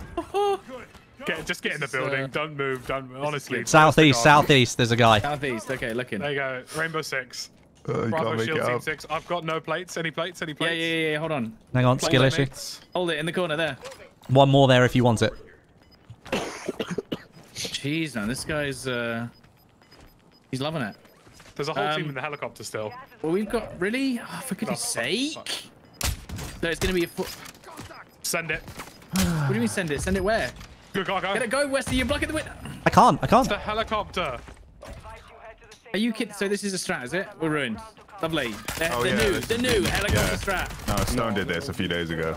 Get, just get in the building. Uh, don't move. Don't move. Honestly. Southeast, southeast. There's a guy. Southeast. Okay, looking. There you go. Rainbow Six. Uh, Bravo Shield Team Six. I've got no plates. Any plates? Any plates? Yeah, yeah, yeah. Hold on. Hang on. Plate skill issue. Mates. Hold it in the corner there. One more there if you want it. Jeez, man, this guy's uh, he's loving it. There's a whole um, team in the helicopter still. Well, we've got really. Oh, for goodness' no, sake! Fuck. No, it's gonna be a. Fo send it. What do you mean send it? Send it where? Go, go, go. Get it, go, Westy. You're blocking the window. I can't. I can't. It's the helicopter. Are you kidding? So this is a strat, is it? We're ruined. Lovely. They're, oh, they're yeah, new. The new helicopter yeah. strat. No, Stone did this a few days ago.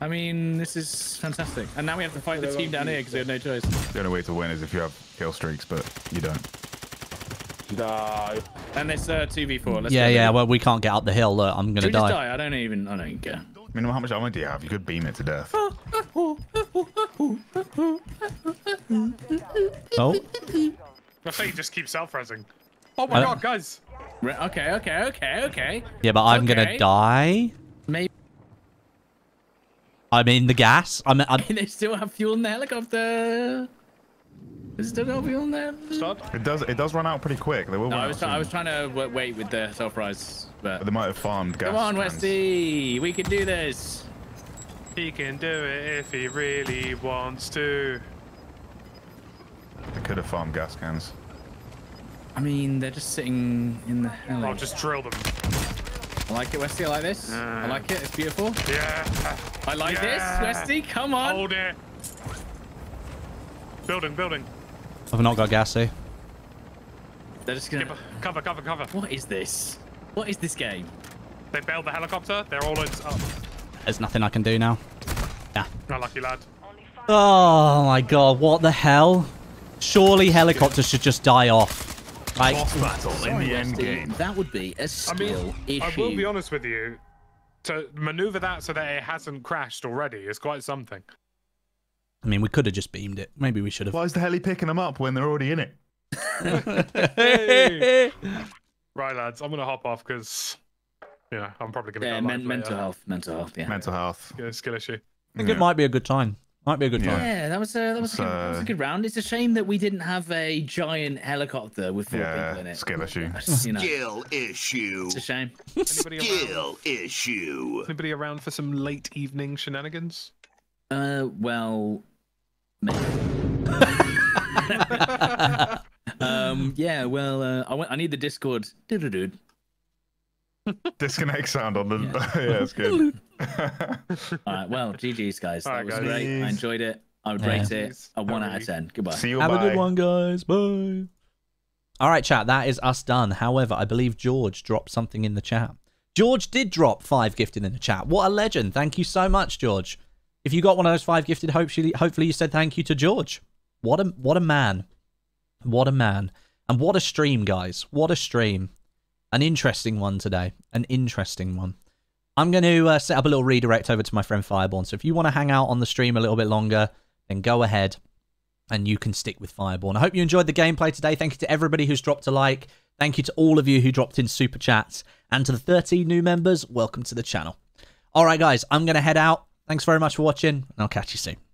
I mean, this is fantastic. And now we have to fight the team down here because we have no choice. The only way to win is if you have kill streaks, but you don't. Die. And it's uh, two v four. Let's yeah, yeah. Well, we can't get up the hill. Look, I'm gonna we die. Just die. I don't even. I don't care. Minimum, how much ammo do you have? You could beam it to death. Oh. I think you just keep self-resing. Oh my god, guys! Okay, okay, okay, okay. Yeah, but I'm okay. gonna die. Maybe. I'm in the gas. I'm. I'm... They still have fuel in the helicopter. They still got fuel in there. Stop. It does. It does run out pretty quick. They will. No, I was. I was trying to wait with the self-rise, but... but they might have farmed gas. Come on, cans. Westy. We can do this. He can do it if he really wants to. They could have farmed gas cans. I mean, they're just sitting in the heli. I'll just drill them. I like it, Westy. I like this. Uh, I like it. It's beautiful. Yeah. I like yeah. this, Westy. Come on. Hold it. Building, building. I've not got gas, eh? They're just gonna... Cover, cover, cover. What is this? What is this game? They bailed the helicopter. They're all in... Oh. There's nothing I can do now. Yeah. Not lucky, lad. Oh, my God. What the hell? Surely helicopters should just die off. Like, boss battle in the end game. That would be a skill I mean, issue. I will be honest with you. To maneuver that so that it hasn't crashed already is quite something. I mean, we could have just beamed it. Maybe we should have. Why is the heli picking them up when they're already in it? Hey. Right, lads. I'm gonna hop off because yeah, I'm probably gonna. Yeah, go men mental later. health, mental health, yeah. Mental health. Yeah, skill issue. I think yeah. it might be a good time. Might be a good yeah. time. Yeah, that was a that was, so, a good, that was a good round. It's a shame that we didn't have a giant helicopter with four yeah, people in it. Skill issue. You know, skill issue. It's a shame. Anybody skill around? issue. Anybody around for some late evening shenanigans? Uh, well, maybe. um, yeah. Well, uh, I, went, I need the Discord. Doo-doo-doo. Disconnect sound on the. Yeah, yeah, it's good. All right, well, G G's, guys. That right, was guys. Great. I enjoyed it. I would yeah. rate it a one out of ten. Goodbye. See you. Have bye. a good one, guys. Bye. All right, chat. That is us done. However, I believe George dropped something in the chat. George did drop five gifted in the chat. What a legend! Thank you so much, George. If you got one of those five gifted, hopefully, hopefully you said thank you to George. What a what a man, what a man, and what a stream, guys. What a stream. An interesting one today. An interesting one. I'm going to uh, set up a little redirect over to my friend Fireborn. So if you want to hang out on the stream a little bit longer, then go ahead and you can stick with Fireborn. I hope you enjoyed the gameplay today. Thank you to everybody who's dropped a like. Thank you to all of you who dropped in super chats. And to the thirteen new members, welcome to the channel. All right, guys, I'm going to head out. Thanks very much for watching, and I'll catch you soon.